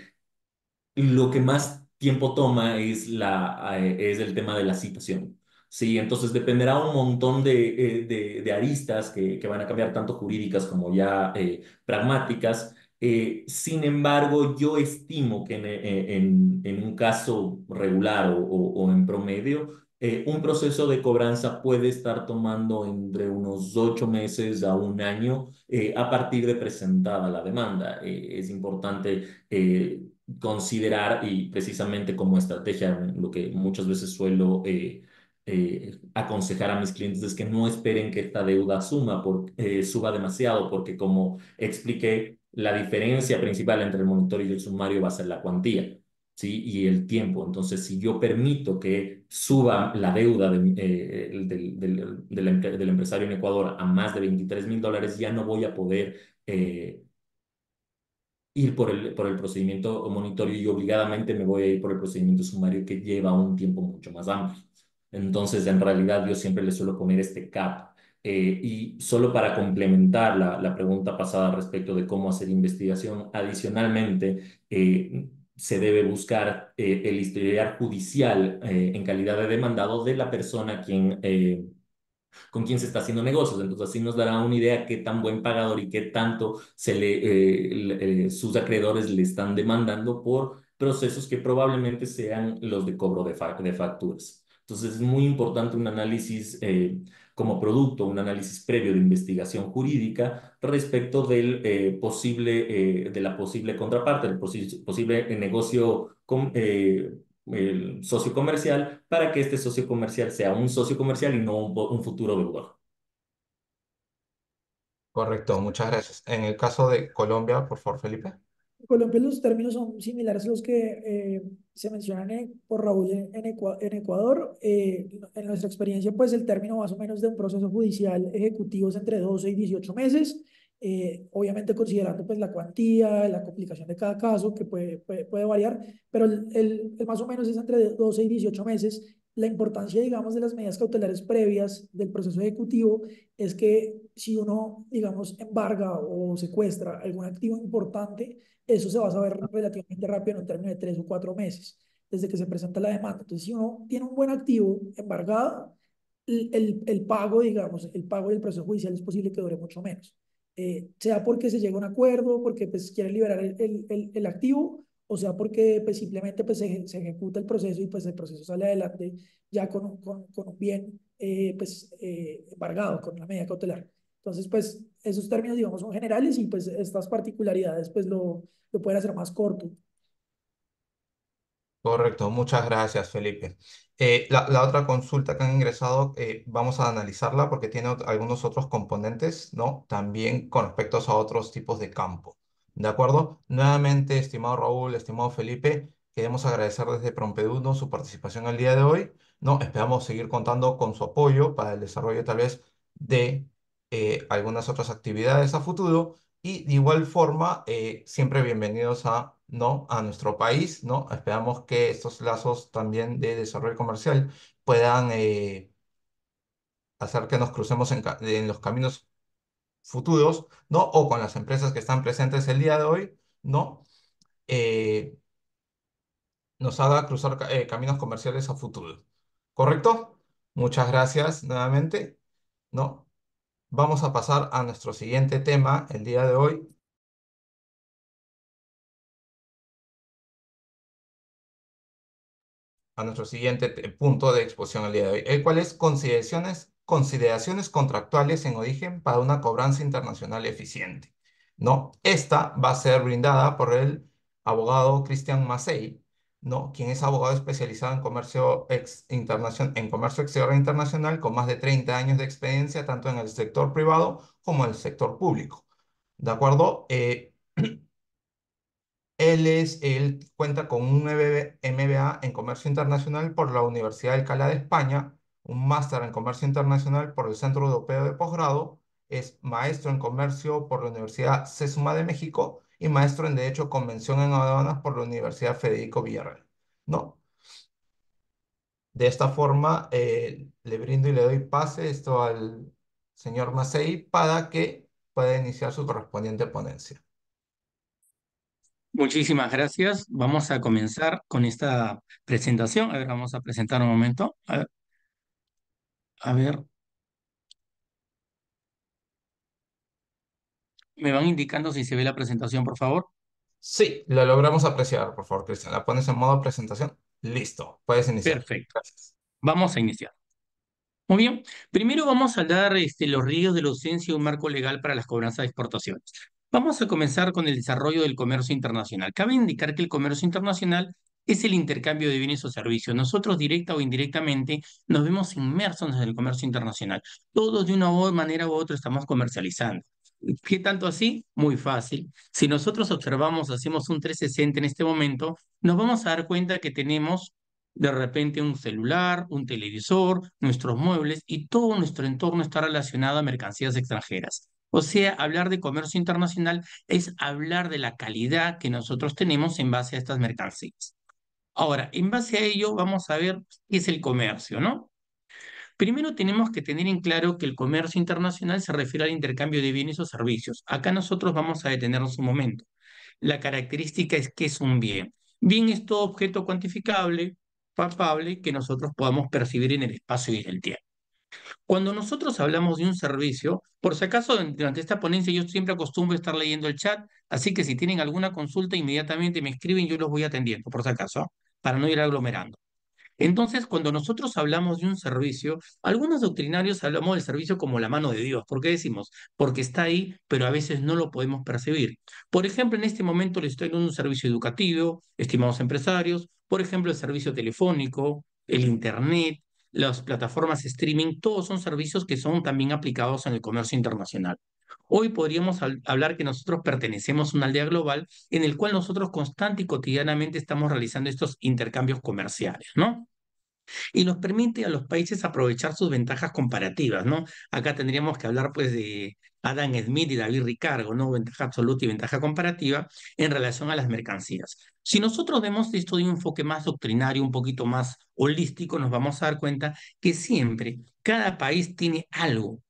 lo que más tiempo toma es, la, es el tema de la citación. Sí, entonces dependerá un montón de, de, de aristas que, que van a cambiar, tanto jurídicas como ya eh, pragmáticas. Eh, sin embargo, yo estimo que en, en, en un caso regular o, o, o en promedio, Eh, un proceso de cobranza puede estar tomando entre unos ocho meses a un año eh, a partir de presentada la demanda. Eh, es importante eh, considerar, y precisamente como estrategia, lo que muchas veces suelo eh, eh, aconsejar a mis clientes es que no esperen que esta deuda suma por, eh, suba demasiado, porque como expliqué, la diferencia principal entre el monitorio y el sumario va a ser la cuantía, ¿sí? Y el tiempo. Entonces, si yo permito que suba la deuda de, eh, del, del, del, del empresario en Ecuador a más de veintitrés mil dólares, ya no voy a poder eh, ir por el, por el procedimiento monitorio y obligadamente me voy a ir por el procedimiento sumario, que lleva un tiempo mucho más amplio. Entonces, en realidad, yo siempre le suelo poner este cap. Eh, y solo para complementar la, la pregunta pasada respecto de cómo hacer investigación, adicionalmente, eh, se debe buscar eh, el historial judicial eh, en calidad de demandado de la persona quien, eh, con quien se está haciendo negocios. Entonces, así nos dará una idea qué tan buen pagador y qué tanto se le, eh, le, eh, sus acreedores le están demandando por procesos que probablemente sean los de cobro de, fa de facturas. Entonces, es muy importante un análisis eh, como producto, un análisis previo de investigación jurídica respecto del, eh, posible, eh, de la posible contraparte, del posi posible negocio com eh, el socio comercial, para que este socio comercial sea un socio comercial y no un, un futuro deudor. Correcto, muchas gracias. En el caso de Colombia, por favor, Felipe. En Colombia los términos son similares a los que eh, se mencionan en, por Raúl en, en Ecuador. Eh, en nuestra experiencia, pues el término más o menos de un proceso judicial ejecutivo es entre doce y dieciocho meses, eh, obviamente considerando pues la cuantía, la complicación de cada caso, que puede, puede, puede variar, pero el, el, el más o menos es entre doce y dieciocho meses. La importancia, digamos, de las medidas cautelares previas del proceso ejecutivo es que si uno, digamos, embarga o secuestra algún activo importante, eso se va a saber relativamente rápido en un término de tres o cuatro meses desde que se presenta la demanda. Entonces, si uno tiene un buen activo embargado, el, el, el pago, digamos, el pago del proceso judicial es posible que dure mucho menos. Eh, sea porque se llega a un acuerdo, porque pues, quiere liberar el, el, el, el activo, o sea, porque pues, simplemente pues, se, se ejecuta el proceso y pues, el proceso sale adelante ya con, con, con un bien eh, pues, eh, embargado, con una medida cautelar. Entonces, pues, esos términos, digamos, son generales y pues, estas particularidades pues, lo, lo pueden hacer más corto. Correcto, muchas gracias, Felipe. Eh, la, la otra consulta que han ingresado, eh, vamos a analizarla porque tiene algunos otros componentes, ¿no? También con respecto a otros tipos de campo. ¿De acuerdo? Nuevamente, estimado Raúl, estimado Felipe, queremos agradecer desde PROMPERÚ, ¿no?, su participación el día de hoy, ¿no? Esperamos seguir contando con su apoyo para el desarrollo tal vez de eh, algunas otras actividades a futuro, y de igual forma, eh, siempre bienvenidos a, ¿no?, a nuestro país, ¿no? Esperamos que estos lazos también de desarrollo comercial puedan eh, hacer que nos crucemos en, en los caminos futuros, ¿no? O con las empresas que están presentes el día de hoy, ¿no? Eh, nos haga cruzar eh, caminos comerciales a futuro. ¿Correcto? Muchas gracias nuevamente, ¿no? Vamos a pasar a nuestro siguiente tema el día de hoy. A nuestro siguiente punto de exposición el día de hoy, el cual es consideraciones Consideraciones contractuales en origen para una cobranza internacional eficiente, ¿no? Esta va a ser brindada por el abogado Cristian Macey, ¿no?, quien es abogado especializado en comercio, ex en comercio exterior internacional, con más de treinta años de experiencia tanto en el sector privado como en el sector público. ¿De acuerdo? Eh, él, es, él cuenta con un M B A en comercio internacional por la Universidad de Alcalá de España, un máster en comercio internacional por el Centro Europeo de Posgrado, es maestro en comercio por la Universidad CESUMA de México y maestro en Derecho Convención en Aduanas por la Universidad Federico Villarreal, ¿no? De esta forma, eh, le brindo y le doy pase esto al señor Macey para que pueda iniciar su correspondiente ponencia. Muchísimas gracias. Vamos a comenzar con esta presentación. A ver, vamos a presentar un momento. A ver. A ver, me van indicando si se ve la presentación, por favor. Sí, la logramos apreciar, por favor, Cristian. La pones en modo presentación. Listo, puedes iniciar. Perfecto. Gracias. Vamos a iniciar. Muy bien, primero vamos a hablar de este, los riesgos de la ausencia de un marco legal para las cobranzas de exportaciones. Vamos a comenzar con el desarrollo del comercio internacional. Cabe indicar que el comercio internacional es el intercambio de bienes o servicios. Nosotros, directa o indirectamente, nos vemos inmersos en el comercio internacional. Todos de una manera u otra estamos comercializando. ¿Qué tanto así? Muy fácil. Si nosotros observamos, hacemos un trescientos sesenta en este momento, nos vamos a dar cuenta que tenemos de repente un celular, un televisor, nuestros muebles y todo nuestro entorno está relacionado a mercancías extranjeras. O sea, hablar de comercio internacional es hablar de la calidad que nosotros tenemos en base a estas mercancías. Ahora, en base a ello vamos a ver qué es el comercio, ¿no? Primero tenemos que tener en claro que el comercio internacional se refiere al intercambio de bienes o servicios. Acá nosotros vamos a detenernos un momento. La característica es que es un bien. Bien es todo objeto cuantificable, palpable, que nosotros podamos percibir en el espacio y en el tiempo. Cuando nosotros hablamos de un servicio, por si acaso durante esta ponencia yo siempre acostumbro estar leyendo el chat, así que si tienen alguna consulta inmediatamente me escriben, yo los voy atendiendo, por si acaso, ¿eh? Para no ir aglomerando. Entonces, cuando nosotros hablamos de un servicio, algunos doctrinarios hablamos del servicio como la mano de Dios. ¿Por qué decimos? Porque está ahí, pero a veces no lo podemos percibir. Por ejemplo, en este momento les estoy dando un servicio educativo, estimados empresarios, por ejemplo, el servicio telefónico, el internet, las plataformas streaming, todos son servicios que son también aplicados en el comercio internacional. Hoy podríamos hablar que nosotros pertenecemos a una aldea global en el cual nosotros constante y cotidianamente estamos realizando estos intercambios comerciales, ¿no? Y nos permite a los países aprovechar sus ventajas comparativas, ¿no? Acá tendríamos que hablar, pues, de Adam Smith y David Ricardo, ¿no? Ventaja absoluta y ventaja comparativa en relación a las mercancías. Si nosotros vemos esto de un enfoque más doctrinario, un poquito más holístico, nos vamos a dar cuenta que siempre cada país tiene algo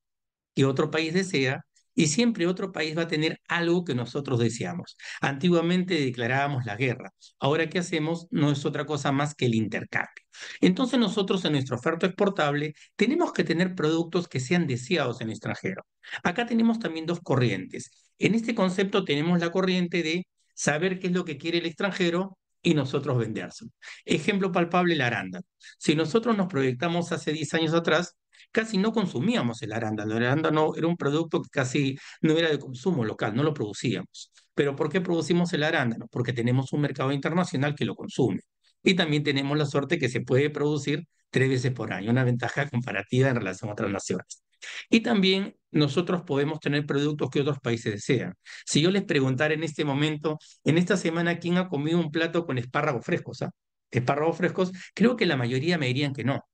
que otro país desea y siempre otro país va a tener algo que nosotros deseamos. Antiguamente declarábamos la guerra. Ahora, ¿qué hacemos? No es otra cosa más que el intercambio. Entonces nosotros en nuestra oferta exportable tenemos que tener productos que sean deseados en el extranjero. Acá tenemos también dos corrientes. En este concepto tenemos la corriente de saber qué es lo que quiere el extranjero y nosotros vendérselo. Ejemplo palpable, el arándano. Si nosotros nos proyectamos hace diez años atrás, casi no consumíamos el arándano. El arándano era un producto que casi no era de consumo local, no lo producíamos. ¿Pero por qué producimos el arándano? Porque tenemos un mercado internacional que lo consume. Y también tenemos la suerte que se puede producir tres veces por año, una ventaja comparativa en relación a otras naciones. Y también nosotros podemos tener productos que otros países desean. Si yo les preguntara en este momento, en esta semana, ¿quién ha comido un plato con espárragos frescos? ¿Ah? Espárragos frescos, creo que la mayoría me dirían que no.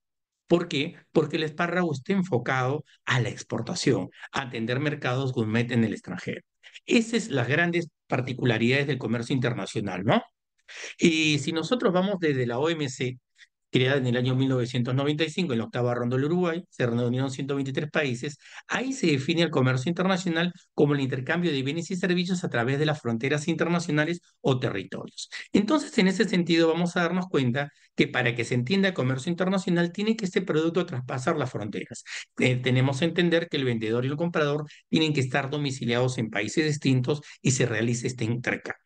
¿Por qué? Porque el espárrago está enfocado a la exportación, a atender mercados gourmet en el extranjero. Esas son las grandes particularidades del comercio internacional, ¿no? Y si nosotros vamos desde la O M C, creada en el año mil novecientos noventa y cinco, en la octava ronda del Uruguay, se reunieron ciento veintitrés países, ahí se define el comercio internacional como el intercambio de bienes y servicios a través de las fronteras internacionales o territorios. Entonces, en ese sentido, vamos a darnos cuenta que para que se entienda el comercio internacional, tiene que este producto traspasar las fronteras. Eh, tenemos que entender que el vendedor y el comprador tienen que estar domiciliados en países distintos y se realice este intercambio.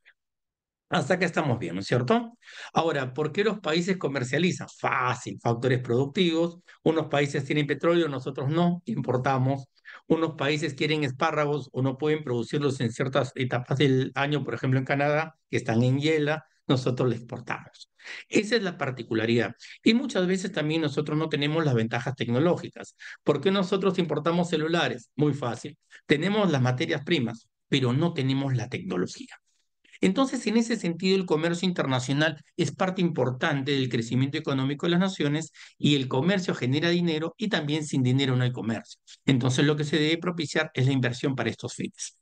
Hasta acá estamos bien, ¿no es cierto? Ahora, ¿por qué los países comercializan? Fácil, factores productivos. Unos países tienen petróleo, nosotros no, importamos. Unos países quieren espárragos o no pueden producirlos en ciertas etapas del año, por ejemplo en Canadá, que están en hiela, nosotros les exportamos. Esa es la particularidad. Y muchas veces también nosotros no tenemos las ventajas tecnológicas. ¿Por qué nosotros importamos celulares? Muy fácil. Tenemos las materias primas, pero no tenemos la tecnología. Entonces, en ese sentido, el comercio internacional es parte importante del crecimiento económico de las naciones y el comercio genera dinero y también sin dinero no hay comercio. Entonces, lo que se debe propiciar es la inversión para estos fines.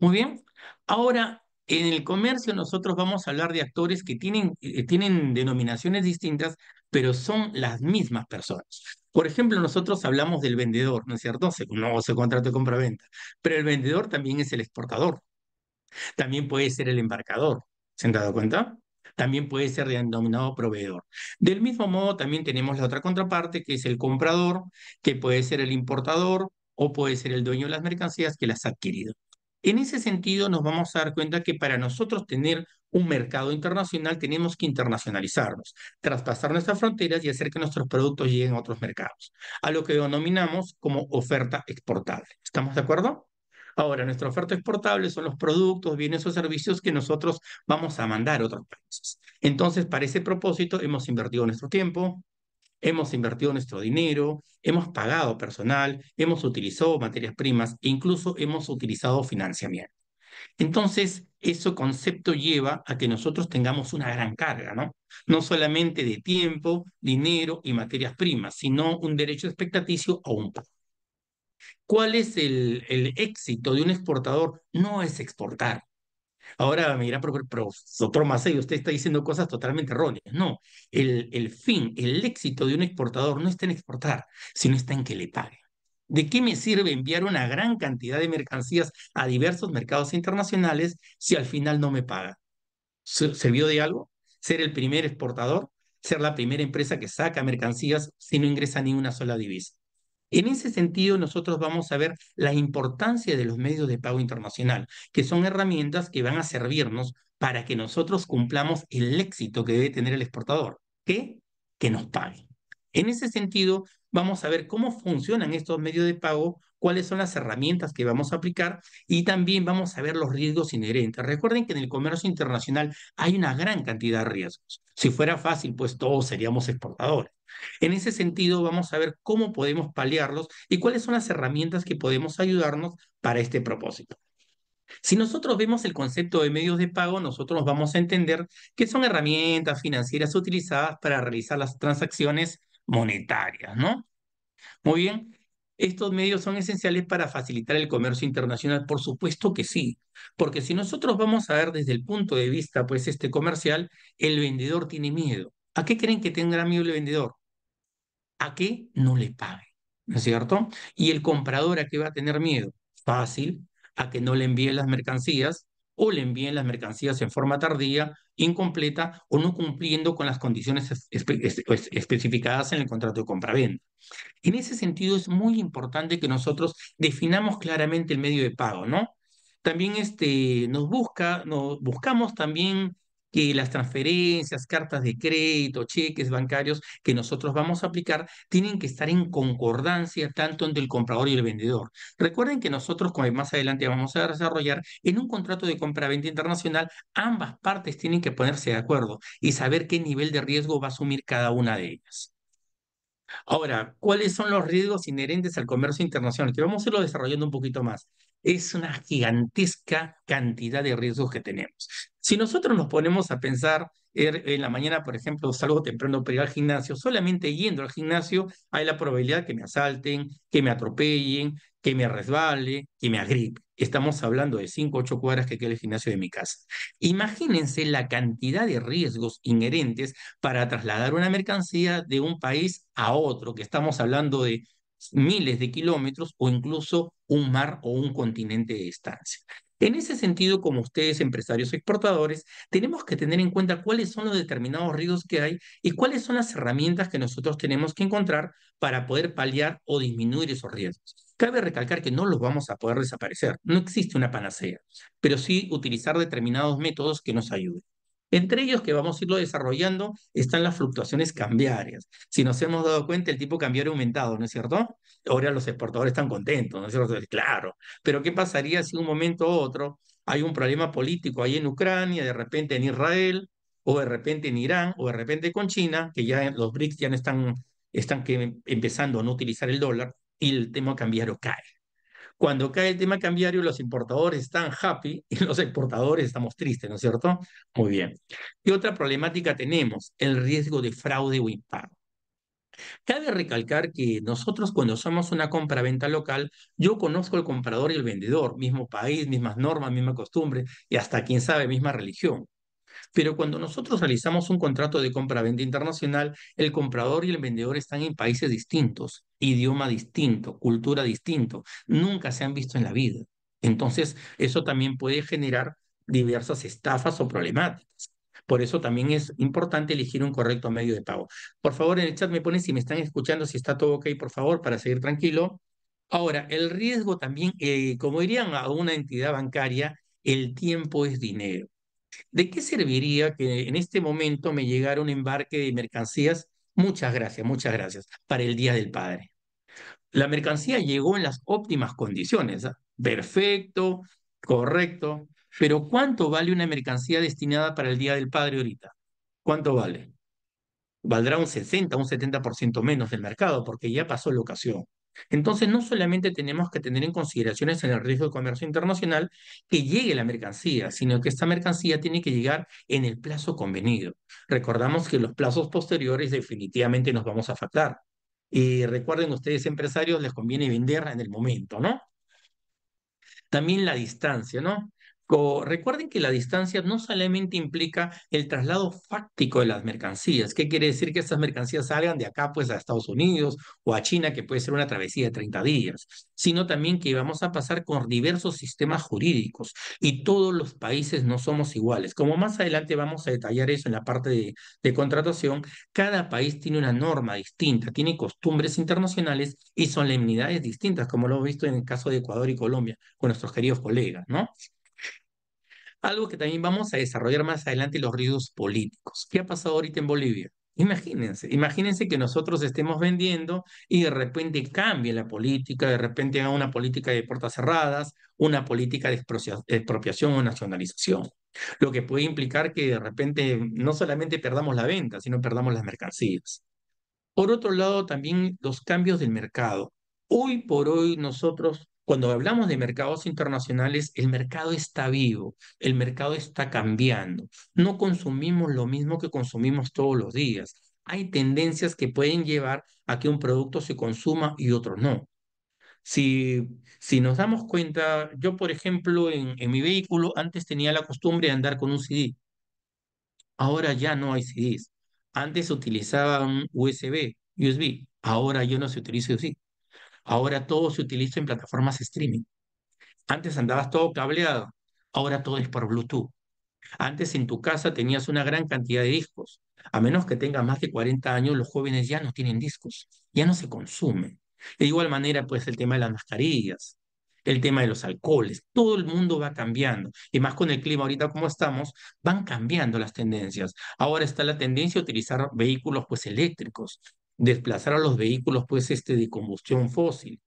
Muy bien. Ahora, en el comercio nosotros vamos a hablar de actores que tienen, eh, tienen denominaciones distintas, pero son las mismas personas. Por ejemplo, nosotros hablamos del vendedor, ¿no es cierto? Se conoce contrato de compra-venta, pero el vendedor también es el exportador. También puede ser el embarcador, ¿se han dado cuenta? También puede ser denominado proveedor. Del mismo modo, también tenemos la otra contraparte, que es el comprador, que puede ser el importador o puede ser el dueño de las mercancías que las ha adquirido. En ese sentido, nos vamos a dar cuenta que para nosotros tener un mercado internacional tenemos que internacionalizarnos, traspasar nuestras fronteras y hacer que nuestros productos lleguen a otros mercados, a lo que denominamos como oferta exportable. ¿Estamos de acuerdo? Ahora, nuestra oferta exportable son los productos, bienes o servicios que nosotros vamos a mandar a otros países. Entonces, para ese propósito hemos invertido nuestro tiempo, hemos invertido nuestro dinero, hemos pagado personal, hemos utilizado materias primas e incluso hemos utilizado financiamiento. Entonces, ese concepto lleva a que nosotros tengamos una gran carga, ¿no? No solamente de tiempo, dinero y materias primas, sino un derecho expectaticio o un pago. ¿Cuál es el, el éxito de un exportador? No es exportar. Ahora, mira, doctor Macey, usted está diciendo cosas totalmente erróneas. No, el, el fin, el éxito de un exportador no está en exportar, sino está en que le paguen. ¿De qué me sirve enviar una gran cantidad de mercancías a diversos mercados internacionales si al final no me paga? ¿Sirvió de algo? ¿Ser el primer exportador? ¿Ser la primera empresa que saca mercancías si no ingresa ni una sola divisa? En ese sentido, nosotros vamos a ver la importancia de los medios de pago internacional, que son herramientas que van a servirnos para que nosotros cumplamos el éxito que debe tener el exportador, ¿qué? Que nos pague. En ese sentido, vamos a ver cómo funcionan estos medios de pago, cuáles son las herramientas que vamos a aplicar y también vamos a ver los riesgos inherentes. Recuerden que en el comercio internacional hay una gran cantidad de riesgos. Si fuera fácil, pues todos seríamos exportadores. En ese sentido, vamos a ver cómo podemos paliarlos y cuáles son las herramientas que podemos ayudarnos para este propósito. Si nosotros vemos el concepto de medios de pago, nosotros vamos a entender que son herramientas financieras utilizadas para realizar las transacciones monetarias, ¿no? Muy bien, estos medios son esenciales para facilitar el comercio internacional, por supuesto que sí, porque si nosotros vamos a ver desde el punto de vista, pues, este comercial, el vendedor tiene miedo. ¿A qué creen que tendrá miedo el vendedor? A que no le pague, ¿no es cierto? Y el comprador, ¿a qué va a tener miedo? Fácil, a que no le envíen las mercancías, o le envíen las mercancías en forma tardía, incompleta o no cumpliendo con las condiciones espe especificadas en el contrato de compraventa. En ese sentido es muy importante que nosotros definamos claramente el medio de pago, ¿no? También este, nos busca, nos buscamos también que las transferencias, cartas de crédito, cheques bancarios que nosotros vamos a aplicar tienen que estar en concordancia tanto entre el comprador y el vendedor. Recuerden que nosotros, como más adelante vamos a desarrollar, en un contrato de compra-venta internacional, ambas partes tienen que ponerse de acuerdo y saber qué nivel de riesgo va a asumir cada una de ellas. Ahora, ¿cuáles son los riesgos inherentes al comercio internacional? Que vamos a irlo desarrollando un poquito más. Es una gigantesca cantidad de riesgos que tenemos. Si nosotros nos ponemos a pensar en la mañana, por ejemplo, salgo temprano para ir al gimnasio, solamente yendo al gimnasio hay la probabilidad que me asalten, que me atropellen, que me resbale, que me agripe. Estamos hablando de cinco a ocho cuadras que queda el gimnasio de mi casa. Imagínense la cantidad de riesgos inherentes para trasladar una mercancía de un país a otro, que estamos hablando de miles de kilómetros o incluso un mar o un continente de distancia. En ese sentido, como ustedes, empresarios exportadores, tenemos que tener en cuenta cuáles son los determinados riesgos que hay y cuáles son las herramientas que nosotros tenemos que encontrar para poder paliar o disminuir esos riesgos. Cabe recalcar que no los vamos a poder desaparecer, no existe una panacea, pero sí utilizar determinados métodos que nos ayuden. Entre ellos, que vamos a irlo desarrollando, están las fluctuaciones cambiarias. Si nos hemos dado cuenta, el tipo cambiario ha aumentado, ¿no es cierto? Ahora los exportadores están contentos, ¿no es cierto? Claro, pero ¿qué pasaría si de un momento u otro hay un problema político ahí en Ucrania, de repente en Israel, o de repente en Irán, o de repente con China, que ya los BRICS ya no están, están que, empezando a no utilizar el dólar, y el tema cambiario cae? Cuando cae el tema cambiario, los importadores están happy y los exportadores estamos tristes, ¿no es cierto? Muy bien. ¿Qué otra problemática tenemos? El riesgo de fraude o impago. Cabe recalcar que nosotros, cuando somos una compra-venta local, yo conozco al comprador y el vendedor, mismo país, mismas normas, misma costumbre y hasta, quién sabe, misma religión. Pero cuando nosotros realizamos un contrato de compra-venta internacional, el comprador y el vendedor están en países distintos, idioma distinto, cultura distinto, nunca se han visto en la vida. Entonces, eso también puede generar diversas estafas o problemáticas. Por eso también es importante elegir un correcto medio de pago. Por favor, en el chat me ponen si me están escuchando, si está todo ok, por favor, para seguir tranquilo. Ahora, el riesgo también, eh, como dirían a una entidad bancaria, el tiempo es dinero. ¿De qué serviría que en este momento me llegara un embarque de mercancías? Muchas gracias, muchas gracias, para el Día del Padre. La mercancía llegó en las óptimas condiciones, ¿eh? Perfecto, correcto, pero ¿cuánto vale una mercancía destinada para el Día del Padre ahorita? ¿Cuánto vale? Valdrá un sesenta, un setenta por ciento menos del mercado, porque ya pasó la ocasión. Entonces, no solamente tenemos que tener en consideraciones en el riesgo de comercio internacional que llegue la mercancía, sino que esta mercancía tiene que llegar en el plazo convenido. Recordamos que los plazos posteriores definitivamente nos vamos a afectar. Y recuerden ustedes, empresarios, les conviene vender en el momento, ¿no? También la distancia, ¿no? Co- recuerden que la distancia no solamente implica el traslado fáctico de las mercancías. ¿Qué quiere decir? Que estas mercancías salgan de acá pues a Estados Unidos o a China, que puede ser una travesía de treinta días, sino también que vamos a pasar con diversos sistemas jurídicos y todos los países no somos iguales. Como más adelante vamos a detallar eso en la parte de, de contratación, cada país tiene una norma distinta, tiene costumbres internacionales y solemnidades distintas, como lo hemos visto en el caso de Ecuador y Colombia con nuestros queridos colegas, ¿no? Algo que también vamos a desarrollar más adelante, los riesgos políticos. ¿Qué ha pasado ahorita en Bolivia? Imagínense, imagínense que nosotros estemos vendiendo y de repente cambie la política, de repente haga una política de puertas cerradas, una política de expropiación o nacionalización, lo que puede implicar que de repente no solamente perdamos la venta, sino perdamos las mercancías. Por otro lado, también los cambios del mercado. Hoy por hoy nosotros, cuando hablamos de mercados internacionales, el mercado está vivo, el mercado está cambiando. No consumimos lo mismo que consumimos todos los días. Hay tendencias que pueden llevar a que un producto se consuma y otro no. Si, si nos damos cuenta, yo por ejemplo en, en mi vehículo antes tenía la costumbre de andar con un C D. Ahora ya no hay C Ds. Antes se utilizaba un U S B, U S B. Ahora yo no se utiliza U S B. Ahora todo se utiliza en plataformas streaming. Antes andabas todo cableado, ahora todo es por Bluetooth. Antes en tu casa tenías una gran cantidad de discos. A menos que tengas más de cuarenta años, los jóvenes ya no tienen discos, ya no se consumen. De igual manera, pues, el tema de las mascarillas, el tema de los alcoholes, todo el mundo va cambiando. Y más con el clima ahorita como estamos, van cambiando las tendencias. Ahora está la tendencia a utilizar vehículos, pues, eléctricos, desplazar a los vehículos pues este de combustión fósil.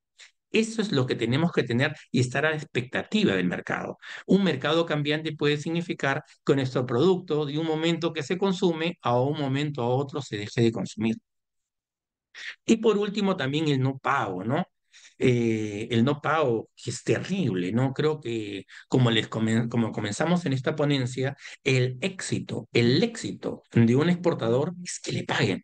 Eso es lo que tenemos que tener y estar a la expectativa del mercado. Un mercado cambiante puede significar que nuestro producto de un momento que se consume a un momento a otro se deje de consumir. Y por último también el no pago, ¿no? Eh, el no pago es terrible, ¿no? Creo que como, les comen- como comenzamos en esta ponencia, el éxito, el éxito de un exportador es que le paguen.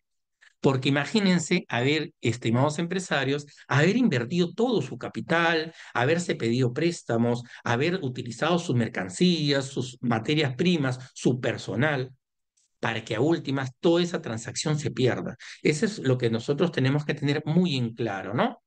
Porque imagínense haber, estimados empresarios, haber invertido todo su capital, haberse pedido préstamos, haber utilizado sus mercancías, sus materias primas, su personal, para que a últimas toda esa transacción se pierda. Eso es lo que nosotros tenemos que tener muy en claro, ¿no?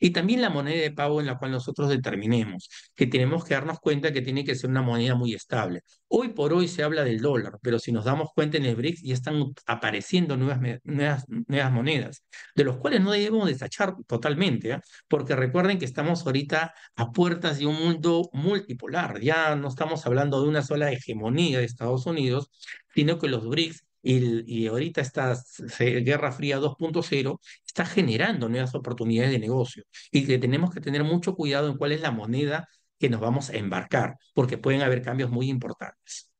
Y también la moneda de pago en la cual nosotros determinemos, que tenemos que darnos cuenta que tiene que ser una moneda muy estable. Hoy por hoy se habla del dólar, pero si nos damos cuenta en el BRICS ya están apareciendo nuevas, nuevas, nuevas monedas, de los cuales no debemos desechar totalmente, ¿eh? Porque recuerden que estamos ahorita a puertas de un mundo multipolar, ya no estamos hablando de una sola hegemonía de Estados Unidos, sino que los BRICS Y, y ahorita esta Guerra Fría dos punto cero está generando nuevas oportunidades de negocio y que tenemos que tener mucho cuidado en cuál es la moneda que nos vamos a embarcar, porque pueden haber cambios muy importantes.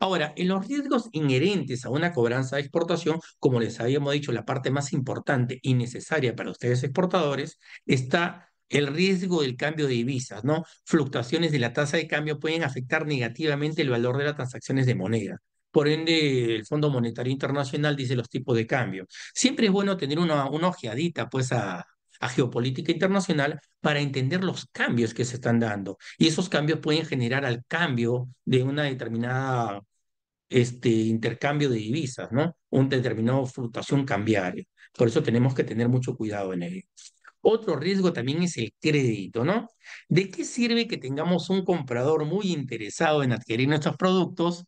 Ahora, en los riesgos inherentes a una cobranza de exportación, como les habíamos dicho, la parte más importante y necesaria para ustedes exportadores está el riesgo del cambio de divisas, ¿no? Fluctuaciones de la tasa de cambio pueden afectar negativamente el valor de las transacciones de moneda. Por ende, el Fondo Monetario Internacional dice los tipos de cambio. Siempre es bueno tener una, una ojeadita pues, a, a geopolítica internacional para entender los cambios que se están dando. Y esos cambios pueden generar al cambio de una determinada este, intercambio de divisas, ¿no? Un determinado fluctuación cambiaria. Por eso tenemos que tener mucho cuidado en ello. Otro riesgo también es el crédito, ¿no? ¿De qué sirve que tengamos un comprador muy interesado en adquirir nuestros productos?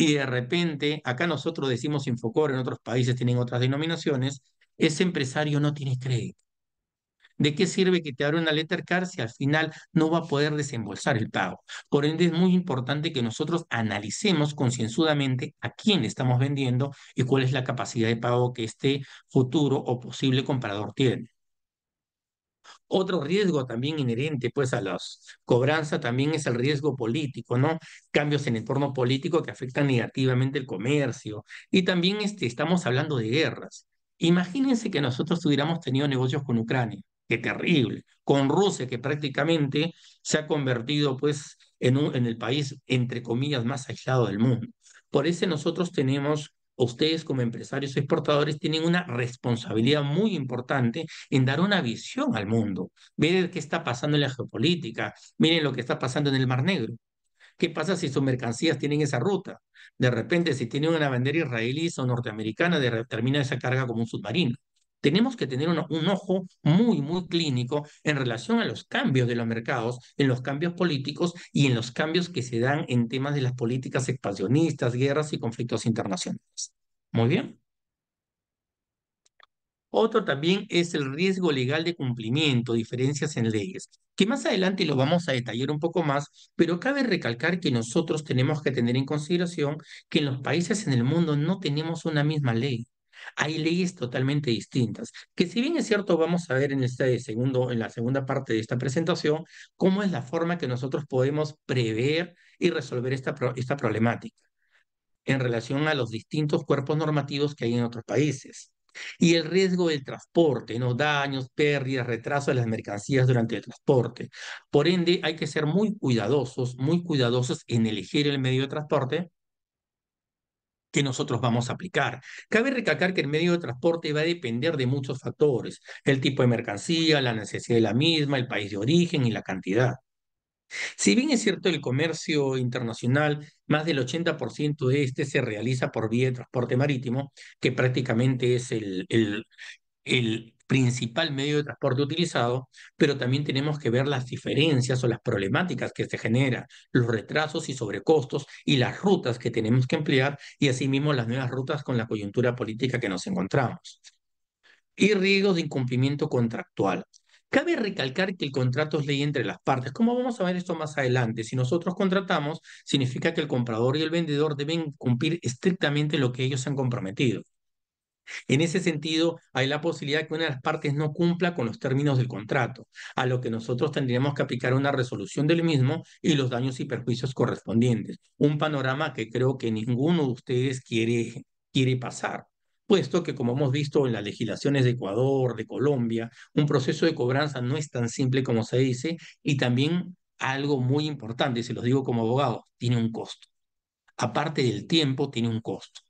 Y de repente, acá nosotros decimos Infocor, en otros países tienen otras denominaciones, ese empresario no tiene crédito. ¿De qué sirve que te abra una letter card si al final no va a poder desembolsar el pago? Por ende, es muy importante que nosotros analicemos concienzudamente a quién le estamos vendiendo y cuál es la capacidad de pago que este futuro o posible comprador tiene. Otro riesgo también inherente pues a la cobranza también es el riesgo político, ¿no? Cambios en el entorno político que afectan negativamente el comercio. Y también este, estamos hablando de guerras. Imagínense que nosotros hubiéramos tenido negocios con Ucrania, qué terrible, con Rusia, que prácticamente se ha convertido pues en, un, en el país, entre comillas, más aislado del mundo. Por eso nosotros tenemos... Ustedes como empresarios exportadores tienen una responsabilidad muy importante en dar una visión al mundo. Miren qué está pasando en la geopolítica, miren lo que está pasando en el Mar Negro. ¿Qué pasa si sus mercancías tienen esa ruta? De repente, si tienen una bandera israelí o norteamericana, de termina esa carga como un submarino. Tenemos que tener un, un ojo muy, muy clínico en relación a los cambios de los mercados, en los cambios políticos y en los cambios que se dan en temas de las políticas expansionistas, guerras y conflictos internacionales. Muy bien. Otro también es el riesgo legal de cumplimiento, diferencias en leyes, que más adelante lo vamos a detallar un poco más, pero cabe recalcar que nosotros tenemos que tener en consideración que en los países en el mundo no tenemos una misma ley. Hay leyes totalmente distintas, que si bien es cierto, vamos a ver en, este segundo, en la segunda parte de esta presentación cómo es la forma que nosotros podemos prever y resolver esta, esta problemática en relación a los distintos cuerpos normativos que hay en otros países. Y el riesgo del transporte, ¿no? Daños, pérdidas, retraso de las mercancías durante el transporte. Por ende, hay que ser muy cuidadosos, muy cuidadosos en elegir el medio de transporte que nosotros vamos a aplicar. Cabe recalcar que el medio de transporte va a depender de muchos factores, el tipo de mercancía, la necesidad de la misma, el país de origen y la cantidad. Si bien es cierto el comercio internacional, más del ochenta por ciento de este se realiza por vía de transporte marítimo, que prácticamente es el, el, el principal medio de transporte utilizado, pero también tenemos que ver las diferencias o las problemáticas que se generan, los retrasos y sobrecostos y las rutas que tenemos que emplear y asimismo las nuevas rutas con la coyuntura política que nos encontramos. Y riesgos de incumplimiento contractual. Cabe recalcar que el contrato es ley entre las partes. ¿Cómo vamos a ver esto más adelante? Si nosotros contratamos, significa que el comprador y el vendedor deben cumplir estrictamente lo que ellos han comprometido. En ese sentido, hay la posibilidad que una de las partes no cumpla con los términos del contrato, a lo que nosotros tendríamos que aplicar una resolución del mismo y los daños y perjuicios correspondientes. Un panorama que creo que ninguno de ustedes quiere, quiere pasar, puesto que, como hemos visto en las legislaciones de Ecuador, de Colombia, un proceso de cobranza no es tan simple como se dice y también algo muy importante, se los digo como abogado, tiene un costo. Aparte del tiempo, tiene un costo.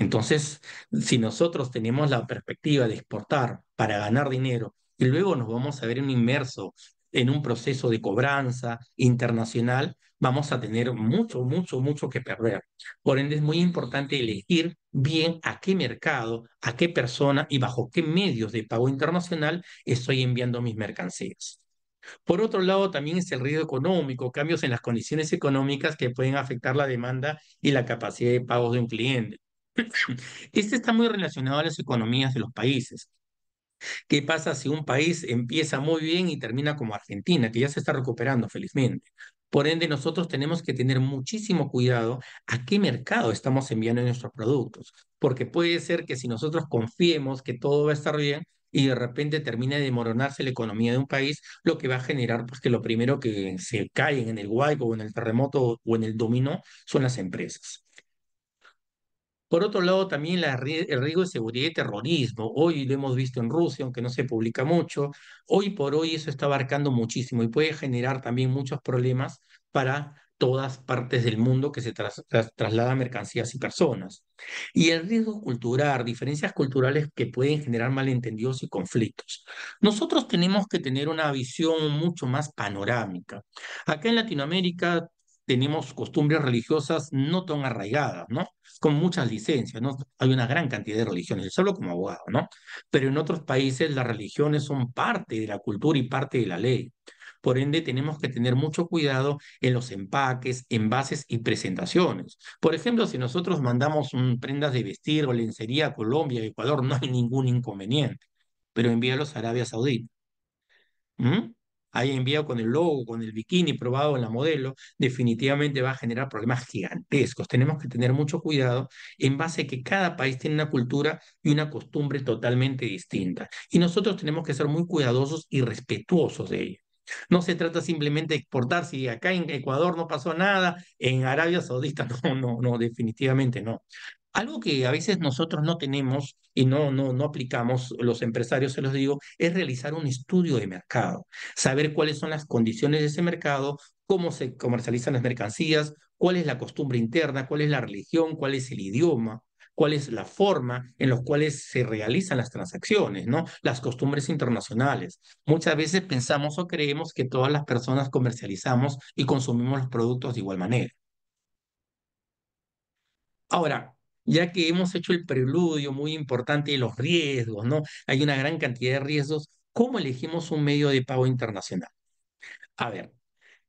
Entonces, si nosotros tenemos la perspectiva de exportar para ganar dinero y luego nos vamos a ver inmersos en un proceso de cobranza internacional, vamos a tener mucho, mucho, mucho que perder. Por ende, es muy importante elegir bien a qué mercado, a qué persona y bajo qué medios de pago internacional estoy enviando mis mercancías. Por otro lado, también es el riesgo económico, cambios en las condiciones económicas que pueden afectar la demanda y la capacidad de pagos de un cliente. Este está muy relacionado a las economías de los países. ¿Qué pasa si un país empieza muy bien y termina como Argentina, que ya se está recuperando felizmente? Por ende, nosotros tenemos que tener muchísimo cuidado a qué mercado estamos enviando nuestros productos, porque puede ser que si nosotros confiemos que todo va a estar bien y de repente termina de desmoronarse la economía de un país, lo que va a generar pues que lo primero que se caen en el huaico o en el terremoto o en el dominó son las empresas. Por otro lado, también la, el riesgo de seguridad y terrorismo. Hoy lo hemos visto en Rusia, aunque no se publica mucho. Hoy por hoy eso está abarcando muchísimo y puede generar también muchos problemas para todas partes del mundo que se tras, tras, traslada mercancías y personas. Y el riesgo cultural, diferencias culturales que pueden generar malentendidos y conflictos. Nosotros tenemos que tener una visión mucho más panorámica. Acá en Latinoamérica tenemos costumbres religiosas no tan arraigadas, ¿no? Con muchas licencias, ¿no? Hay una gran cantidad de religiones, yo hablo como abogado, ¿no? Pero en otros países las religiones son parte de la cultura y parte de la ley. Por ende, tenemos que tener mucho cuidado en los empaques, envases y presentaciones. Por ejemplo, si nosotros mandamos um, prendas de vestir o lencería a Colombia, Ecuador, no hay ningún inconveniente, pero envíalos a Arabia Saudita. ¿Mm? Ahí enviado con el logo, con el bikini probado en la modelo, definitivamente va a generar problemas gigantescos. Tenemos que tener mucho cuidado en base a que cada país tiene una cultura y una costumbre totalmente distinta. Y nosotros tenemos que ser muy cuidadosos y respetuosos de ello. No se trata simplemente de exportar, si acá en Ecuador no pasó nada, en Arabia Saudita no, no, no, definitivamente no. Algo que a veces nosotros no tenemos y no, no, no aplicamos, los empresarios se los digo, es realizar un estudio de mercado, saber cuáles son las condiciones de ese mercado, cómo se comercializan las mercancías, cuál es la costumbre interna, cuál es la religión, cuál es el idioma, cuál es la forma en los cuales se realizan las transacciones, ¿no? Las costumbres internacionales. Muchas veces pensamos o creemos que todas las personas comercializamos y consumimos los productos de igual manera. Ahora, ya que hemos hecho el preludio muy importante de los riesgos, ¿no? Hay una gran cantidad de riesgos. ¿Cómo elegimos un medio de pago internacional? A ver,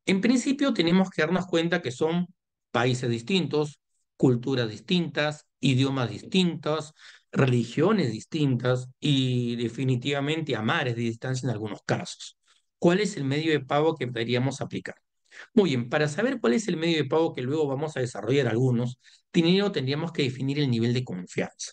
en principio tenemos que darnos cuenta que son países distintos, culturas distintas, idiomas distintos, religiones distintas y definitivamente a mares de distancia en algunos casos. ¿Cuál es el medio de pago que deberíamos aplicar? Muy bien, para saber cuál es el medio de pago que luego vamos a desarrollar algunos, primero tendríamos que definir el nivel de confianza.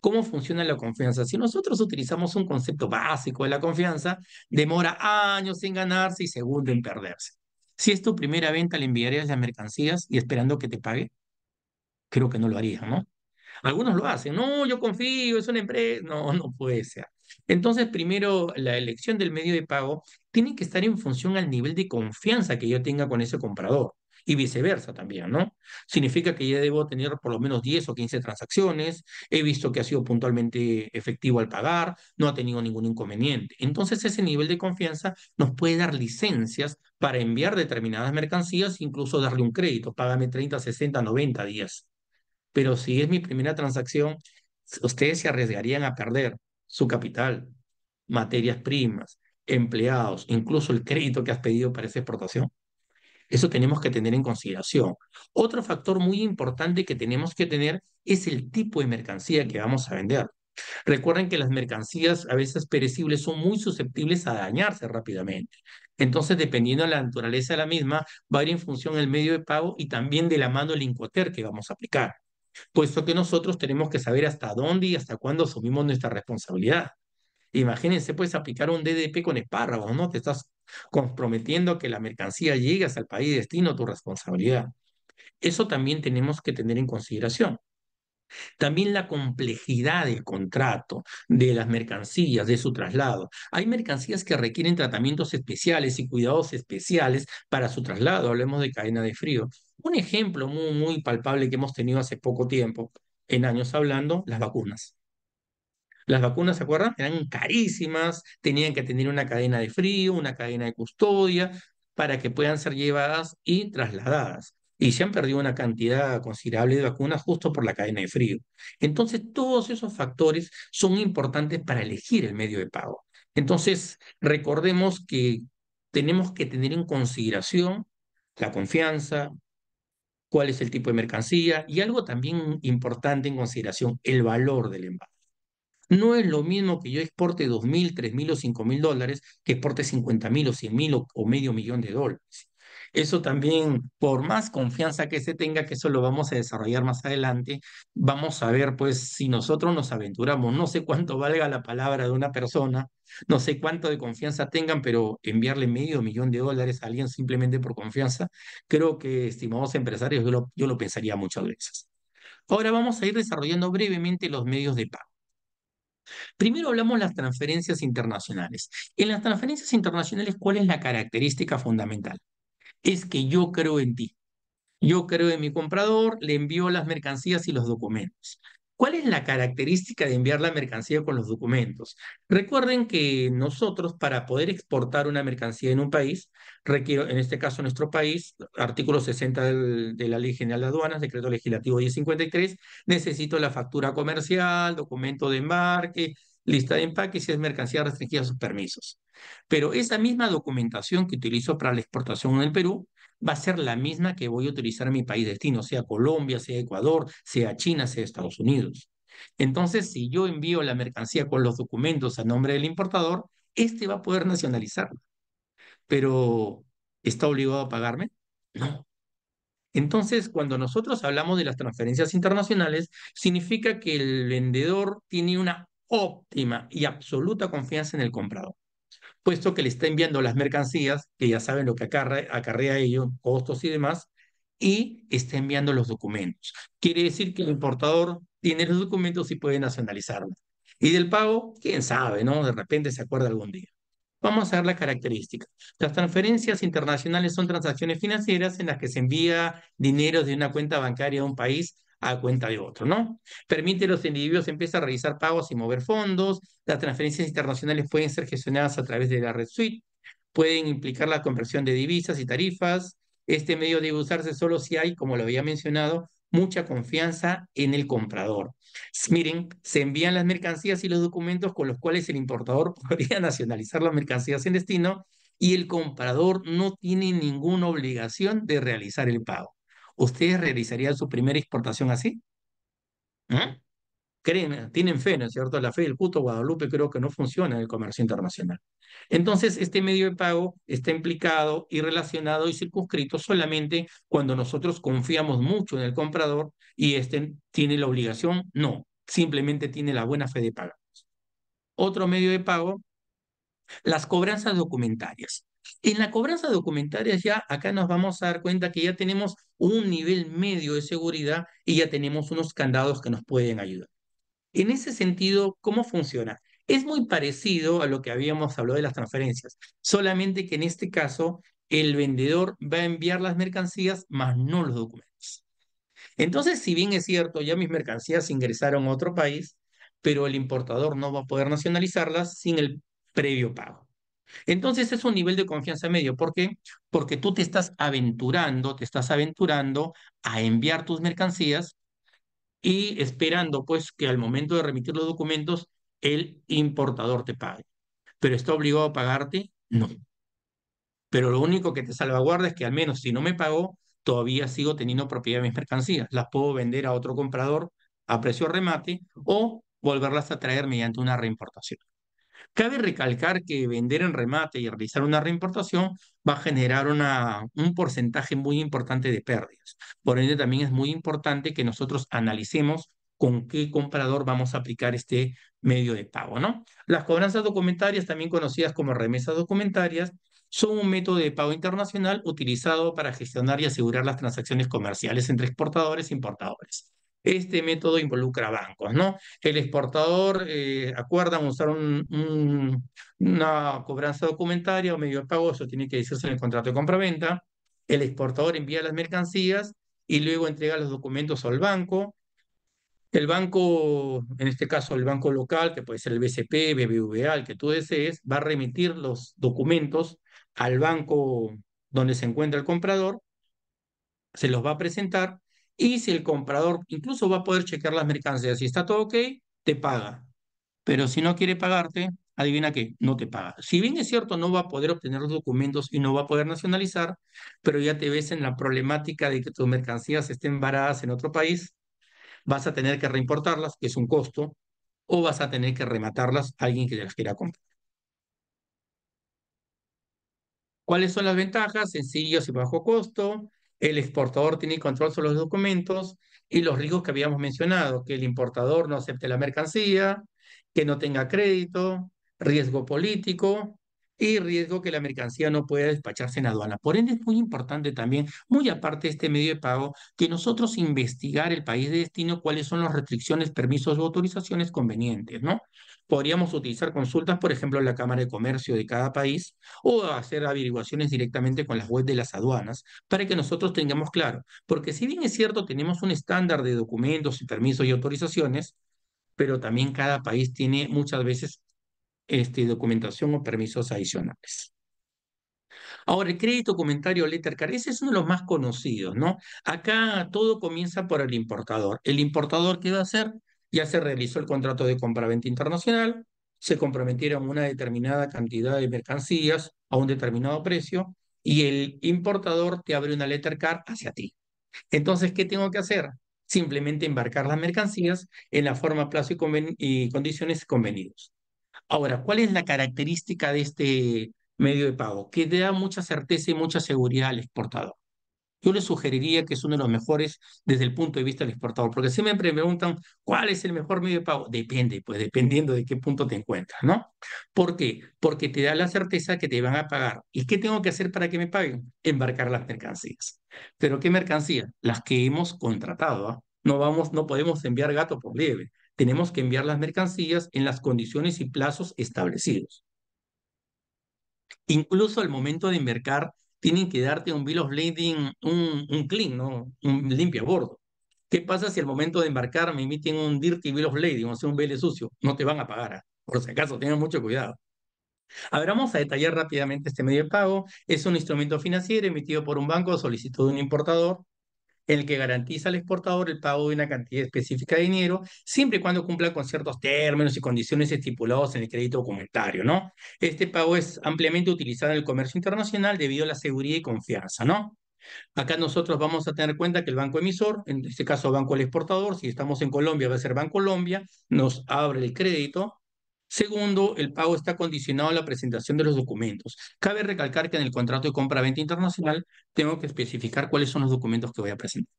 ¿Cómo funciona la confianza? Si nosotros utilizamos un concepto básico de la confianza, demora años en ganarse y segundo en perderse. Si es tu primera venta, le enviarías las mercancías y esperando que te pague, creo que no lo harían, ¿no? Algunos lo hacen, no, yo confío, es una empresa, no, no puede ser. Entonces, primero, la elección del medio de pago tiene que estar en función al nivel de confianza que yo tenga con ese comprador y viceversa también, ¿no? Significa que ya debo tener por lo menos diez o quince transacciones, he visto que ha sido puntualmente efectivo al pagar, no ha tenido ningún inconveniente. Entonces, ese nivel de confianza nos puede dar licencias para enviar determinadas mercancías, incluso darle un crédito, págame treinta, sesenta, noventa días. Pero si es mi primera transacción, ustedes se arriesgarían a perder su capital, materias primas, empleados, incluso el crédito que has pedido para esa exportación. Eso tenemos que tener en consideración. Otro factor muy importante que tenemos que tener es el tipo de mercancía que vamos a vender. Recuerden que las mercancías a veces perecibles son muy susceptibles a dañarse rápidamente. Entonces, dependiendo de la naturaleza de la misma, va a ir en función del medio de pago y también de la mano del incoterm que vamos a aplicar. Puesto que nosotros tenemos que saber hasta dónde y hasta cuándo asumimos nuestra responsabilidad. Imagínense, pues, aplicar un D D P con espárragos, ¿no? Te estás comprometiendo a que la mercancía llegue hasta el país de destino, tu responsabilidad. Eso también tenemos que tener en consideración. También la complejidad del contrato, de las mercancías, de su traslado. Hay mercancías que requieren tratamientos especiales y cuidados especiales para su traslado. Hablemos de cadena de frío. Un ejemplo muy, muy palpable que hemos tenido hace poco tiempo, en años hablando, las vacunas. Las vacunas, ¿se acuerdan? Eran carísimas, tenían que tener una cadena de frío, una cadena de custodia, para que puedan ser llevadas y trasladadas. Y se han perdido una cantidad considerable de vacunas justo por la cadena de frío. Entonces, todos esos factores son importantes para elegir el medio de pago. Entonces, recordemos que tenemos que tener en consideración la confianza, cuál es el tipo de mercancía y algo también importante en consideración, el valor del envase. No es lo mismo que yo exporte dos mil, tres mil o cinco mil dólares que exporte cincuenta mil o cien mil o, o medio millón de dólares. Eso también, por más confianza que se tenga, que eso lo vamos a desarrollar más adelante, vamos a ver, pues, si nosotros nos aventuramos, no sé cuánto valga la palabra de una persona, no sé cuánto de confianza tengan, pero enviarle medio millón de dólares a alguien simplemente por confianza, creo que, estimados empresarios, yo lo, yo lo pensaría muchas veces. Ahora vamos a ir desarrollando brevemente los medios de pago. Primero hablamos de las transferencias internacionales. En las transferencias internacionales, ¿cuál es la característica fundamental? Es que yo creo en ti. Yo creo en mi comprador, le envío las mercancías y los documentos. ¿Cuál es la característica de enviar la mercancía con los documentos? Recuerden que nosotros, para poder exportar una mercancía en un país, requiere, en este caso nuestro país, artículo sesenta del, de la Ley General de Aduanas, decreto legislativo diez cincuenta y tres, necesito la factura comercial, documento de embarque, lista de empaque, si es mercancía restringida a sus permisos. Pero esa misma documentación que utilizo para la exportación en el Perú va a ser la misma que voy a utilizar en mi país de destino, sea Colombia, sea Ecuador, sea China, sea Estados Unidos. Entonces, si yo envío la mercancía con los documentos a nombre del importador, este va a poder nacionalizarla, pero ¿está obligado a pagarme? No. Entonces, cuando nosotros hablamos de las transferencias internacionales, significa que el vendedor tiene una óptima y absoluta confianza en el comprador, puesto que le está enviando las mercancías, que ya saben lo que acarrea, acarrea ello, costos y demás, y está enviando los documentos. Quiere decir que el importador tiene los documentos y puede nacionalizarlo. Y del pago, quién sabe, ¿no? De repente se acuerda algún día. Vamos a ver las características. Las transferencias internacionales son transacciones financieras en las que se envía dinero de una cuenta bancaria de un país a cuenta de otro, ¿no? Permite a los individuos empezar a realizar pagos y mover fondos. Las transferencias internacionales pueden ser gestionadas a través de la red suite. Pueden implicar la conversión de divisas y tarifas. Este medio debe usarse solo si hay, como lo había mencionado, mucha confianza en el comprador. Miren, se envían las mercancías y los documentos con los cuales el importador podría nacionalizar las mercancías en destino y el comprador no tiene ninguna obligación de realizar el pago. ¿Ustedes realizarían su primera exportación así? ¿Eh? Creen, tienen fe, ¿no es cierto? La fe del Cuto Guadalupe creo que no funciona en el comercio internacional. Entonces, este medio de pago está implicado y relacionado y circunscrito solamente cuando nosotros confiamos mucho en el comprador y este tiene la obligación, no, simplemente tiene la buena fe de pagar. Otro medio de pago, las cobranzas documentarias. En la cobranza documentaria ya acá nos vamos a dar cuenta que ya tenemos un nivel medio de seguridad y ya tenemos unos candados que nos pueden ayudar. En ese sentido, ¿cómo funciona? Es muy parecido a lo que habíamos hablado de las transferencias, solamente que en este caso el vendedor va a enviar las mercancías más no los documentos. Entonces, si bien es cierto, ya mis mercancías ingresaron a otro país, pero el importador no va a poder nacionalizarlas sin el previo pago. Entonces es un nivel de confianza medio. ¿Por qué? Porque tú te estás aventurando, te estás aventurando a enviar tus mercancías y esperando pues que al momento de remitir los documentos el importador te pague. ¿Pero está obligado a pagarte? No. Pero lo único que te salvaguarda es que al menos si no me pagó, todavía sigo teniendo propiedad de mis mercancías. Las puedo vender a otro comprador a precio remate o volverlas a traer mediante una reimportación. Cabe recalcar que vender en remate y realizar una reimportación va a generar una, un porcentaje muy importante de pérdidas. Por ende, también es muy importante que nosotros analicemos con qué comprador vamos a aplicar este medio de pago, ¿no? Las cobranzas documentarias, también conocidas como remesas documentarias, son un método de pago internacional utilizado para gestionar y asegurar las transacciones comerciales entre exportadores e importadores. Este método involucra bancos, ¿no? El exportador eh, acuerdan usar un, un, una cobranza documentaria o medio de pago, eso tiene que decirse en el contrato de compraventa. El exportador envía las mercancías y luego entrega los documentos al banco. El banco, en este caso el banco local, que puede ser el B C P, B B V A, el que tú desees, va a remitir los documentos al banco donde se encuentra el comprador, se los va a presentar. Y si el comprador incluso va a poder checar las mercancías, si está todo ok, te paga. Pero si no quiere pagarte, adivina qué, no te paga. Si bien es cierto, no va a poder obtener los documentos y no va a poder nacionalizar, pero ya te ves en la problemática de que tus mercancías estén varadas en otro país, vas a tener que reimportarlas, que es un costo, o vas a tener que rematarlas a alguien que las quiera comprar. ¿Cuáles son las ventajas? Sencillos y bajo costo. El exportador tiene control sobre los documentos y los riesgos que habíamos mencionado, que el importador no acepte la mercancía, que no tenga crédito, riesgo político y riesgo que la mercancía no pueda despacharse en aduana. Por ende es muy importante también, muy aparte de este medio de pago, que nosotros investigar el país de destino cuáles son las restricciones, permisos o autorizaciones convenientes, ¿no? Podríamos utilizar consultas, por ejemplo, en la Cámara de Comercio de cada país o hacer averiguaciones directamente con las webs de las aduanas para que nosotros tengamos claro. Porque si bien es cierto, tenemos un estándar de documentos y permisos y autorizaciones, pero también cada país tiene muchas veces este, documentación o permisos adicionales. Ahora, el crédito documentario Letter Card, ese es uno de los más conocidos, ¿no? Acá todo comienza por el importador. ¿El importador qué va a hacer? Ya se realizó el contrato de compraventa internacional, se comprometieron una determinada cantidad de mercancías a un determinado precio y el importador te abre una letter card hacia ti. Entonces, ¿qué tengo que hacer? Simplemente embarcar las mercancías en la forma, plazo y, conven y condiciones convenidos. Ahora, ¿cuál es la característica de este medio de pago? Que te da mucha certeza y mucha seguridad al exportador. Yo le sugeriría que es uno de los mejores desde el punto de vista del exportador, porque siempre me preguntan, ¿cuál es el mejor medio de pago? Depende, pues dependiendo de qué punto te encuentras, ¿no? ¿Por qué? Porque te da la certeza que te van a pagar. ¿Y qué tengo que hacer para que me paguen? Embarcar las mercancías. ¿Pero qué mercancías? Las que hemos contratado, ¿ah? No vamos, no podemos enviar gato por liebre. Tenemos que enviar las mercancías en las condiciones y plazos establecidos. Incluso al momento de embarcar, tienen que darte un bill of lading, un, un clean, ¿no? Un limpia bordo. ¿Qué pasa si al momento de embarcar me emiten un dirty bill of lading, o sea, un B L sucio? No te van a pagar, ¿eh? Por si acaso, tengan mucho cuidado. A ver, vamos a detallar rápidamente este medio de pago. Es un instrumento financiero emitido por un banco a solicitud de un importador, el que garantiza al exportador el pago de una cantidad específica de dinero, siempre y cuando cumpla con ciertos términos y condiciones estipulados en el crédito documentario, ¿no? Este pago es ampliamente utilizado en el comercio internacional debido a la seguridad y confianza, ¿no? Acá nosotros vamos a tener cuenta que el banco emisor, en este caso banco del exportador, si estamos en Colombia va a ser Banco Colombia, nos abre el crédito. Segundo, el pago está condicionado a la presentación de los documentos. Cabe recalcar que en el contrato de compra-venta internacional tengo que especificar cuáles son los documentos que voy a presentar.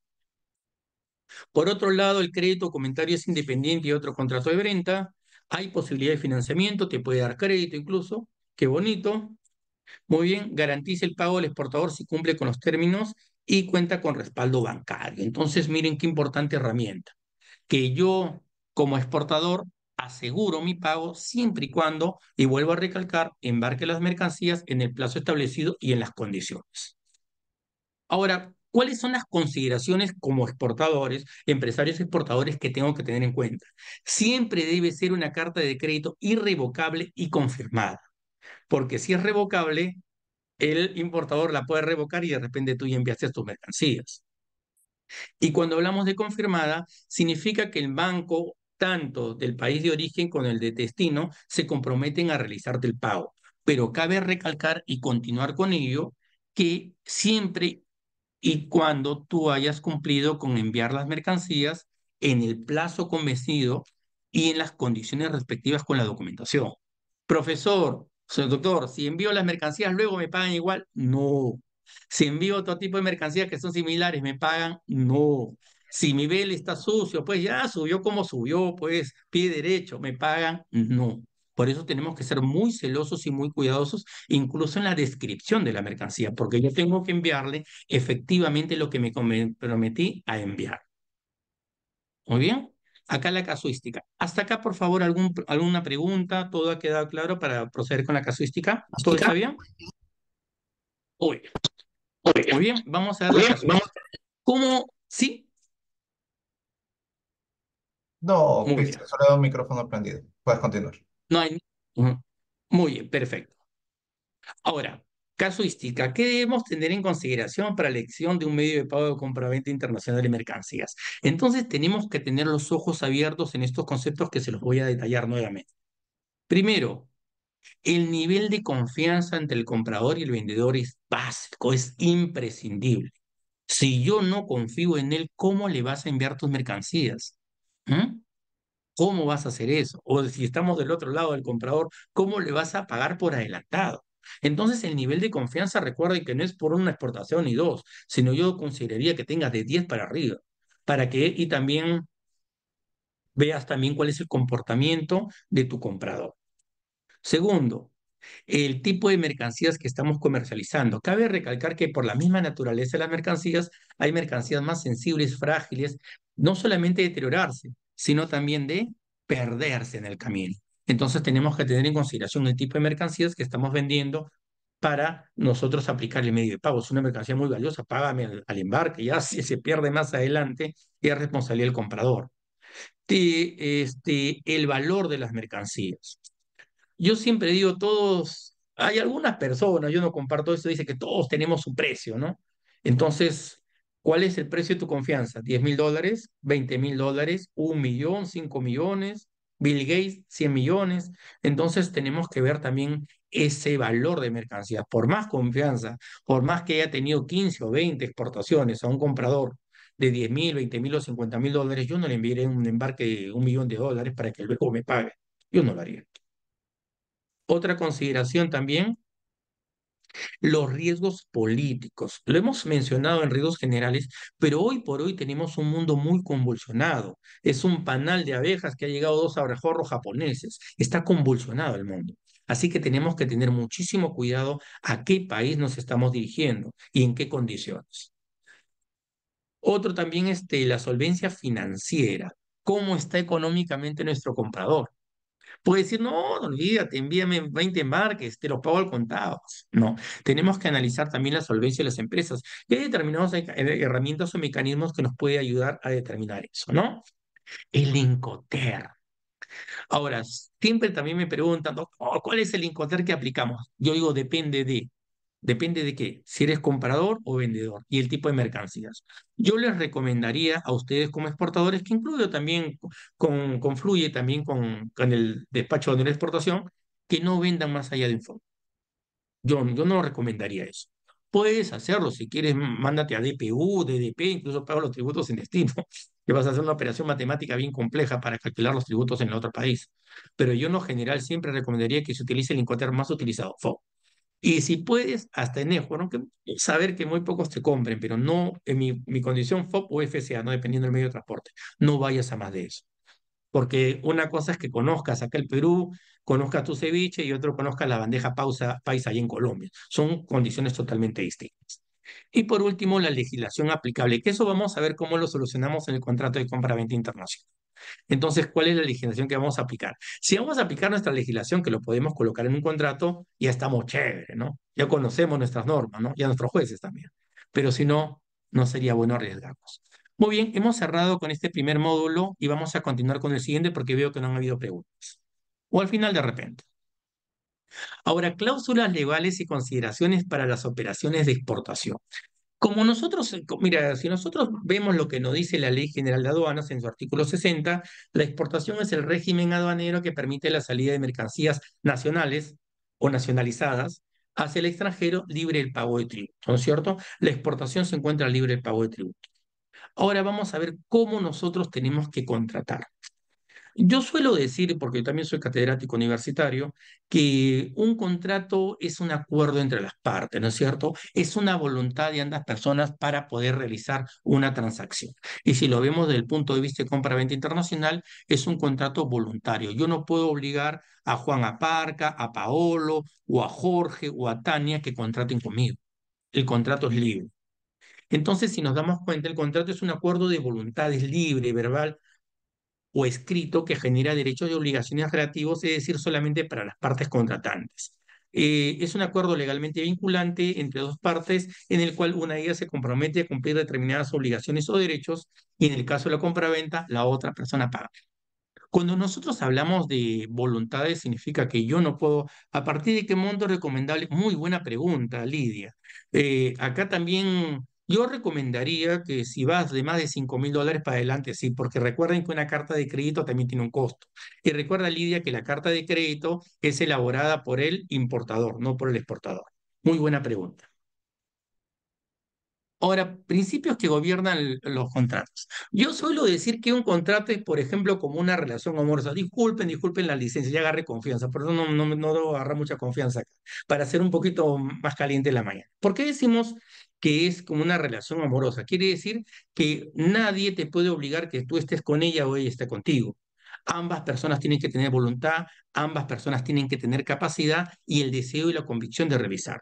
Por otro lado, el crédito documentario es independiente de otro contrato de venta. Hay posibilidad de financiamiento, te puede dar crédito incluso. Qué bonito. Muy bien, garantiza el pago al exportador si cumple con los términos y cuenta con respaldo bancario. Entonces, miren qué importante herramienta. Que yo, como exportador, aseguro mi pago siempre y cuando, y vuelvo a recalcar, embarque las mercancías en el plazo establecido y en las condiciones. Ahora, ¿cuáles son las consideraciones como exportadores, empresarios exportadores que tengo que tener en cuenta? Siempre debe ser una carta de crédito irrevocable y confirmada, porque si es revocable, el importador la puede revocar y de repente tú ya enviaste tus mercancías. Y cuando hablamos de confirmada, significa que el banco tanto del país de origen como el de destino, se comprometen a realizarte el pago. Pero cabe recalcar y continuar con ello que siempre y cuando tú hayas cumplido con enviar las mercancías en el plazo convencido y en las condiciones respectivas con la documentación. Profesor, señor doctor, si envío las mercancías luego me pagan igual, no. Si envío otro tipo de mercancías que son similares, me pagan, no. Si mi B L está sucio, pues ya subió como subió, pues pie derecho, me pagan, no. Por eso tenemos que ser muy celosos y muy cuidadosos, incluso en la descripción de la mercancía, porque yo tengo que enviarle efectivamente lo que me comprometí a enviar. Muy bien, acá la casuística. Hasta acá, por favor, algún, alguna pregunta, todo ha quedado claro para proceder con la casuística. ¿Todo está bien? Muy bien, muy bien, vamos a ver. ¿Cómo? ¿Sí? No, Cristian, solo un micrófono prendido. Puedes continuar. No hay... Muy bien, perfecto. Ahora, casuística. ¿Qué debemos tener en consideración para la elección de un medio de pago de compraventa internacional de mercancías? Entonces, tenemos que tener los ojos abiertos en estos conceptos que se los voy a detallar nuevamente. Primero, el nivel de confianza entre el comprador y el vendedor es básico, es imprescindible. Si yo no confío en él, ¿cómo le vas a enviar tus mercancías? ¿Cómo vas a hacer eso? O si estamos del otro lado del comprador, ¿cómo le vas a pagar por adelantado? Entonces el nivel de confianza, recuerden que no es por una exportación ni dos, sino yo consideraría que tengas de diez para arriba, para que y también veas también cuál es el comportamiento de tu comprador. Segundo, el tipo de mercancías que estamos comercializando. Cabe recalcar que por la misma naturaleza de las mercancías, hay mercancías más sensibles, frágiles, no solamente de deteriorarse, sino también de perderse en el camino. Entonces tenemos que tener en consideración el tipo de mercancías que estamos vendiendo para nosotros aplicar el medio de pago. Es una mercancía muy valiosa, págame al, al embarque, ya si se pierde más adelante, es responsabilidad del comprador. Este, este, el valor de las mercancías. Yo siempre digo, todos, hay algunas personas, yo no comparto esto, dice que todos tenemos un precio, ¿no? Entonces, ¿cuál es el precio de tu confianza? ¿diez mil dólares? ¿veinte mil dólares? ¿un millón? ¿cinco millones? ¿Bill Gates? ¿cien millones? Entonces, tenemos que ver también ese valor de mercancías. Por más confianza, por más que haya tenido quince o veinte exportaciones a un comprador de diez mil, veinte mil o cincuenta mil dólares, yo no le enviaré un embarque de un millón de dólares para que luego me pague. Yo no lo haría. Otra consideración también, los riesgos políticos. Lo hemos mencionado en riesgos generales, pero hoy por hoy tenemos un mundo muy convulsionado. Es un panal de abejas que ha llegado dos abejorros japoneses. Está convulsionado el mundo. Así que tenemos que tener muchísimo cuidado a qué país nos estamos dirigiendo y en qué condiciones. Otro también es este, la solvencia financiera. ¿Cómo está económicamente nuestro comprador? Puede decir, no, olvídate, envíame veinte embarques, te los pago al contado. No, tenemos que analizar también la solvencia de las empresas. Y hay determinadas herramientas o mecanismos que nos puede ayudar a determinar eso, ¿no? El INCOTER. Ahora, siempre también me preguntan, oh, ¿cuál es el INCOTER que aplicamos? Yo digo, depende de. Depende de qué, si eres comprador o vendedor y el tipo de mercancías. Yo les recomendaría a ustedes como exportadores, que incluyo también, con, confluye también con, con el despacho de la exportación, que no vendan más allá de un fondo. Yo, yo no recomendaría eso. Puedes hacerlo, si quieres, mándate a D P U, D D P, incluso pago los tributos en destino, que vas a hacer una operación matemática bien compleja para calcular los tributos en el otro país. Pero yo en lo general siempre recomendaría que se utilice el INCOTER más utilizado, F O B. Y si puedes, hasta en EJO, ¿no? Que saber que muy pocos te compren, pero no en mi, mi condición F O B o F C A, ¿no? Dependiendo del medio de transporte. No vayas a más de eso. Porque una cosa es que conozcas acá el Perú, conozcas tu ceviche y otro conozcas la bandeja pausa, paisa ahí en Colombia. Son condiciones totalmente distintas. Y por último, la legislación aplicable, que eso vamos a ver cómo lo solucionamos en el contrato de compra-venta internacional. Entonces, ¿cuál es la legislación que vamos a aplicar? Si vamos a aplicar nuestra legislación, que lo podemos colocar en un contrato, ya estamos chévere, ¿no? Ya conocemos nuestras normas, ¿no? Ya nuestros jueces también. Pero si no, no sería bueno arriesgarnos. Muy bien, hemos cerrado con este primer módulo y vamos a continuar con el siguiente porque veo que no han habido preguntas. O al final de repente. Ahora, cláusulas legales y consideraciones para las operaciones de exportación. Como nosotros, mira, si nosotros vemos lo que nos dice la Ley General de Aduanas en su artículo sesenta, la exportación es el régimen aduanero que permite la salida de mercancías nacionales o nacionalizadas hacia el extranjero libre del pago de tributo, ¿no es cierto? La exportación se encuentra libre del pago de tributo. Ahora vamos a ver cómo nosotros tenemos que contratar. Yo suelo decir, porque yo también soy catedrático universitario, que un contrato es un acuerdo entre las partes, ¿no es cierto? Es una voluntad de ambas personas para poder realizar una transacción. Y si lo vemos desde el punto de vista de compra-venta internacional, es un contrato voluntario. Yo no puedo obligar a Juan Aparca, a Paolo, o a Jorge, o a Tania que contraten conmigo. El contrato es libre. Entonces, si nos damos cuenta, el contrato es un acuerdo de voluntades libre, verbal, o escrito que genera derechos y obligaciones relativos, es decir, solamente para las partes contratantes. Eh, es un acuerdo legalmente vinculante entre dos partes en el cual una de ellas se compromete a cumplir determinadas obligaciones o derechos y en el caso de la compraventa, la otra persona paga. Cuando nosotros hablamos de voluntades, significa que yo no puedo, ¿a partir de qué monto es recomendable? Muy buena pregunta, Lidia. Eh, acá también... Yo recomendaría que si vas de más de cinco mil dólares para adelante, sí, porque recuerden que una carta de crédito también tiene un costo. Y recuerda, Lidia, que la carta de crédito es elaborada por el importador, no por el exportador. Muy buena pregunta. Ahora, principios que gobiernan los contratos. Yo suelo decir que un contrato es, por ejemplo, como una relación amorosa. Disculpen, disculpen la licencia, ya agarré confianza, por eso no, no, no debo agarrar mucha confianza acá, para ser un poquito más caliente en la mañana. ¿Por qué decimos que es como una relación amorosa? Quiere decir que nadie te puede obligar que tú estés con ella o ella esté contigo. Ambas personas tienen que tener voluntad, ambas personas tienen que tener capacidad y el deseo y la convicción de revisar.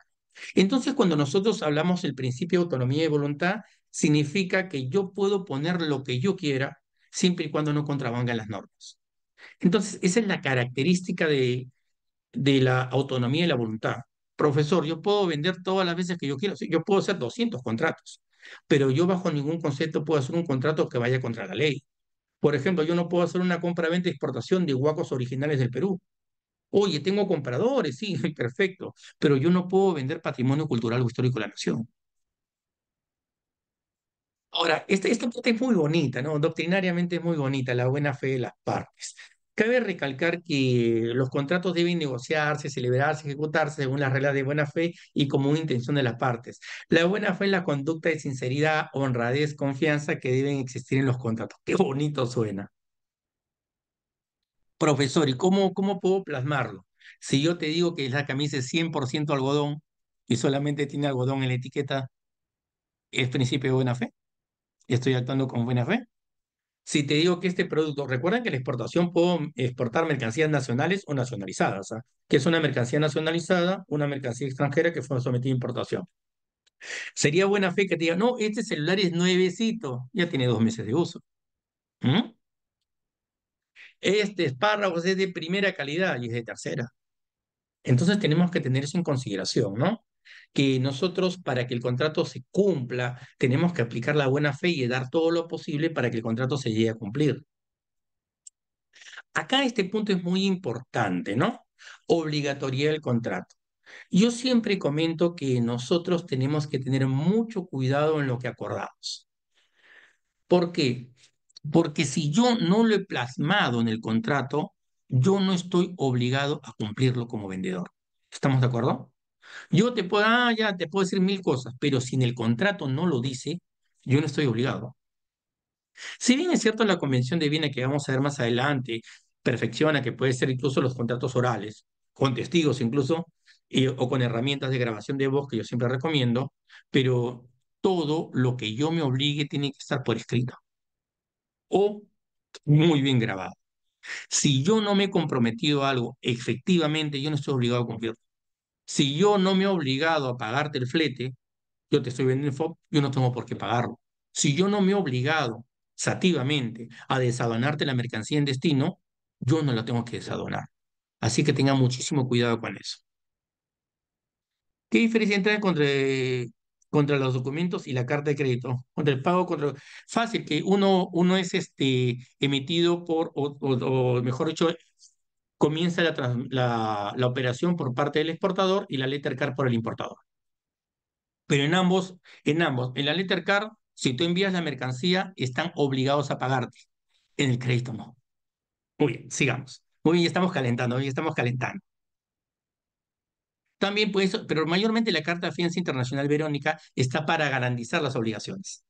Entonces, cuando nosotros hablamos del principio de autonomía y voluntad, significa que yo puedo poner lo que yo quiera siempre y cuando no contravengan las normas. Entonces, esa es la característica de, de la autonomía y la voluntad. Profesor, yo puedo vender todas las veces que yo quiero. Yo puedo hacer doscientos contratos, pero yo bajo ningún concepto puedo hacer un contrato que vaya contra la ley. Por ejemplo, yo no puedo hacer una compra-venta y exportación de huacos originales del Perú. Oye, tengo compradores, sí, perfecto, pero yo no puedo vender patrimonio cultural o histórico de la nación. Ahora, esta, esta parte es muy bonita, ¿no? Doctrinariamente es muy bonita, la buena fe de las partes. Cabe recalcar que los contratos deben negociarse, celebrarse, ejecutarse según las reglas de buena fe y como una intención de las partes. La buena fe es la conducta de sinceridad, honradez, confianza que deben existir en los contratos. ¡Qué bonito suena! Profesor, ¿y cómo, cómo puedo plasmarlo? Si yo te digo que la camisa es cien por ciento algodón y solamente tiene algodón en la etiqueta, ¿es principio de buena fe? ¿Estoy actuando con buena fe? Si te digo que este producto, recuerden que la exportación puedo exportar mercancías nacionales o nacionalizadas, ¿eh? Que es una mercancía nacionalizada, una mercancía extranjera que fue sometida a importación. Sería buena fe que te diga, no, este celular es nuevecito, ya tiene dos meses de uso. ¿Mm? Este espárragos es de primera calidad y es de tercera. Entonces tenemos que tener eso en consideración, ¿no? Que nosotros, para que el contrato se cumpla, tenemos que aplicar la buena fe y dar todo lo posible para que el contrato se llegue a cumplir. Acá este punto es muy importante, ¿no? Obligatoriedad del contrato. Yo siempre comento que nosotros tenemos que tener mucho cuidado en lo que acordamos. ¿Por qué? Porque si yo no lo he plasmado en el contrato, yo no estoy obligado a cumplirlo como vendedor. ¿Estamos de acuerdo? Yo te puedo, ah, ya, te puedo decir mil cosas, pero si en el contrato no lo dice, yo no estoy obligado. Si bien es cierto la Convención de Viena, que vamos a ver más adelante, perfecciona que puede ser incluso los contratos orales, con testigos incluso, eh, o con herramientas de grabación de voz que yo siempre recomiendo, pero todo lo que yo me obligue tiene que estar por escrito o muy bien grabado. Si yo no me he comprometido a algo, efectivamente yo no estoy obligado a cumplirlo. Si yo no me he obligado a pagarte el flete, yo te estoy vendiendo el F O B, yo no tengo por qué pagarlo. Si yo no me he obligado sativamente a desadonarte la mercancía en destino, yo no la tengo que desadonar. Así que tenga muchísimo cuidado con eso. ¿Qué diferencia entre contra, contra los documentos y la carta de crédito? Contra el pago, contra... Fácil, que uno, uno es este, emitido por, o, o, o mejor dicho... comienza la, la, la operación por parte del exportador y la letter card por el importador. Pero en ambos, en ambos, en la letter card, si tú envías la mercancía, están obligados a pagarte. En el crédito no. Muy bien, sigamos. Muy bien, ya estamos calentando, ya estamos calentando. También puede ser, pero mayormente la Carta de Fianza Internacional Verónica está para garantizar las obligaciones.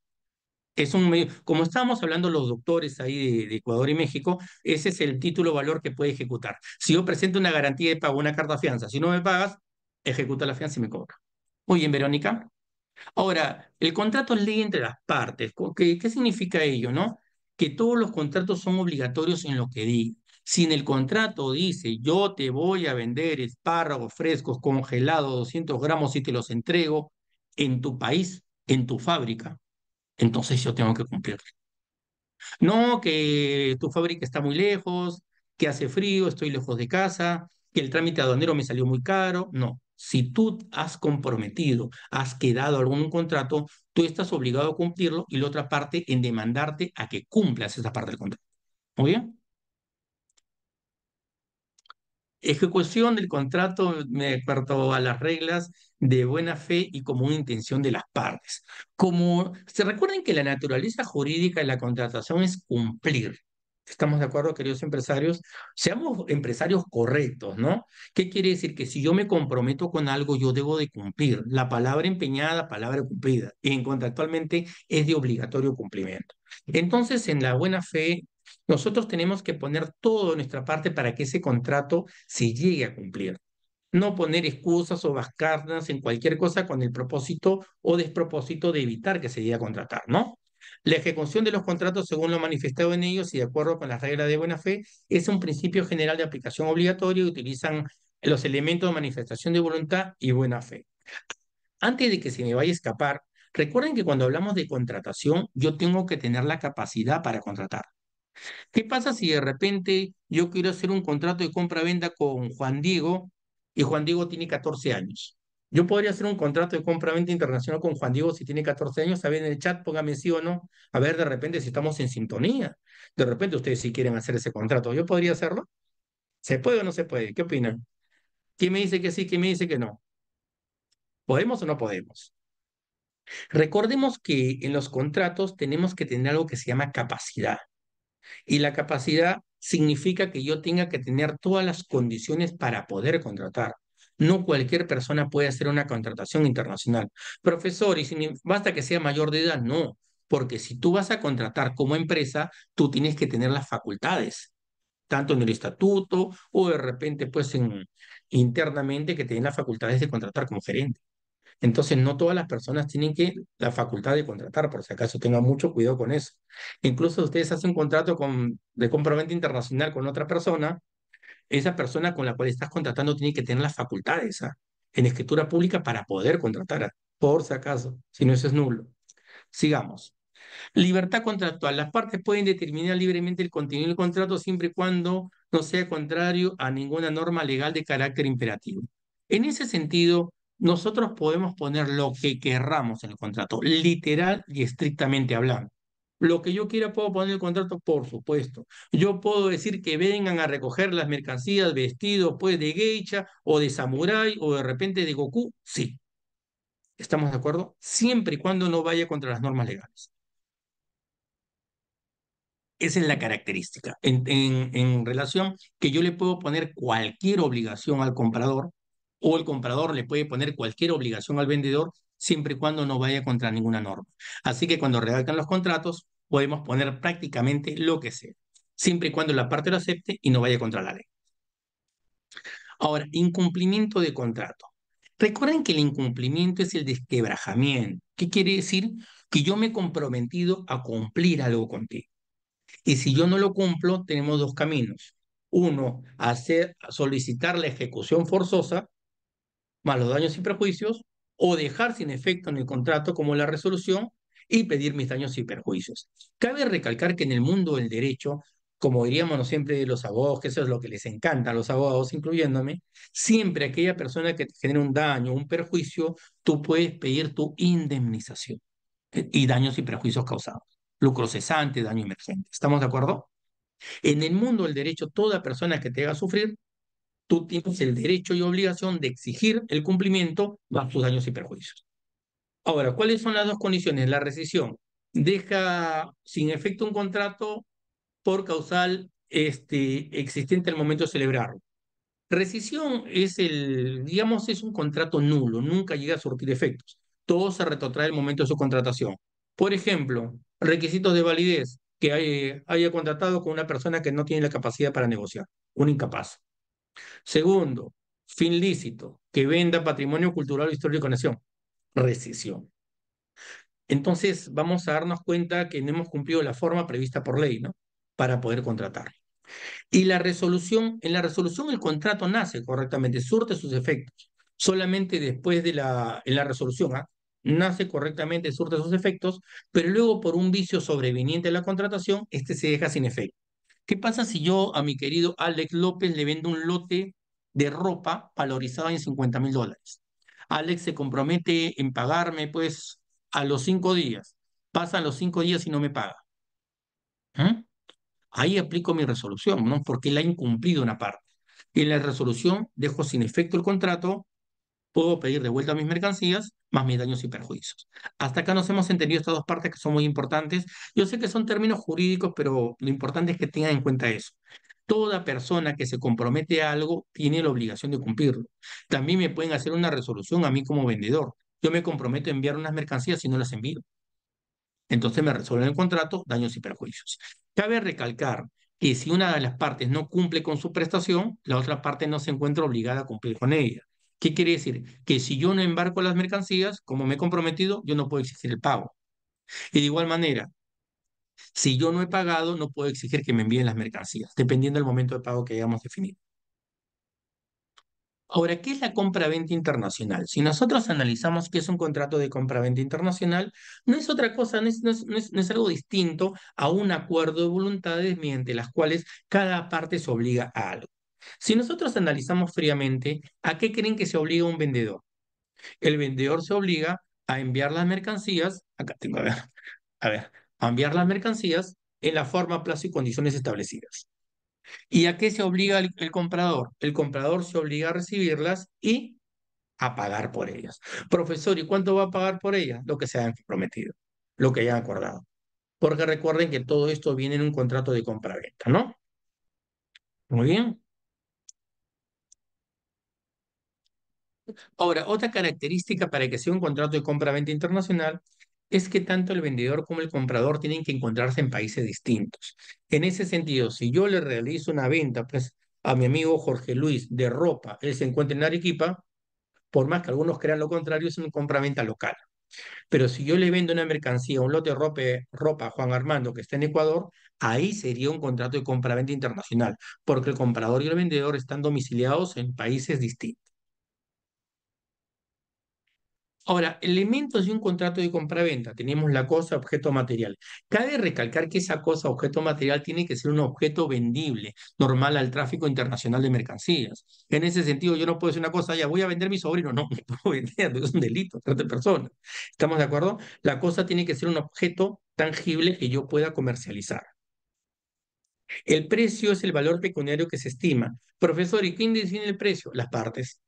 Es un medio, como estábamos hablando los doctores ahí de, de Ecuador y México, ese es el título valor que puede ejecutar. Si yo presento una garantía de pago, una carta de fianza, si no me pagas, ejecuta la fianza y me cobra. Muy bien, Verónica. Ahora, el contrato es ley entre las partes. ¿Qué, qué significa ello, no? Que todos los contratos son obligatorios en lo que diga. Si en el contrato dice, yo te voy a vender espárragos frescos, congelados, doscientos gramos y te los entrego en tu país, en tu fábrica, entonces yo tengo que cumplirlo. No, que tu fábrica está muy lejos, que hace frío, estoy lejos de casa, que el trámite aduanero me salió muy caro. No, si tú has comprometido, has quedado algún contrato, tú estás obligado a cumplirlo y la otra parte en demandarte a que cumplas esa parte del contrato. ¿Muy bien? Ejecución del contrato me acuerdo a las reglas de buena fe y común intención de las partes. Como se recuerden que la naturaleza jurídica de la contratación es cumplir. ¿Estamos de acuerdo, queridos empresarios? Seamos empresarios correctos, ¿no? ¿Qué quiere decir? Que si yo me comprometo con algo, yo debo de cumplir. La palabra empeñada, palabra cumplida. Y en contractualmente es de obligatorio cumplimiento. Entonces, en la buena fe, nosotros tenemos que poner todo de nuestra parte para que ese contrato se llegue a cumplir. No poner excusas o bascarnas en cualquier cosa con el propósito o despropósito de evitar que se llegue a contratar, ¿no? La ejecución de los contratos, según lo manifestado en ellos y de acuerdo con las reglas de buena fe, es un principio general de aplicación obligatoria y utilizan los elementos de manifestación de voluntad y buena fe. Antes de que se me vaya a escapar, recuerden que cuando hablamos de contratación, yo tengo que tener la capacidad para contratar. ¿Qué pasa si de repente yo quiero hacer un contrato de compra-venta con Juan Diego y Juan Diego tiene catorce años? Yo podría hacer un contrato de compra-venta internacional con Juan Diego si tiene catorce años. A ver, en el chat póngame sí o no. A ver, de repente, si estamos en sintonía. De repente ustedes sí quieren hacer ese contrato. ¿Yo podría hacerlo? ¿Se puede o no se puede? ¿Qué opinan? ¿Quién me dice que sí? ¿Quién me dice que no? ¿Podemos o no podemos? Recordemos que en los contratos tenemos que tener algo que se llama capacidad. Y la capacidad significa que yo tenga que tener todas las condiciones para poder contratar. No cualquier persona puede hacer una contratación internacional. Profesor, ¿y si basta que sea mayor de edad? No, porque si tú vas a contratar como empresa, tú tienes que tener las facultades. tanto en el estatuto o de repente pues en, internamente, que tienen las facultades de contratar como gerente. Entonces no todas las personas tienen que la facultad de contratar, por si acaso tengan mucho cuidado con eso. Incluso ustedes hacen un contrato con, de compra-venta internacional con otra persona, esa persona con la cual estás contratando tiene que tener las facultades, ¿ah? en escritura pública para poder contratar, por si acaso, si no eso es nulo. Sigamos. Libertad contractual. Las partes pueden determinar libremente el contenido del contrato siempre y cuando no sea contrario a ninguna norma legal de carácter imperativo. En ese sentido, nosotros podemos poner lo que querramos en el contrato, literal y estrictamente hablando. Lo que yo quiera puedo poner en el contrato, por supuesto. Yo puedo decir que vengan a recoger las mercancías vestidos pues de geisha o de samurái o de repente de Goku, sí. ¿Estamos de acuerdo? Siempre y cuando no vaya contra las normas legales. Esa es la característica. En, en, en relación que yo le puedo poner cualquier obligación al comprador o el comprador le puede poner cualquier obligación al vendedor siempre y cuando no vaya contra ninguna norma. Así que cuando redactan los contratos podemos poner prácticamente lo que sea, siempre y cuando la parte lo acepte y no vaya contra la ley. Ahora, incumplimiento de contrato. Recuerden que el incumplimiento es el desquebrajamiento. ¿Qué quiere decir? Que yo me he comprometido a cumplir algo contigo. Y si yo no lo cumplo, tenemos dos caminos. Uno, hacer, solicitar la ejecución forzosa, más los daños y perjuicios, o dejar sin efecto en el contrato como la resolución y pedir mis daños y perjuicios. Cabe recalcar que en el mundo del derecho, como diríamos siempre los abogados, que eso es lo que les encanta a los abogados, incluyéndome, siempre aquella persona que te genera un daño, un perjuicio, tú puedes pedir tu indemnización y daños y perjuicios causados. Lucro cesante, daño emergente. ¿Estamos de acuerdo? En el mundo del derecho, toda persona que te haga sufrir, tú tienes el derecho y obligación de exigir el cumplimiento bajo sus daños y perjuicios. Ahora, ¿cuáles son las dos condiciones? La rescisión deja sin efecto un contrato por causal este, existente al momento de celebrarlo. Rescisión es el, digamos, es un contrato nulo, nunca llega a surtir efectos. Todo se retrotrae al momento de su contratación. Por ejemplo, requisitos de validez, que haya, haya contratado con una persona que no tiene la capacidad para negociar, un incapaz. Segundo, fin lícito, que venda patrimonio cultural, histórico y nación, rescisión. Entonces, vamos a darnos cuenta que no hemos cumplido la forma prevista por ley, ¿no? Para poder contratar. Y la resolución, en la resolución el contrato nace correctamente, surte sus efectos, solamente después de la, en la resolución, ¿ah? nace correctamente, surte sus efectos, pero luego por un vicio sobreviniente a la contratación, este se deja sin efecto. ¿Qué pasa si yo a mi querido Alex López le vendo un lote de ropa valorizado en cincuenta mil dólares? Alex se compromete en pagarme pues a los cinco días. Pasan los cinco días y no me paga. ¿Mm? Ahí aplico mi resolución, ¿no? Porque él ha incumplido una parte. En la resolución dejo sin efecto el contrato, puedo pedir de vuelta mis mercancías, más mis daños y perjuicios. Hasta acá nos hemos entendido estas dos partes que son muy importantes. Yo sé que son términos jurídicos, pero lo importante es que tengan en cuenta eso. Toda persona que se compromete a algo tiene la obligación de cumplirlo. También me pueden hacer una resolución a mí como vendedor. Yo me comprometo a enviar unas mercancías y no las envío. Entonces me resuelven el contrato, daños y perjuicios. Cabe recalcar que si una de las partes no cumple con su prestación, la otra parte no se encuentra obligada a cumplir con ella. ¿Qué quiere decir? Que si yo no embarco las mercancías, como me he comprometido, yo no puedo exigir el pago. Y de igual manera, si yo no he pagado, no puedo exigir que me envíen las mercancías, dependiendo del momento de pago que hayamos definido. Ahora, ¿qué es la compra-venta internacional? Si nosotros analizamos qué es un contrato de compra-venta internacional, no es otra cosa, no es, no, es, no, es, no es algo distinto a un acuerdo de voluntades mediante las cuales cada parte se obliga a algo. Si nosotros analizamos fríamente, ¿a qué creen que se obliga un vendedor? El vendedor se obliga a enviar las mercancías, acá tengo, a ver, a ver, a enviar las mercancías en la forma, plazo y condiciones establecidas. ¿Y a qué se obliga el, el comprador? El comprador se obliga a recibirlas y a pagar por ellas. Profesor, ¿y cuánto va a pagar por ellas? Lo que se hayan prometido, lo que hayan acordado. Porque recuerden que todo esto viene en un contrato de compra-venta, ¿no? Muy bien. Ahora, otra característica para que sea un contrato de compra-venta internacional es que tanto el vendedor como el comprador tienen que encontrarse en países distintos. En ese sentido, si yo le realizo una venta, pues, a mi amigo Jorge Luis de ropa, él se encuentra en Arequipa, por más que algunos crean lo contrario, es una compraventa local. Pero si yo le vendo una mercancía, un lote de ropa, ropa a Juan Armando, que está en Ecuador, ahí sería un contrato de compraventa internacional, porque el comprador y el vendedor están domiciliados en países distintos. Ahora, elementos de un contrato de compraventa. Tenemos la cosa, objeto material. Cabe recalcar que esa cosa, objeto material, tiene que ser un objeto vendible, normal al tráfico internacional de mercancías. En ese sentido, yo no puedo decir una cosa, ya voy a vender a mi sobrino. No, no puedo vender, es un delito, trata de personas. ¿Estamos de acuerdo? La cosa tiene que ser un objeto tangible que yo pueda comercializar. El precio es el valor pecuniario que se estima. Profesor, ¿y quién define el precio? Las partes.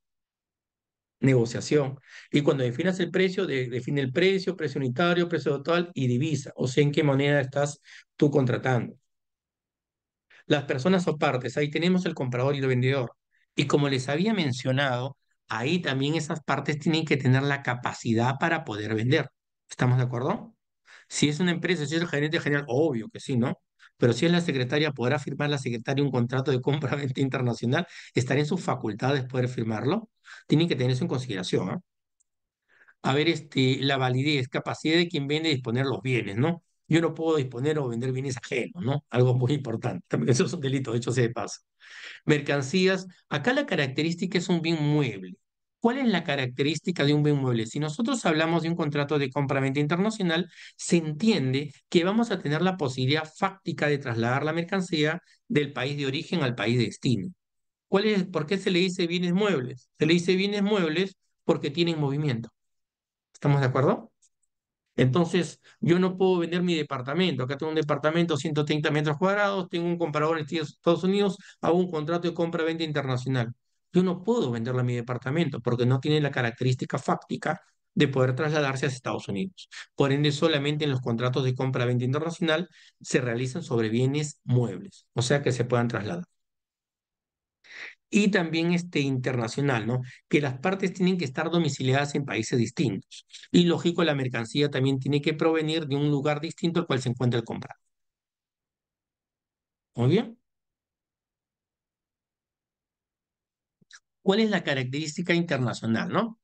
Negociación. Y cuando definas el precio, de, define el precio, precio unitario, precio total y divisa, o sea, en qué moneda estás tú contratando. Las personas o partes, ahí tenemos el comprador y el vendedor. Y como les había mencionado, ahí también esas partes tienen que tener la capacidad para poder vender. ¿Estamos de acuerdo? Si es una empresa, si es el gerente general, obvio que sí, ¿no? Pero si es la secretaria, ¿podrá firmar la secretaria un contrato de compra-venta internacional? ¿Estará en sus facultades poder firmarlo? Tienen que tener eso en consideración, ¿eh? A ver, este, la validez, capacidad de quien vende de disponer los bienes, ¿no? Yo no puedo disponer o vender bienes ajenos, ¿no? Algo muy importante. También eso es un delito, de hecho, se de paso. Mercancías. Acá la característica es un bien mueble. ¿Cuál es la característica de un bien mueble? Si nosotros hablamos de un contrato de compraventa internacional, se entiende que vamos a tener la posibilidad fáctica de trasladar la mercancía del país de origen al país de destino. ¿Cuál es? ¿Por qué se le dice bienes muebles? Se le dice bienes muebles porque tienen movimiento. ¿Estamos de acuerdo? Entonces, yo no puedo vender mi departamento. Acá tengo un departamento de ciento treinta metros cuadrados, tengo un comprador en Estados Unidos, hago un contrato de compra-venta internacional. Yo no puedo venderle a mi departamento porque no tiene la característica fáctica de poder trasladarse a Estados Unidos. Por ende, solamente en los contratos de compra-venta internacional se realizan sobre bienes muebles, o sea que se puedan trasladar. Y también este internacional, ¿no? Que las partes tienen que estar domiciliadas en países distintos. Y lógico, la mercancía también tiene que provenir de un lugar distinto al cual se encuentra el comprador. ¿Muy bien? ¿Cuál es la característica internacional, no?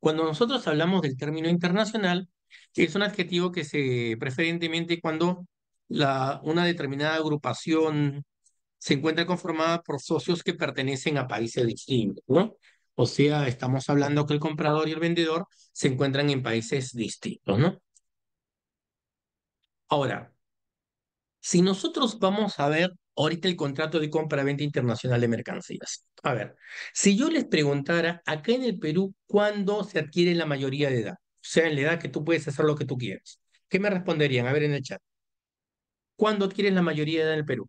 Cuando nosotros hablamos del término internacional, es un adjetivo que se preferentemente cuando la, una determinada agrupación se encuentra conformada por socios que pertenecen a países distintos, ¿no? O sea, estamos hablando que el comprador y el vendedor se encuentran en países distintos, ¿no? Ahora, si nosotros vamos a ver ahorita el contrato de compra-venta internacional de mercancías. A ver, si yo les preguntara acá en el Perú cuándo se adquiere la mayoría de edad, o sea, en la edad que tú puedes hacer lo que tú quieras, ¿qué me responderían? A ver en el chat. ¿Cuándo adquieres la mayoría de edad en el Perú?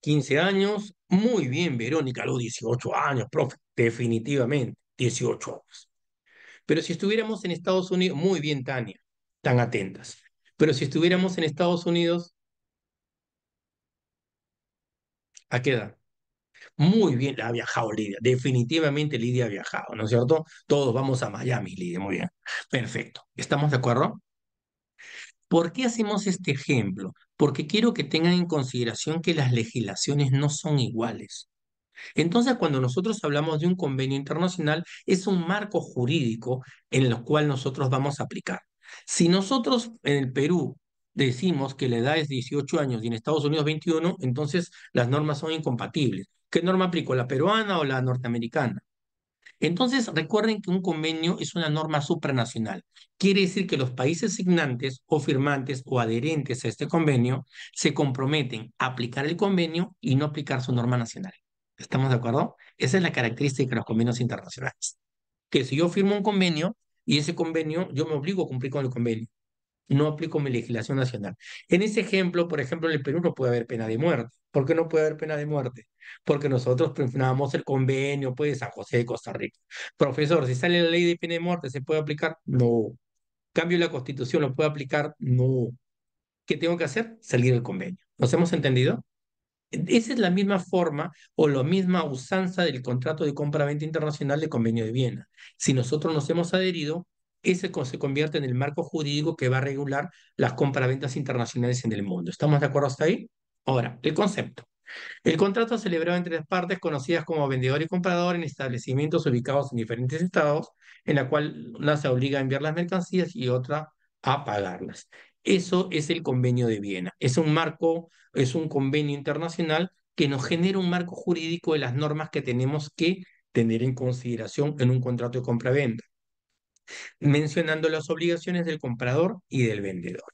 quince años. Muy bien, Verónica, los dieciocho años, profe. Definitivamente, dieciocho años. Pero si estuviéramos en Estados Unidos, muy bien, Tania. Tan atentas. Pero si estuviéramos en Estados Unidos, ¿a qué edad? Muy bien, ha viajado Lidia. Definitivamente Lidia ha viajado, ¿no es cierto? Todos vamos a Miami, Lidia, muy bien. Perfecto. ¿Estamos de acuerdo? ¿Por qué hacemos este ejemplo? Porque quiero que tengan en consideración que las legislaciones no son iguales. Entonces, cuando nosotros hablamos de un convenio internacional, es un marco jurídico en el cual nosotros vamos a aplicar. Si nosotros en el Perú decimos que la edad es dieciocho años y en Estados Unidos veintiuno, entonces las normas son incompatibles. ¿Qué norma aplico? ¿La peruana o la norteamericana? Entonces recuerden que un convenio es una norma supranacional. Quiere decir que los países signantes o firmantes o adherentes a este convenio se comprometen a aplicar el convenio y no aplicar su norma nacional. ¿Estamos de acuerdo? Esa es la característica de los convenios internacionales. Que si yo firmo un convenio, y ese convenio, yo me obligo a cumplir con el convenio. No aplico mi legislación nacional. En ese ejemplo, por ejemplo, en el Perú no puede haber pena de muerte. ¿Por qué no puede haber pena de muerte? Porque nosotros firmamos el convenio pues, de San José de Costa Rica. Profesor, si sale la ley de pena de muerte, ¿se puede aplicar? No. ¿Cambio la Constitución? ¿Lo puede aplicar? No. ¿Qué tengo que hacer? Salir del convenio. ¿Nos hemos entendido? Esa es la misma forma o la misma usanza del contrato de compra-venta internacional del Convenio de Viena. Si nosotros nos hemos adherido, ese se convierte en el marco jurídico que va a regular las compraventas internacionales en el mundo. ¿Estamos de acuerdo hasta ahí? Ahora, el concepto. El contrato celebrado entre las partes conocidas como vendedor y comprador en establecimientos ubicados en diferentes estados, en la cual una se obliga a enviar las mercancías y otra a pagarlas. Eso es el Convenio de Viena. Es un marco, es un convenio internacional que nos genera un marco jurídico de las normas que tenemos que tener en consideración en un contrato de compra-venta, mencionando las obligaciones del comprador y del vendedor.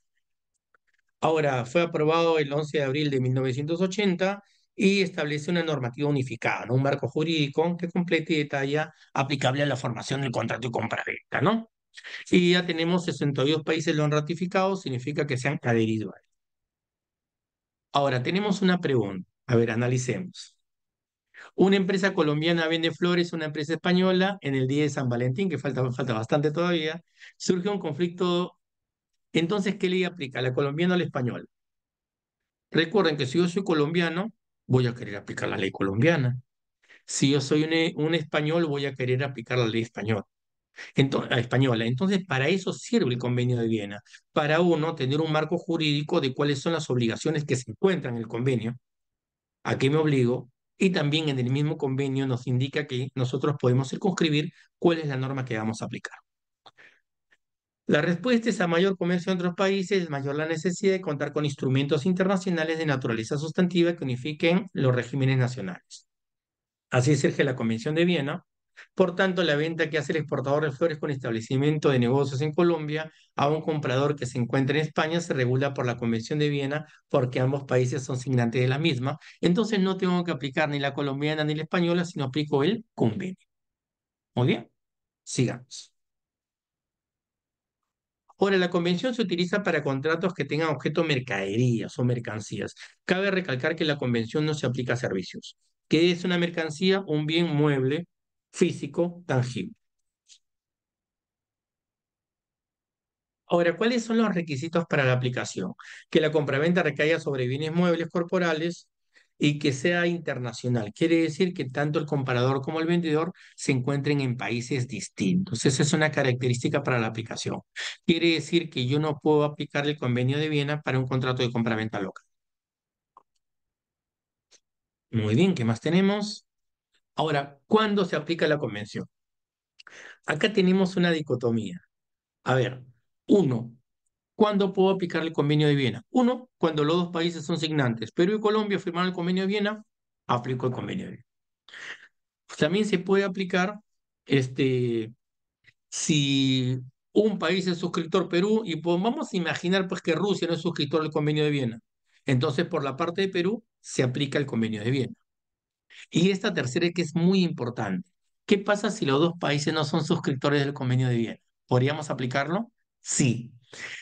Ahora, fue aprobado el once de abril de mil novecientos ochenta y establece una normativa unificada, ¿no? Un marco jurídico que complete y detalla aplicable a la formación del contrato de compra-venta, ¿no? Y ya tenemos sesenta y dos países lo han ratificado, significa que se han adherido a él. Ahora, tenemos una pregunta. A ver, analicemos. Una empresa colombiana vende flores a una empresa española en el día de San Valentín, que falta, falta bastante todavía. Surge un conflicto. Entonces, ¿qué ley aplica? ¿La colombiana o la española? Recuerden que si yo soy colombiano, voy a querer aplicar la ley colombiana. Si yo soy un, un español, voy a querer aplicar la ley española. Entonces, española. Entonces, para eso sirve el Convenio de Viena, para uno tener un marco jurídico de cuáles son las obligaciones que se encuentran en el convenio, a qué me obligo, y también en el mismo convenio nos indica que nosotros podemos circunscribir cuál es la norma que vamos a aplicar. La respuesta es a mayor comercio en otros países, mayor la necesidad de contar con instrumentos internacionales de naturaleza sustantiva que unifiquen los regímenes nacionales. Así surge la Convención de Viena. Por tanto, la venta que hace el exportador de flores con establecimiento de negocios en Colombia a un comprador que se encuentra en España se regula por la Convención de Viena porque ambos países son signantes de la misma. Entonces no tengo que aplicar ni la colombiana ni la española, sino aplico el convenio. Muy bien, sigamos. Ahora, la convención se utiliza para contratos que tengan objeto mercaderías o mercancías. Cabe recalcar que la convención no se aplica a servicios. ¿Qué es una mercancía? Un bien mueble, físico, tangible. Ahora, ¿cuáles son los requisitos para la aplicación? Que la compraventa recaiga sobre bienes muebles corporales y que sea internacional. Quiere decir que tanto el comprador como el vendedor se encuentren en países distintos. Esa es una característica para la aplicación. Quiere decir que yo no puedo aplicar el Convenio de Viena para un contrato de compraventa local. Muy bien, ¿qué más tenemos? Ahora, ¿cuándo se aplica la convención? Acá tenemos una dicotomía. A ver, uno, ¿cuándo puedo aplicar el Convenio de Viena? Uno, cuando los dos países son signantes. Perú y Colombia firmaron el Convenio de Viena, aplico el Convenio de Viena. También se puede aplicar este, si un país es suscriptor Perú, y pues, vamos a imaginar pues, que Rusia no es suscriptor del Convenio de Viena. Entonces, por la parte de Perú, se aplica el Convenio de Viena. Y esta tercera que es muy importante. ¿Qué pasa si los dos países no son suscriptores del Convenio de Viena? ¿Podríamos aplicarlo? Sí.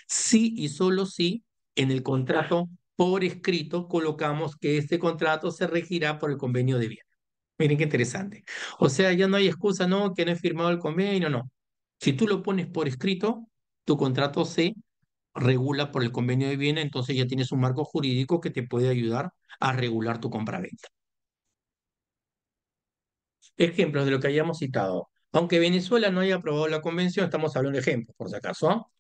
Sí y solo sí, en el contrato por escrito colocamos que este contrato se regirá por el Convenio de Viena. Miren qué interesante. O sea, ya no hay excusa, no, que no he firmado el convenio, no. Si tú lo pones por escrito, tu contrato se regula por el Convenio de Viena, entonces ya tienes un marco jurídico que te puede ayudar a regular tu compraventa. Ejemplos de lo que hayamos citado. Aunque Venezuela no haya aprobado la convención, estamos hablando de ejemplos, por si acaso.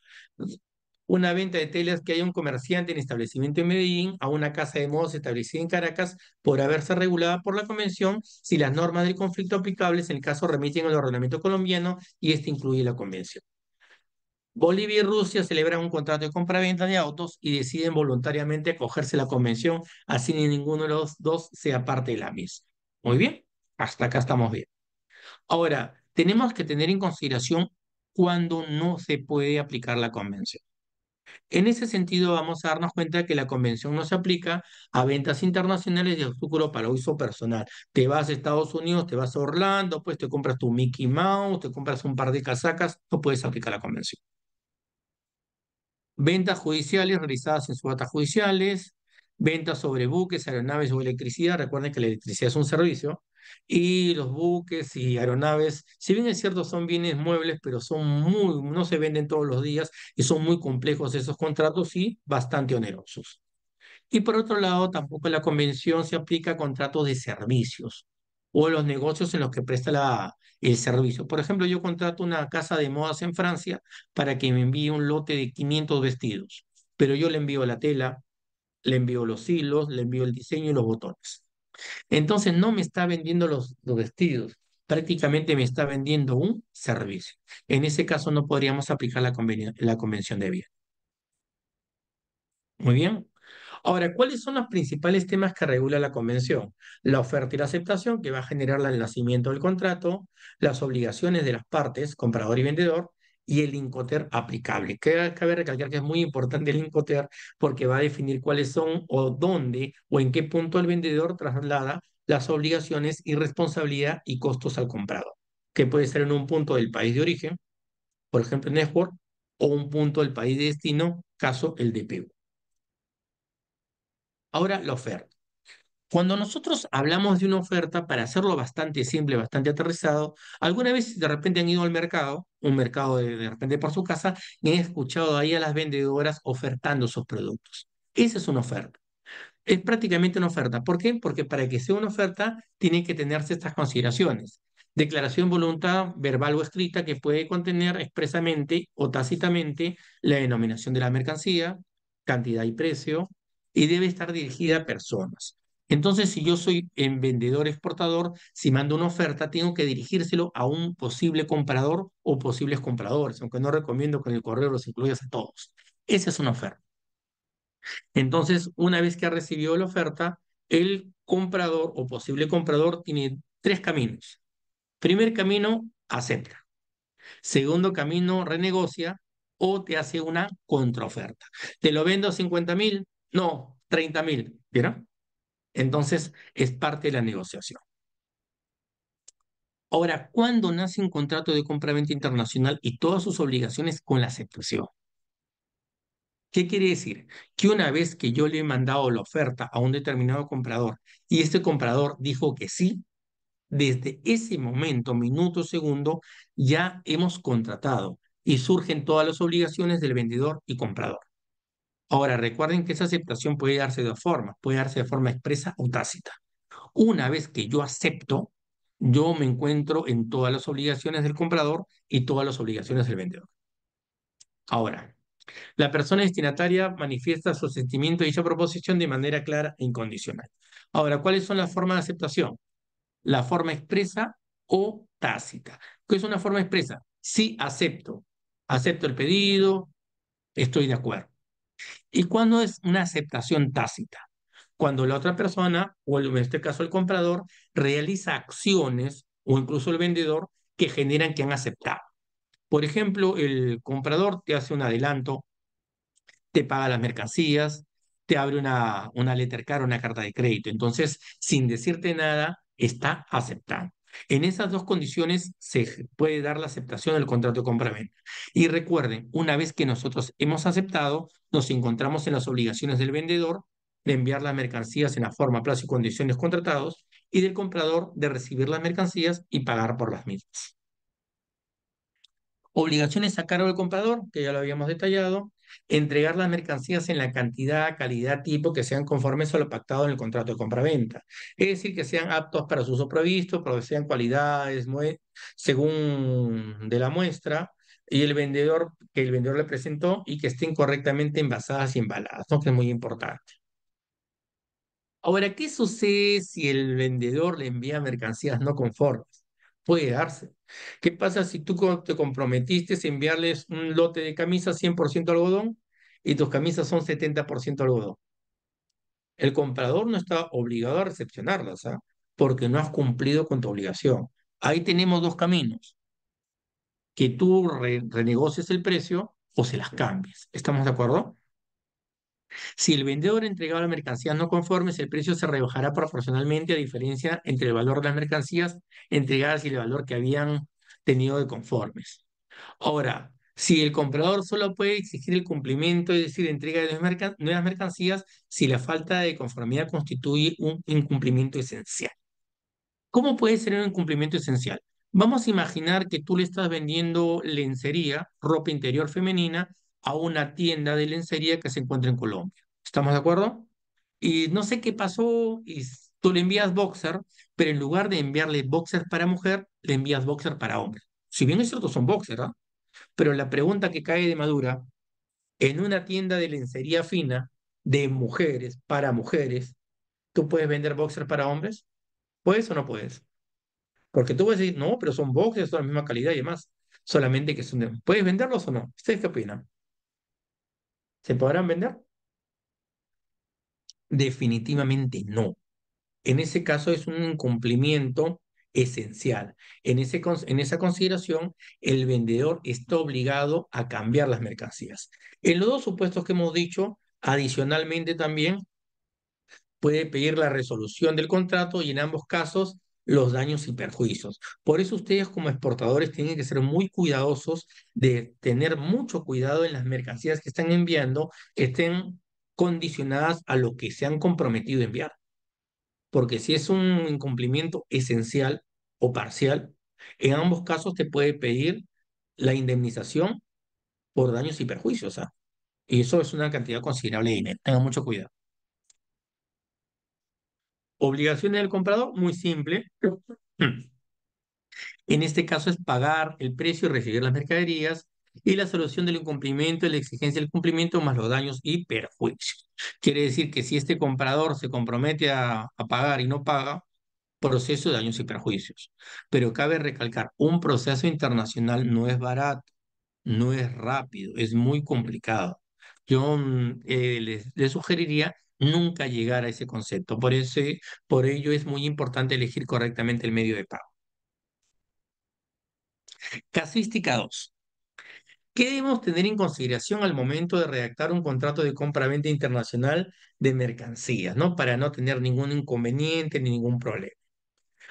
Una venta de telas que haya un comerciante en establecimiento en Medellín a una casa de modas establecida en Caracas por haberse regulada por la convención si las normas del conflicto aplicables en el caso remiten al ordenamiento colombiano y este incluye la convención. Bolivia y Rusia celebran un contrato de compraventa de autos y deciden voluntariamente acogerse a la convención, así ni ninguno de los dos sea parte de la misma. Muy bien. Hasta acá estamos bien. Ahora, tenemos que tener en consideración cuándo no se puede aplicar la convención. En ese sentido, vamos a darnos cuenta que la convención no se aplica a ventas internacionales de artículos para uso personal. Te vas a Estados Unidos, te vas a Orlando, pues te compras tu Mickey Mouse, te compras un par de casacas, no puedes aplicar la convención. Ventas judiciales realizadas en subatas judiciales, ventas sobre buques, aeronaves o electricidad. Recuerden que la electricidad es un servicio. Y los buques y aeronaves, si bien es cierto, son bienes muebles, pero son muy, no se venden todos los días y son muy complejos esos contratos y bastante onerosos. Y por otro lado, tampoco la convención se aplica a contratos de servicios o los negocios en los que presta la, el servicio. Por ejemplo, yo contrato una casa de modas en Francia para que me envíe un lote de quinientos vestidos, pero yo le envío la tela, le envío los hilos, le envío el diseño y los botones. Entonces no me está vendiendo los, los vestidos, prácticamente me está vendiendo un servicio. En ese caso no podríamos aplicar la, conven- la Convención de Viena. Muy bien. Ahora, ¿cuáles son los principales temas que regula la Convención? La oferta y la aceptación, que va a generar el nacimiento del contrato, las obligaciones de las partes, comprador y vendedor, y el Incoter aplicable. Que cabe recalcar que es muy importante el Incoter porque va a definir cuáles son o dónde o en qué punto el vendedor traslada las obligaciones y responsabilidad y costos al comprador, que puede ser en un punto del país de origen, por ejemplo en export, o un punto del país de destino, caso el de Perú. Ahora, la oferta. Cuando nosotros hablamos de una oferta, para hacerlo bastante simple, bastante aterrizado, alguna vez de repente han ido al mercado, un mercado de, de repente por su casa, y han escuchado ahí a las vendedoras ofertando sus productos. Esa es una oferta. Es prácticamente una oferta. ¿Por qué? Porque para que sea una oferta, tienen que tenerse estas consideraciones. Declaración voluntad verbal o escrita que puede contener expresamente o tácitamente la denominación de la mercancía, cantidad y precio, y debe estar dirigida a personas. Entonces, si yo soy en vendedor exportador, si mando una oferta, tengo que dirigírselo a un posible comprador o posibles compradores, aunque no recomiendo que en el correo los incluyas a todos. Esa es una oferta. Entonces, una vez que ha recibido la oferta, el comprador o posible comprador tiene tres caminos. Primer camino, acepta. Segundo camino, renegocia o te hace una contraoferta. Te lo vendo a cincuenta mil. No, treinta mil, ¿vieron? Entonces, es parte de la negociación. Ahora, ¿cuándo nace un contrato de compraventa internacional y todas sus obligaciones con la aceptación? ¿Qué quiere decir? Que una vez que yo le he mandado la oferta a un determinado comprador y este comprador dijo que sí, desde ese momento, minuto, segundo, ya hemos contratado y surgen todas las obligaciones del vendedor y comprador. Ahora, recuerden que esa aceptación puede darse de dos formas. Puede darse de forma expresa o tácita. Una vez que yo acepto, yo me encuentro en todas las obligaciones del comprador y todas las obligaciones del vendedor. Ahora, la persona destinataria manifiesta su sentimiento y dicha proposición de manera clara e incondicional. Ahora, ¿cuáles son las formas de aceptación? La forma expresa o tácita. ¿Qué es una forma expresa? Sí, acepto. Acepto el pedido, estoy de acuerdo. ¿Y cuándo es una aceptación tácita? Cuando la otra persona, o en este caso el comprador, realiza acciones, o incluso el vendedor, que generan que han aceptado. Por ejemplo, el comprador te hace un adelanto, te paga las mercancías, te abre una, una letter card, una carta de crédito. Entonces, sin decirte nada, está aceptando. En esas dos condiciones se puede dar la aceptación del contrato de compraventa. Y recuerden, una vez que nosotros hemos aceptado, nos encontramos en las obligaciones del vendedor de enviar las mercancías en la forma, plazo y condiciones contratados y del comprador de recibir las mercancías y pagar por las mismas. Obligaciones a cargo del comprador, que ya lo habíamos detallado, entregar las mercancías en la cantidad, calidad, tipo que sean conformes a lo pactado en el contrato de compraventa. Es decir, que sean aptos para su uso previsto, sean cualidades según de la muestra y el vendedor que el vendedor le presentó y que estén correctamente envasadas y embaladas, ¿no? Que es muy importante. Ahora, ¿qué sucede si el vendedor le envía mercancías no conformes? Puede darse. ¿Qué pasa si tú te comprometiste a enviarles un lote de camisas cien por ciento algodón y tus camisas son setenta por ciento algodón? El comprador no está obligado a recepcionarlas, ¿eh? Porque no has cumplido con tu obligación. Ahí tenemos dos caminos. Que tú re renegocies el precio o se las cambies. ¿Estamos de acuerdo? Si el vendedor entregaba las mercancías no conformes, el precio se rebajará proporcionalmente a diferencia entre el valor de las mercancías entregadas y el valor que habían tenido de conformes. Ahora, si el comprador solo puede exigir el cumplimiento, es decir, entrega de nuevas mercancías, si la falta de conformidad constituye un incumplimiento esencial. ¿Cómo puede ser un incumplimiento esencial? Vamos a imaginar que tú le estás vendiendo lencería, ropa interior femenina, a una tienda de lencería que se encuentra en Colombia. ¿Estamos de acuerdo? y no sé qué pasó, y tú le envías boxer, pero en lugar de enviarle boxer para mujer, le envías boxer para hombre. Si bien es cierto, son boxer, ¿ah? Pero la pregunta que cae de madura, en una tienda de lencería fina, de mujeres para mujeres, ¿tú puedes vender boxer para hombres? ¿Puedes o no puedes? Porque tú puedes decir, no, pero son boxers, son de la misma calidad y demás, solamente que son de... ¿Puedes venderlos o no? ¿Ustedes qué opinan? ¿Se podrán vender? Definitivamente no. En ese caso es un incumplimiento esencial. En, ese, en esa consideración, el vendedor está obligado a cambiar las mercancías. En los dos supuestos que hemos dicho, adicionalmente también puede pedir la resolución del contrato y en ambos casos los daños y perjuicios. Por eso ustedes como exportadores tienen que ser muy cuidadosos, de tener mucho cuidado en las mercancías que están enviando, que estén condicionadas a lo que se han comprometido a enviar. Porque si es un incumplimiento esencial o parcial, en ambos casos te puede pedir la indemnización por daños y perjuicios. ¿Ah? Y eso es una cantidad considerable de dinero. Tengan mucho cuidado. Obligaciones del comprador, muy simple. En este caso es pagar el precio y recibir las mercaderías, y la solución del incumplimiento, la exigencia del cumplimiento más los daños y perjuicios. Quiere decir que si este comprador se compromete a, a pagar y no paga, proceso de daños y perjuicios. Pero cabe recalcar, un proceso internacional no es barato, no es rápido, es muy complicado. Yo eh, les, les sugeriría nunca llegar a ese concepto. Por, ese, por ello es muy importante elegir correctamente el medio de pago. Casuística dos. ¿Qué debemos tener en consideración al momento de redactar un contrato de compra-venta internacional de mercancías, ¿no? Para no tener ningún inconveniente ni ningún problema?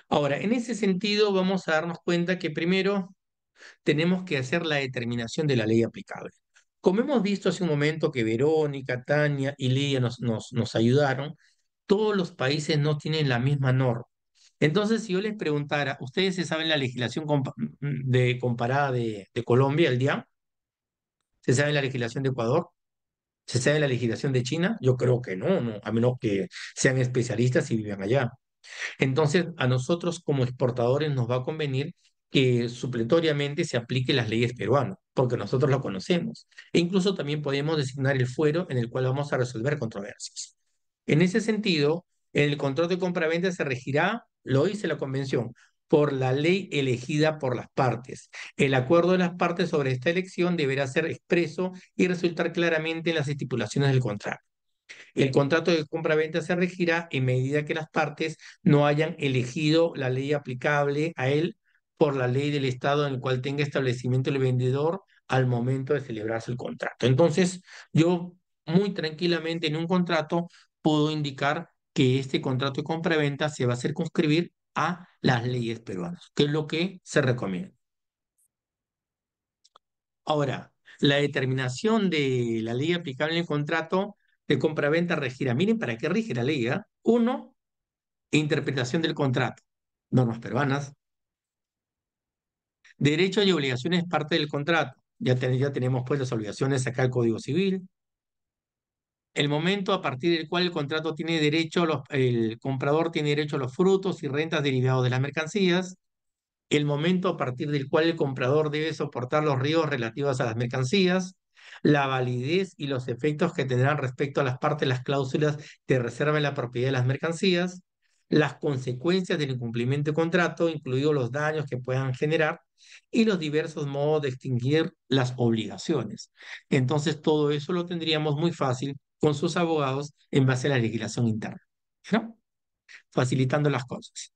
Ahora, en ese sentido vamos a darnos cuenta que primero tenemos que hacer la determinación de la ley aplicable. Como hemos visto hace un momento que Verónica, Tania y Lidia nos, nos, nos ayudaron, todos los países no tienen la misma norma. Entonces, si yo les preguntara, ¿ustedes se saben la legislación compa de, comparada de, de Colombia, el D I A M? ¿Se sabe la legislación de Ecuador? ¿Se sabe la legislación de China? Yo creo que no, no, a menos que sean especialistas y vivan allá. Entonces, a nosotros como exportadores nos va a convenir que supletoriamente se apliquen las leyes peruanas, porque nosotros lo conocemos. E incluso también podemos designar el fuero en el cual vamos a resolver controversias. En ese sentido, el contrato de compra-venta se regirá, lo dice la Convención, por la ley elegida por las partes. El acuerdo de las partes sobre esta elección deberá ser expreso y resultar claramente en las estipulaciones del contrato. El contrato de compra-venta se regirá en medida que las partes no hayan elegido la ley aplicable a él por la ley del Estado en el cual tenga establecimiento el vendedor al momento de celebrarse el contrato. Entonces, yo muy tranquilamente en un contrato puedo indicar que este contrato de compra-venta se va a circunscribir a las leyes peruanas, que es lo que se recomienda. Ahora, la determinación de la ley aplicable en el contrato de compra-venta regirá. Miren para qué rige la ley. ¿eh? Uno, interpretación del contrato, normas peruanas. Derechos y obligaciones parte del contrato. Ya, ten, ya tenemos pues las obligaciones acá el Código Civil. El momento a partir del cual el contrato tiene derecho, los, el comprador tiene derecho a los frutos y rentas derivados de las mercancías. El momento a partir del cual el comprador debe soportar los riesgos relativos a las mercancías. La validez y los efectos que tendrán respecto a las partes, las cláusulas de reserva en la propiedad de las mercancías. Las consecuencias del incumplimiento de contrato, incluidos los daños que puedan generar, y los diversos modos de extinguir las obligaciones. Entonces, todo eso lo tendríamos muy fácil con sus abogados en base a la legislación interna, ¿no? Facilitando las cosas.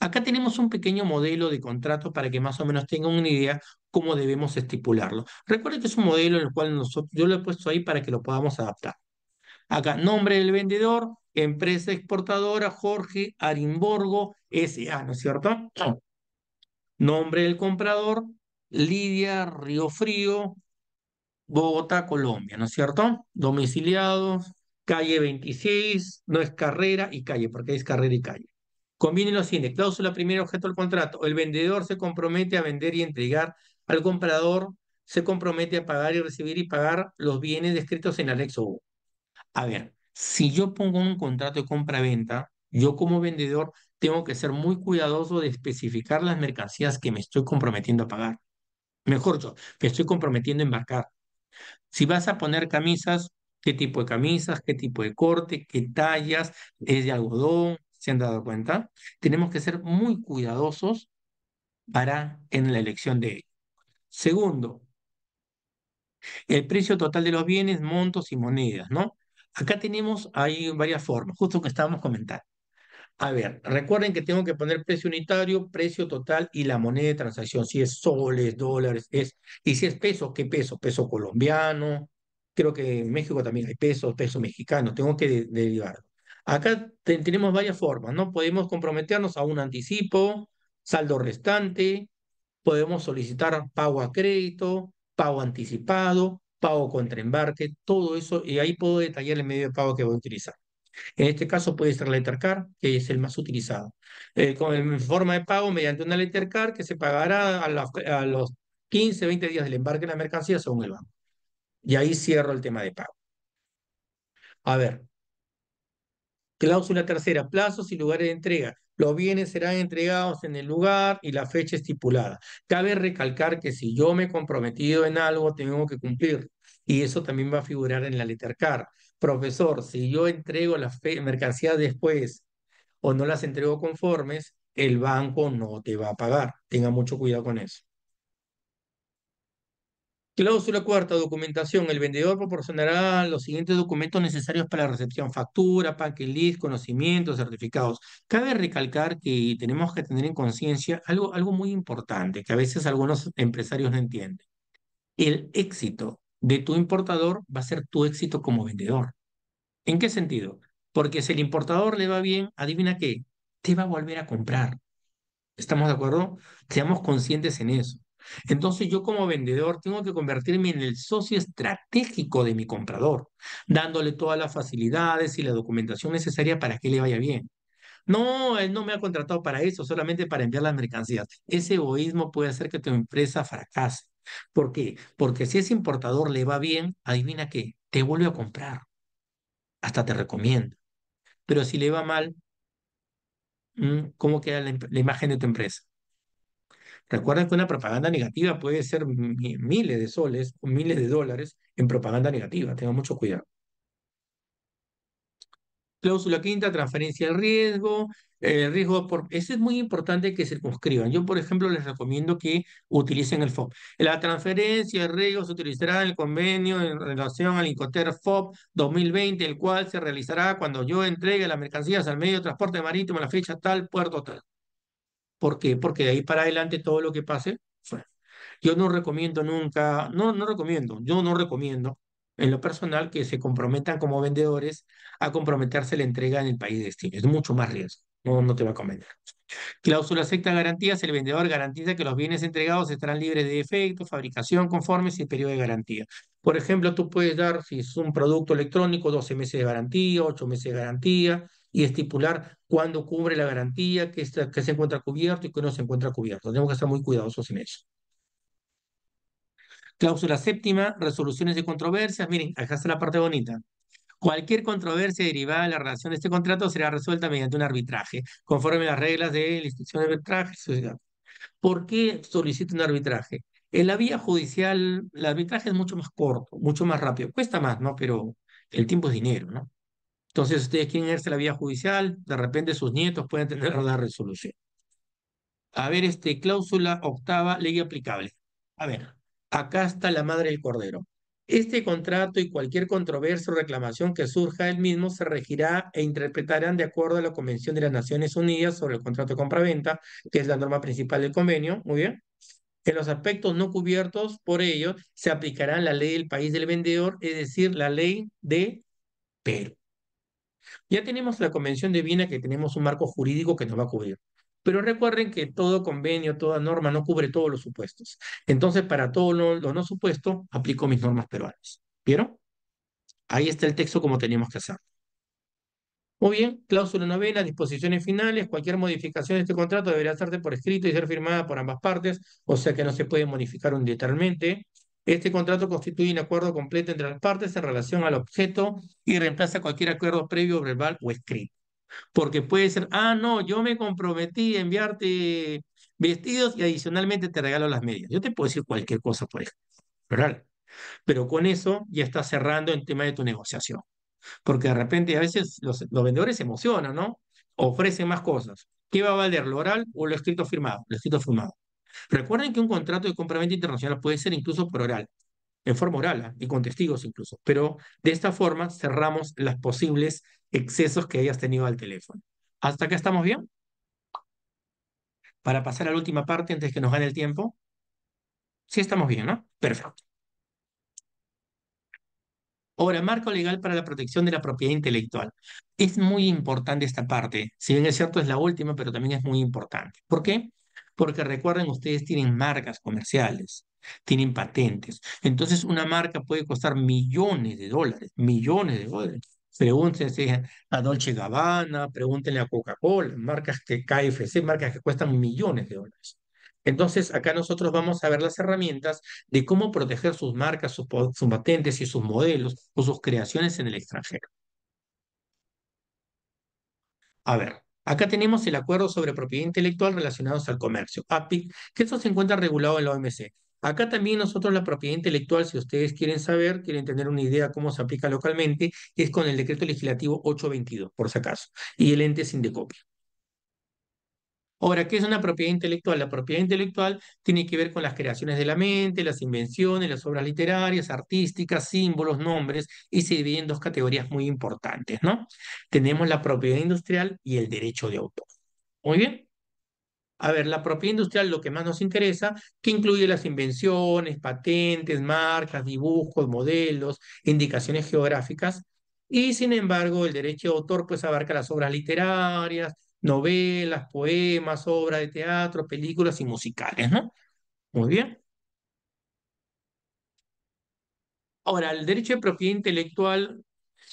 Acá tenemos un pequeño modelo de contrato para que más o menos tengan una idea cómo debemos estipularlo. Recuerden que es un modelo en el cual nosotros, yo lo he puesto ahí para que lo podamos adaptar. Acá, nombre del vendedor, empresa exportadora, Jorge Arimborgo S A, ¿no es cierto? No. Nombre del comprador, Lidia Río Frío, Bogotá, Colombia, ¿no es cierto? Domiciliados, calle veintiséis, no es carrera y calle, porque es carrera y calle. Conviene lo siguiente, cláusula primera, objeto del contrato. El vendedor se compromete a vender y entregar al comprador, se compromete a pagar y recibir y pagar los bienes descritos en el anexo uno. A ver, Si yo pongo un contrato de compra-venta, yo como vendedor tengo que ser muy cuidadoso de especificar las mercancías que me estoy comprometiendo a pagar. Mejor dicho, me estoy comprometiendo a embarcar. Si vas a poner camisas, qué tipo de camisas, qué tipo de corte, qué tallas, es de algodón, ¿se han dado cuenta? Tenemos que ser muy cuidadosos para en la elección de ello. Segundo, el precio total de los bienes, montos y monedas, ¿no? Acá tenemos, hay varias formas, justo que estábamos comentando. A ver, recuerden que tengo que poner precio unitario, precio total y la moneda de transacción, si es soles, dólares, es, y si es peso, ¿qué peso? Peso colombiano, creo que en México también hay pesos, peso mexicano, tengo que de derivarlo. Acá te tenemos varias formas, ¿no? Podemos comprometernos a un anticipo, saldo restante, podemos solicitar pago a crédito, pago anticipado, pago contra embarque, todo eso, y ahí puedo detallar el medio de pago que voy a utilizar. En este caso puede ser la LetterCard, que es el más utilizado. Eh, con el, forma de pago mediante una LetterCard que se pagará a, la, a los quince, veinte días del embarque de la mercancía según el banco. Y ahí cierro el tema de pago. A ver. Cláusula tercera, plazos y lugares de entrega. Los bienes serán entregados en el lugar y la fecha estipulada. Cabe recalcar que si yo me he comprometido en algo, tengo que cumplir. Y eso también va a figurar en la LetterCard. Profesor, si yo entrego las mercancías después o no las entrego conformes, el banco no te va a pagar. Tenga mucho cuidado con eso. Cláusula cuarta, documentación. El vendedor proporcionará los siguientes documentos necesarios para la recepción: factura, packing list, conocimientos, certificados. Cabe recalcar que tenemos que tener en conciencia algo, algo muy importante que a veces algunos empresarios no entienden. El éxito de tu importador va a ser tu éxito como vendedor. ¿En qué sentido? Porque si el importador le va bien, adivina qué, te va a volver a comprar. ¿Estamos de acuerdo? Seamos conscientes en eso. Entonces yo como vendedor tengo que convertirme en el socio estratégico de mi comprador, dándole todas las facilidades y la documentación necesaria para que le vaya bien. No, él no me ha contratado para eso, solamente para enviar las mercancías. Ese egoísmo puede hacer que tu empresa fracase. ¿Por qué? Porque si ese importador le va bien, adivina qué, te vuelve a comprar. Hasta te recomienda. Pero si le va mal, ¿cómo queda la, la imagen de tu empresa? Recuerden que una propaganda negativa puede ser miles de soles, miles de dólares en propaganda negativa. Tengan mucho cuidado. Cláusula quinta, transferencia de riesgo. Eh, riesgo por... Ese es muy importante que circunscriban. Yo, por ejemplo, les recomiendo que utilicen el F O B. La transferencia de riesgo se utilizará en el convenio en relación al Incoter F O B dos mil veinte, el cual se realizará cuando yo entregue las mercancías al medio de transporte marítimo a la fecha tal, puerto tal. ¿Por qué? Porque de ahí para adelante todo lo que pase, bueno, yo no recomiendo nunca, no, no recomiendo, yo no recomiendo en lo personal que se comprometan como vendedores a comprometerse la entrega en el país de destino. Es mucho más riesgo, no, no te va a convenir. Cláusula sexta, garantías. El vendedor garantiza que los bienes entregados estarán libres de defectos, fabricación, conformes y periodo de garantía. Por ejemplo, tú puedes dar, si es un producto electrónico, doce meses de garantía, ocho meses de garantía, y estipular cuándo cubre la garantía, qué se encuentra cubierto y qué no se encuentra cubierto. Tenemos que ser muy cuidadosos en eso. Cláusula séptima, resoluciones de controversias. Miren, acá está la parte bonita. Cualquier controversia derivada de la relación de este contrato será resuelta mediante un arbitraje, conforme a las reglas de la institución de arbitraje. ¿Por qué solicito un arbitraje? En la vía judicial, el arbitraje es mucho más corto, mucho más rápido. Cuesta más, ¿no? Pero el tiempo es dinero, ¿no? Entonces, ustedes quieren irse a la vía judicial, de repente sus nietos pueden tener la resolución. A ver, este, cláusula octava, ley aplicable. A ver, acá está la madre del cordero. Este contrato y cualquier controversia o reclamación que surja del mismo se regirá e interpretarán de acuerdo a la Convención de las Naciones Unidas sobre el Contrato de Compraventa, que es la norma principal del convenio. Muy bien. En los aspectos no cubiertos por ello, se aplicará la ley del país del vendedor, es decir, la ley de Perú. Ya tenemos la Convención de Viena, que tenemos un marco jurídico que nos va a cubrir. Pero recuerden que todo convenio, toda norma no cubre todos los supuestos. Entonces, para todo lo, lo no supuesto, aplico mis normas peruanas. ¿Vieron? Ahí está el texto como teníamos que hacerlo. Muy bien, cláusula novena, disposiciones finales. Cualquier modificación de este contrato deberá hacerse por escrito y ser firmada por ambas partes, o sea que no se puede modificar unilateralmente. Este contrato constituye un acuerdo completo entre las partes en relación al objeto y reemplaza cualquier acuerdo previo, verbal o escrito. Porque puede ser, ah, no, yo me comprometí a enviarte vestidos y adicionalmente te regalo las medias. Yo te puedo decir cualquier cosa por escrito, ¿verdad? Pero con eso ya estás cerrando el tema de tu negociación. Porque de repente a veces los, los vendedores se emocionan, ¿no? Ofrecen más cosas. ¿Qué va a valer, lo oral o lo escrito firmado? Lo escrito firmado. Recuerden que un contrato de compraventa internacional puede ser incluso por oral, en forma oral y con testigos incluso, pero de esta forma cerramos los posibles excesos que hayas tenido al teléfono. ¿Hasta acá estamos bien? Para pasar a la última parte antes que nos gane el tiempo. Sí estamos bien, ¿no? Perfecto. Ahora, marco legal para la protección de la propiedad intelectual. Es muy importante esta parte. Si bien es cierto, es la última, pero también es muy importante. ¿Por qué? Porque recuerden, ustedes tienen marcas comerciales, tienen patentes. Entonces, una marca puede costar millones de dólares, millones de dólares. Pregúntense a Dolce and Gabbana, pregúntenle a Coca-Cola, marcas que K F C, marcas que cuestan millones de dólares. Entonces, acá nosotros vamos a ver las herramientas de cómo proteger sus marcas, sus, sus patentes y sus modelos o sus creaciones en el extranjero. A ver. Acá tenemos el acuerdo sobre propiedad intelectual relacionados al comercio, A P I C, que eso se encuentra regulado en la O M C. Acá también nosotros la propiedad intelectual, si ustedes quieren saber, quieren tener una idea cómo se aplica localmente, es con el decreto legislativo ochocientos veintidós, por si acaso, y el ente Sindecopia. Ahora, ¿qué es una propiedad intelectual? La propiedad intelectual tiene que ver con las creaciones de la mente, las invenciones, las obras literarias, artísticas, símbolos, nombres, y se divide en dos categorías muy importantes, ¿no? Tenemos la propiedad industrial y el derecho de autor. Muy bien. A ver, la propiedad industrial, lo que más nos interesa, que incluye las invenciones, patentes, marcas, dibujos, modelos, indicaciones geográficas, y sin embargo, el derecho de autor pues abarca las obras literarias, novelas, poemas, obras de teatro, películas y musicales, ¿no? Muy bien. Ahora, el derecho de propiedad intelectual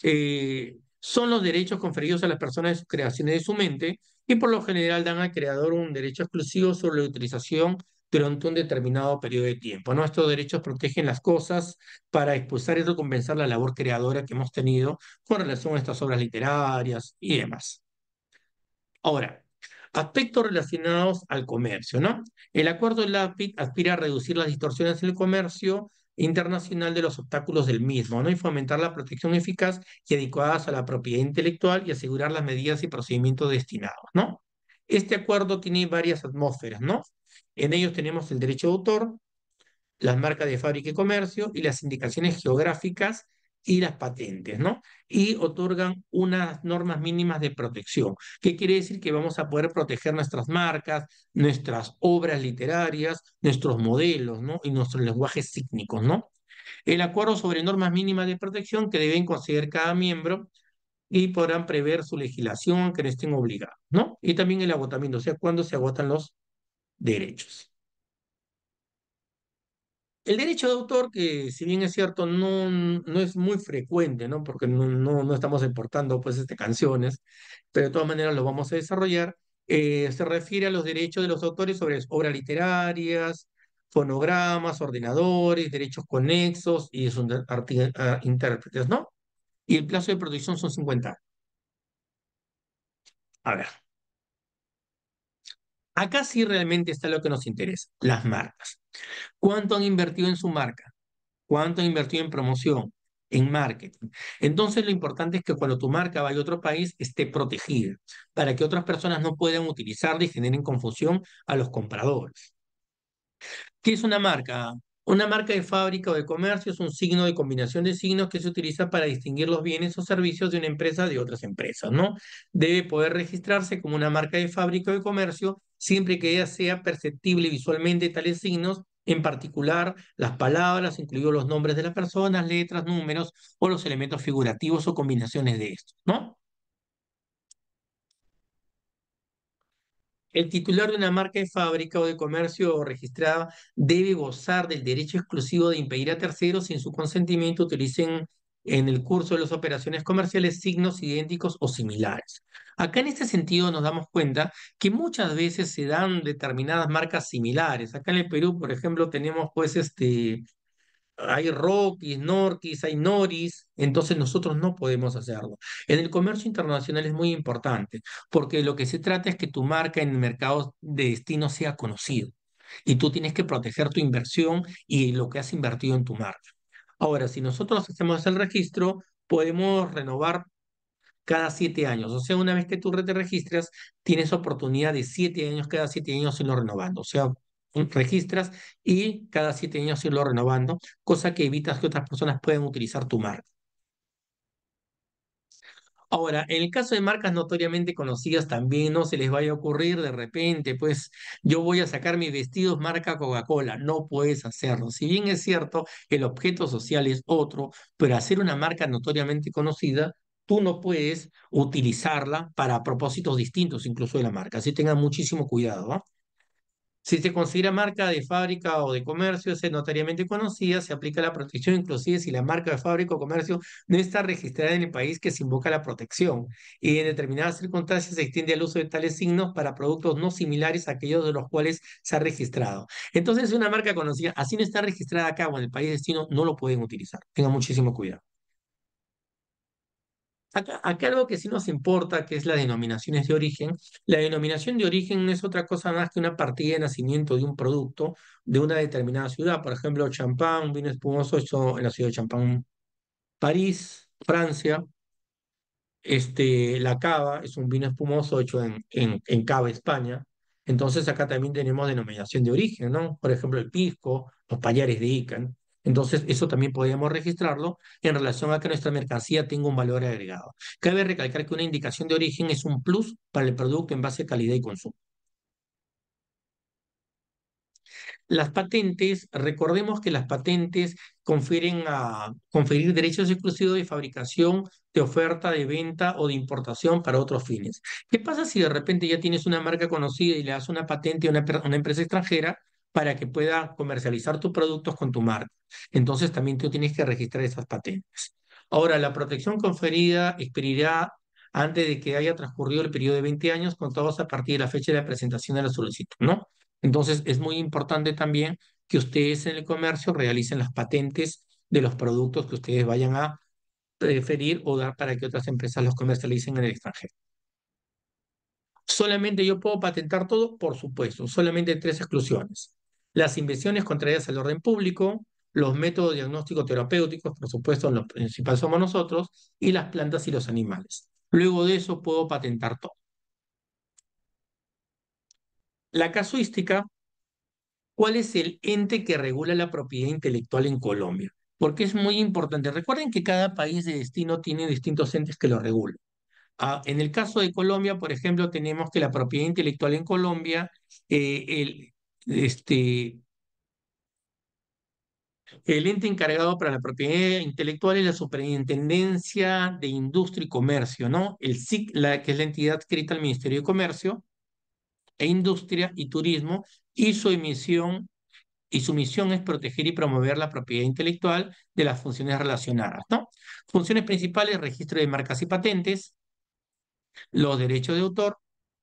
eh, son los derechos conferidos a las personas de sus creaciones de su mente y por lo general dan al creador un derecho exclusivo sobre la utilización durante un determinado periodo de tiempo, ¿no? Estos derechos protegen las cosas para expulsar y recompensar la labor creadora que hemos tenido con relación a estas obras literarias y demás. Ahora, aspectos relacionados al comercio, ¿no? El acuerdo de la A P I C aspira a reducir las distorsiones en el comercio internacional de los obstáculos del mismo, ¿no? Y fomentar la protección eficaz y adecuadas a la propiedad intelectual y asegurar las medidas y procedimientos destinados, ¿no? Este acuerdo tiene varias atmósferas, ¿no? En ellos tenemos el derecho de autor, las marcas de fábrica y comercio y las indicaciones geográficas y las patentes, ¿no? Y otorgan unas normas mínimas de protección. ¿Qué quiere decir? Que vamos a poder proteger nuestras marcas, nuestras obras literarias, nuestros modelos, ¿no? Y nuestros lenguajes sícnicos, ¿no? El acuerdo sobre normas mínimas de protección que deben conceder cada miembro y podrán prever su legislación aunque no estén obligados, ¿no? Y también el agotamiento, o sea, cuando se agotan los derechos. El derecho de autor, que si bien es cierto, no, no es muy frecuente, ¿no? Porque no, no, no estamos importando pues, este, canciones, pero de todas maneras lo vamos a desarrollar, eh, se refiere a los derechos de los autores sobre obras literarias, fonogramas, ordenadores, derechos conexos y sus intérpretes, ¿no? Y el plazo de protección son cincuenta. A ver. Acá sí realmente está lo que nos interesa, las marcas. ¿Cuánto han invertido en su marca? ¿Cuánto han invertido en promoción? En marketing. Entonces lo importante es que cuando tu marca vaya a otro país esté protegida, para que otras personas no puedan utilizarla y generen confusión a los compradores. ¿Qué es una marca? Una marca de fábrica o de comercio es un signo de combinación de signos que se utiliza para distinguir los bienes o servicios de una empresa de otras empresas, ¿no? Debe poder registrarse como una marca de fábrica o de comercio siempre que ella sea perceptible visualmente tales signos, en particular las palabras, incluidos los nombres de las personas, letras, números o los elementos figurativos o combinaciones de estos, ¿no? El titular de una marca de fábrica o de comercio registrada debe gozar del derecho exclusivo de impedir a terceros sin su consentimiento utilicen en el curso de las operaciones comerciales signos idénticos o similares. Acá en este sentido nos damos cuenta que muchas veces se dan determinadas marcas similares. Acá en el Perú, por ejemplo, tenemos pues este hay roquis, norquis, hay noris, entonces nosotros no podemos hacerlo. En el comercio internacional es muy importante, porque lo que se trata es que tu marca en el mercado de destino sea conocida, y tú tienes que proteger tu inversión y lo que has invertido en tu marca. Ahora, si nosotros hacemos el registro, podemos renovar cada siete años. O sea, una vez que tú te registras, tienes oportunidad de siete años, cada siete años irlo renovando. O sea, registras y cada siete años irlo renovando, cosa que evitas que otras personas puedan utilizar tu marca. Ahora, en el caso de marcas notoriamente conocidas, también no se les vaya a ocurrir de repente, pues, yo voy a sacar mis vestidos marca Coca-Cola. No puedes hacerlo. Si bien es cierto, el objeto social es otro, pero hacer una marca notoriamente conocida, tú no puedes utilizarla para propósitos distintos incluso de la marca. Así tengan muchísimo cuidado, ¿no? Si se considera marca de fábrica o de comercio, es notoriamente conocida, se aplica la protección, inclusive si la marca de fábrica o comercio no está registrada en el país que se invoca la protección, y en determinadas circunstancias se extiende el uso de tales signos para productos no similares a aquellos de los cuales se ha registrado. Entonces, es una marca conocida, así no está registrada acá o en el país de destino, no lo pueden utilizar. Tengan muchísimo cuidado. Acá, acá algo que sí nos importa, que es las denominaciones de origen. La denominación de origen no es otra cosa más que una partida de nacimiento de un producto de una determinada ciudad. Por ejemplo, champán, vino espumoso, hecho en la ciudad de Champán, París, Francia. Este, la cava es un vino espumoso hecho en, en, en Cava, España. Entonces acá también tenemos denominación de origen, ¿no? Por ejemplo, el pisco, los pallares de Ica. Entonces, eso también podríamos registrarlo en relación a que nuestra mercancía tenga un valor agregado. Cabe recalcar que una indicación de origen es un plus para el producto en base a calidad y consumo. Las patentes, recordemos que las patentes confieren a conferir derechos exclusivos de fabricación, de oferta, de venta o de importación para otros fines. ¿Qué pasa si de repente ya tienes una marca conocida y le das una patente a una, a una empresa extranjera para que pueda comercializar tus productos con tu marca? Entonces también tú tienes que registrar esas patentes. Ahora, la protección conferida expirirá antes de que haya transcurrido el periodo de veinte años contados a partir de la fecha de la presentación de la solicitud, ¿no? Entonces es muy importante también que ustedes en el comercio realicen las patentes de los productos que ustedes vayan a preferir o dar para que otras empresas los comercialicen en el extranjero. ¿Solamente yo puedo patentar todo? Por supuesto, solamente tres exclusiones. Las invenciones contrarias al orden público, los métodos diagnósticos terapéuticos, por supuesto, los principales somos nosotros, y las plantas y los animales. Luego de eso puedo patentar todo. La casuística, ¿cuál es el ente que regula la propiedad intelectual en Colombia? Porque es muy importante. Recuerden que cada país de destino tiene distintos entes que lo regulan. Ah, en el caso de Colombia, por ejemplo, tenemos que la propiedad intelectual en Colombia, eh, el... Este, el ente encargado para la propiedad intelectual es la Superintendencia de Industria y Comercio, ¿no? El S I C, la, que es la entidad adscrita al Ministerio de Comercio e Industria y Turismo, y su emisión, y su misión es proteger y promover la propiedad intelectual de las funciones relacionadas, ¿no? Funciones principales, registro de marcas y patentes, los derechos de autor,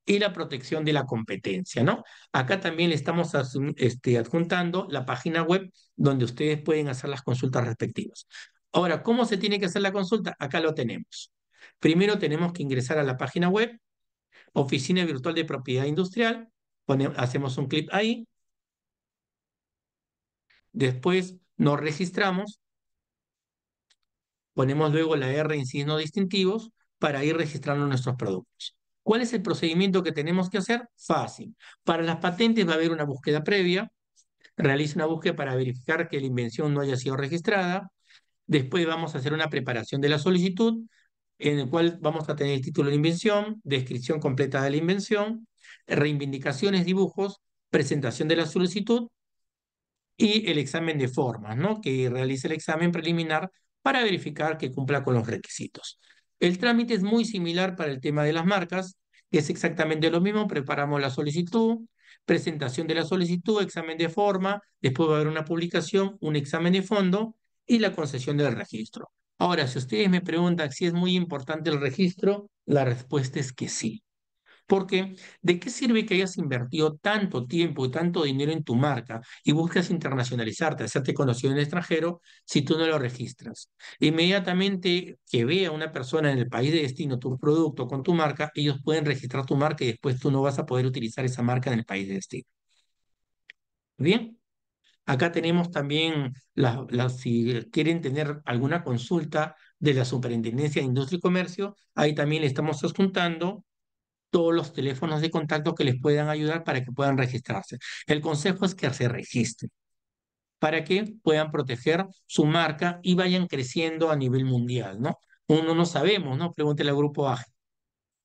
y la protección de la competencia, ¿no? Acá también le estamos este, adjuntando la página web donde ustedes pueden hacer las consultas respectivas. Ahora, ¿cómo se tiene que hacer la consulta? Acá lo tenemos. Primero tenemos que ingresar a la página web, Oficina Virtual de Propiedad Industrial, pone, hacemos un clic ahí, después nos registramos, ponemos luego la R en signos distintivos para ir registrando nuestros productos. ¿Cuál es el procedimiento que tenemos que hacer? Fácil. Para las patentes va a haber una búsqueda previa. Realiza una búsqueda para verificar que la invención no haya sido registrada. Después vamos a hacer una preparación de la solicitud, en el cual vamos a tener el título de la invención, descripción completa de la invención, reivindicaciones, dibujos, presentación de la solicitud y el examen de formas, ¿no? Que realice el examen preliminar para verificar que cumpla con los requisitos. El trámite es muy similar para el tema de las marcas, es exactamente lo mismo, preparamos la solicitud, presentación de la solicitud, examen de forma, después va a haber una publicación, un examen de fondo y la concesión del registro. Ahora, si ustedes me preguntan si es muy importante el registro, la respuesta es que sí. Porque, ¿de qué sirve que hayas invertido tanto tiempo y tanto dinero en tu marca y buscas internacionalizarte, hacerte conocido en el extranjero, si tú no lo registras? Inmediatamente que vea una persona en el país de destino tu producto con tu marca, ellos pueden registrar tu marca y después tú no vas a poder utilizar esa marca en el país de destino. Bien, acá tenemos también, la, la, si quieren tener alguna consulta de la Superintendencia de Industria y Comercio, ahí también le estamos adjuntando todos los teléfonos de contacto que les puedan ayudar para que puedan registrarse. El consejo es que se registren para que puedan proteger su marca y vayan creciendo a nivel mundial, ¿no? Uno no sabemos, ¿no? Pregúntele al Grupo A G E.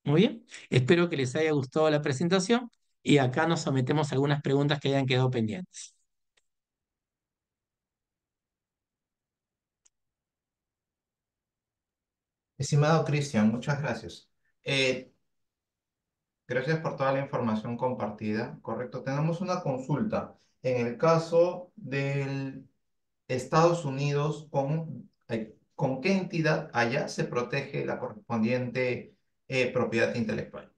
Muy bien, espero que les haya gustado la presentación. Y acá nos sometemos a algunas preguntas que hayan quedado pendientes. Estimado Cristian, muchas gracias. Eh, gracias por toda la información compartida. Correcto. Tenemos una consulta. En el caso de Estados Unidos, ¿con, eh, ¿con qué entidad allá se protege la correspondiente eh, propiedad intelectual?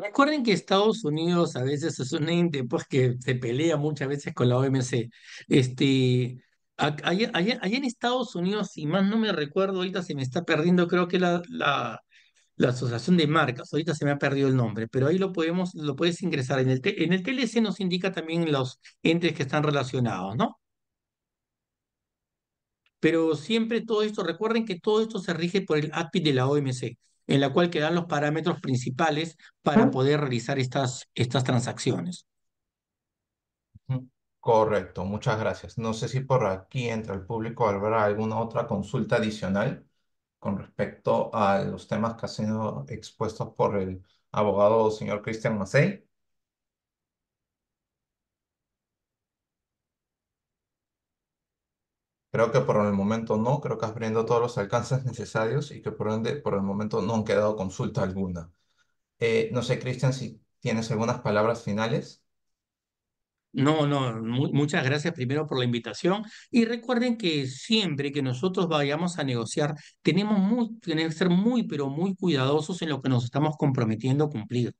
Recuerden que Estados Unidos a veces es un ente pues, que se pelea muchas veces con la O M C. Este, allá, allá, allá en Estados Unidos, si más no me recuerdo, ahorita se me está perdiendo, creo que la, la, la Asociación de Marcas, ahorita se me ha perdido el nombre, pero ahí lo podemos, lo puedes ingresar. En el, en el T L C nos indica también los entes que están relacionados, ¿no? Pero siempre todo esto, recuerden que todo esto se rige por el A D P I de la O M C, en la cual quedan los parámetros principales para poder realizar estas, estas transacciones. Correcto, muchas gracias. No sé si por aquí entre el público habrá alguna otra consulta adicional con respecto a los temas que han sido expuestos por el abogado señor Cristian Macey. Creo que por el momento no, creo que has brindado todos los alcances necesarios y que por ende por el momento no han quedado consulta alguna. Eh, no sé, Cristian, si tienes algunas palabras finales. No, no, mu muchas gracias primero por la invitación y recuerden que siempre que nosotros vayamos a negociar tenemos, muy, tenemos que ser muy pero muy cuidadosos en lo que nos estamos comprometiendo a cumplir.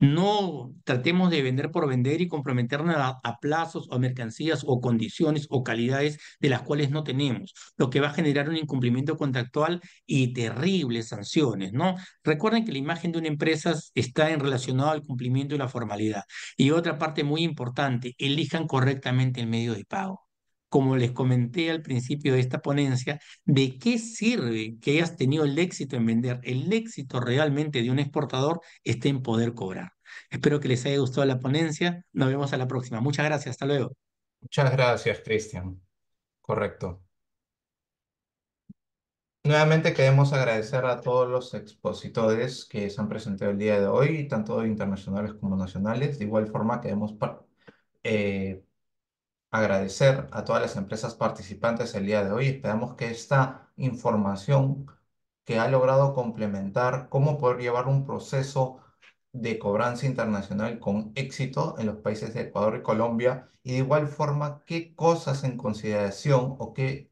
No tratemos de vender por vender y comprometernos a, a plazos o mercancías o condiciones o calidades de las cuales no tenemos, lo que va a generar un incumplimiento contractual y terribles sanciones, ¿no? Recuerden que la imagen de una empresa está relacionada al cumplimiento y la formalidad. Y otra parte muy importante, elijan correctamente el medio de pago. Como les comenté al principio de esta ponencia, ¿de qué sirve que hayas tenido el éxito en vender? El éxito realmente de un exportador está en poder cobrar. Espero que les haya gustado la ponencia. Nos vemos a la próxima. Muchas gracias. Hasta luego. Muchas gracias, Cristian. Correcto. Nuevamente queremos agradecer a todos los expositores que se han presentado el día de hoy, tanto internacionales como nacionales. De igual forma queremos eh, agradecer a todas las empresas participantes el día de hoy. Esperamos que esta información que ha logrado complementar cómo poder llevar un proceso de cobranza internacional con éxito en los países de Ecuador y Colombia y de igual forma qué cosas en consideración o qué,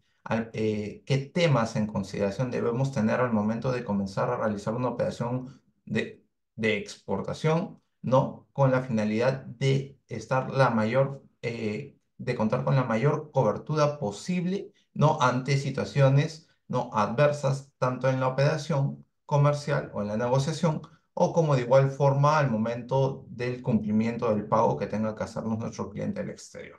eh, qué temas en consideración debemos tener al momento de comenzar a realizar una operación de, de exportación, ¿no? Con la finalidad de estar la mayor eh, de contar con la mayor cobertura posible, ¿no? Ante situaciones no adversas, tanto en la operación comercial o en la negociación, o como de igual forma al momento del cumplimiento del pago que tenga que hacernos nuestro cliente al exterior.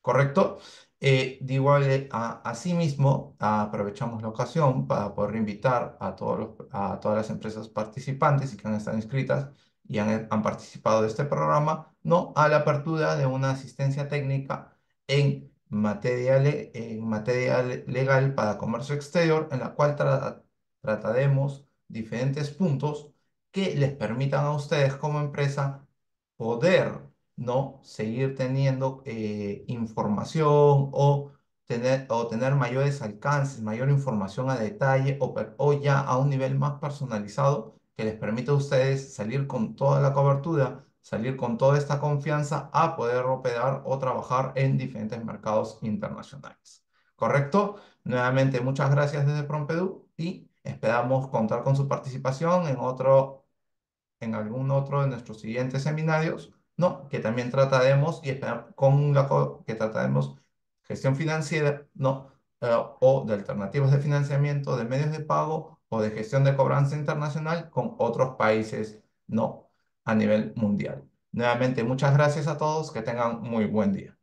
¿Correcto? Eh, de igual, a, asimismo, aprovechamos la ocasión para poder invitar a, todos los, a todas las empresas participantes y que han estado inscritas y han, han participado de este programa, ¿no? A la apertura de una asistencia técnica en materia, le, en materia legal para comercio exterior, en la cual tra trataremos diferentes puntos que les permitan a ustedes como empresa poder, ¿no? Seguir teniendo eh, información o tener, o tener mayores alcances, mayor información a detalle o, o ya a un nivel más personalizado que les permita a ustedes salir con toda la cobertura, salir con toda esta confianza a poder operar o trabajar en diferentes mercados internacionales. ¿Correcto? Nuevamente, muchas gracias desde PROMPERÚ y esperamos contar con su participación en otro en algún otro de nuestros siguientes seminarios, ¿no? Que también trataremos y esperar con la que trataremos gestión financiera, ¿no? Uh, o de alternativas de financiamiento, de medios de pago o de gestión de cobranza internacional con otros países, ¿no? A nivel mundial. Nuevamente, muchas gracias a todos. Que tengan muy buen día.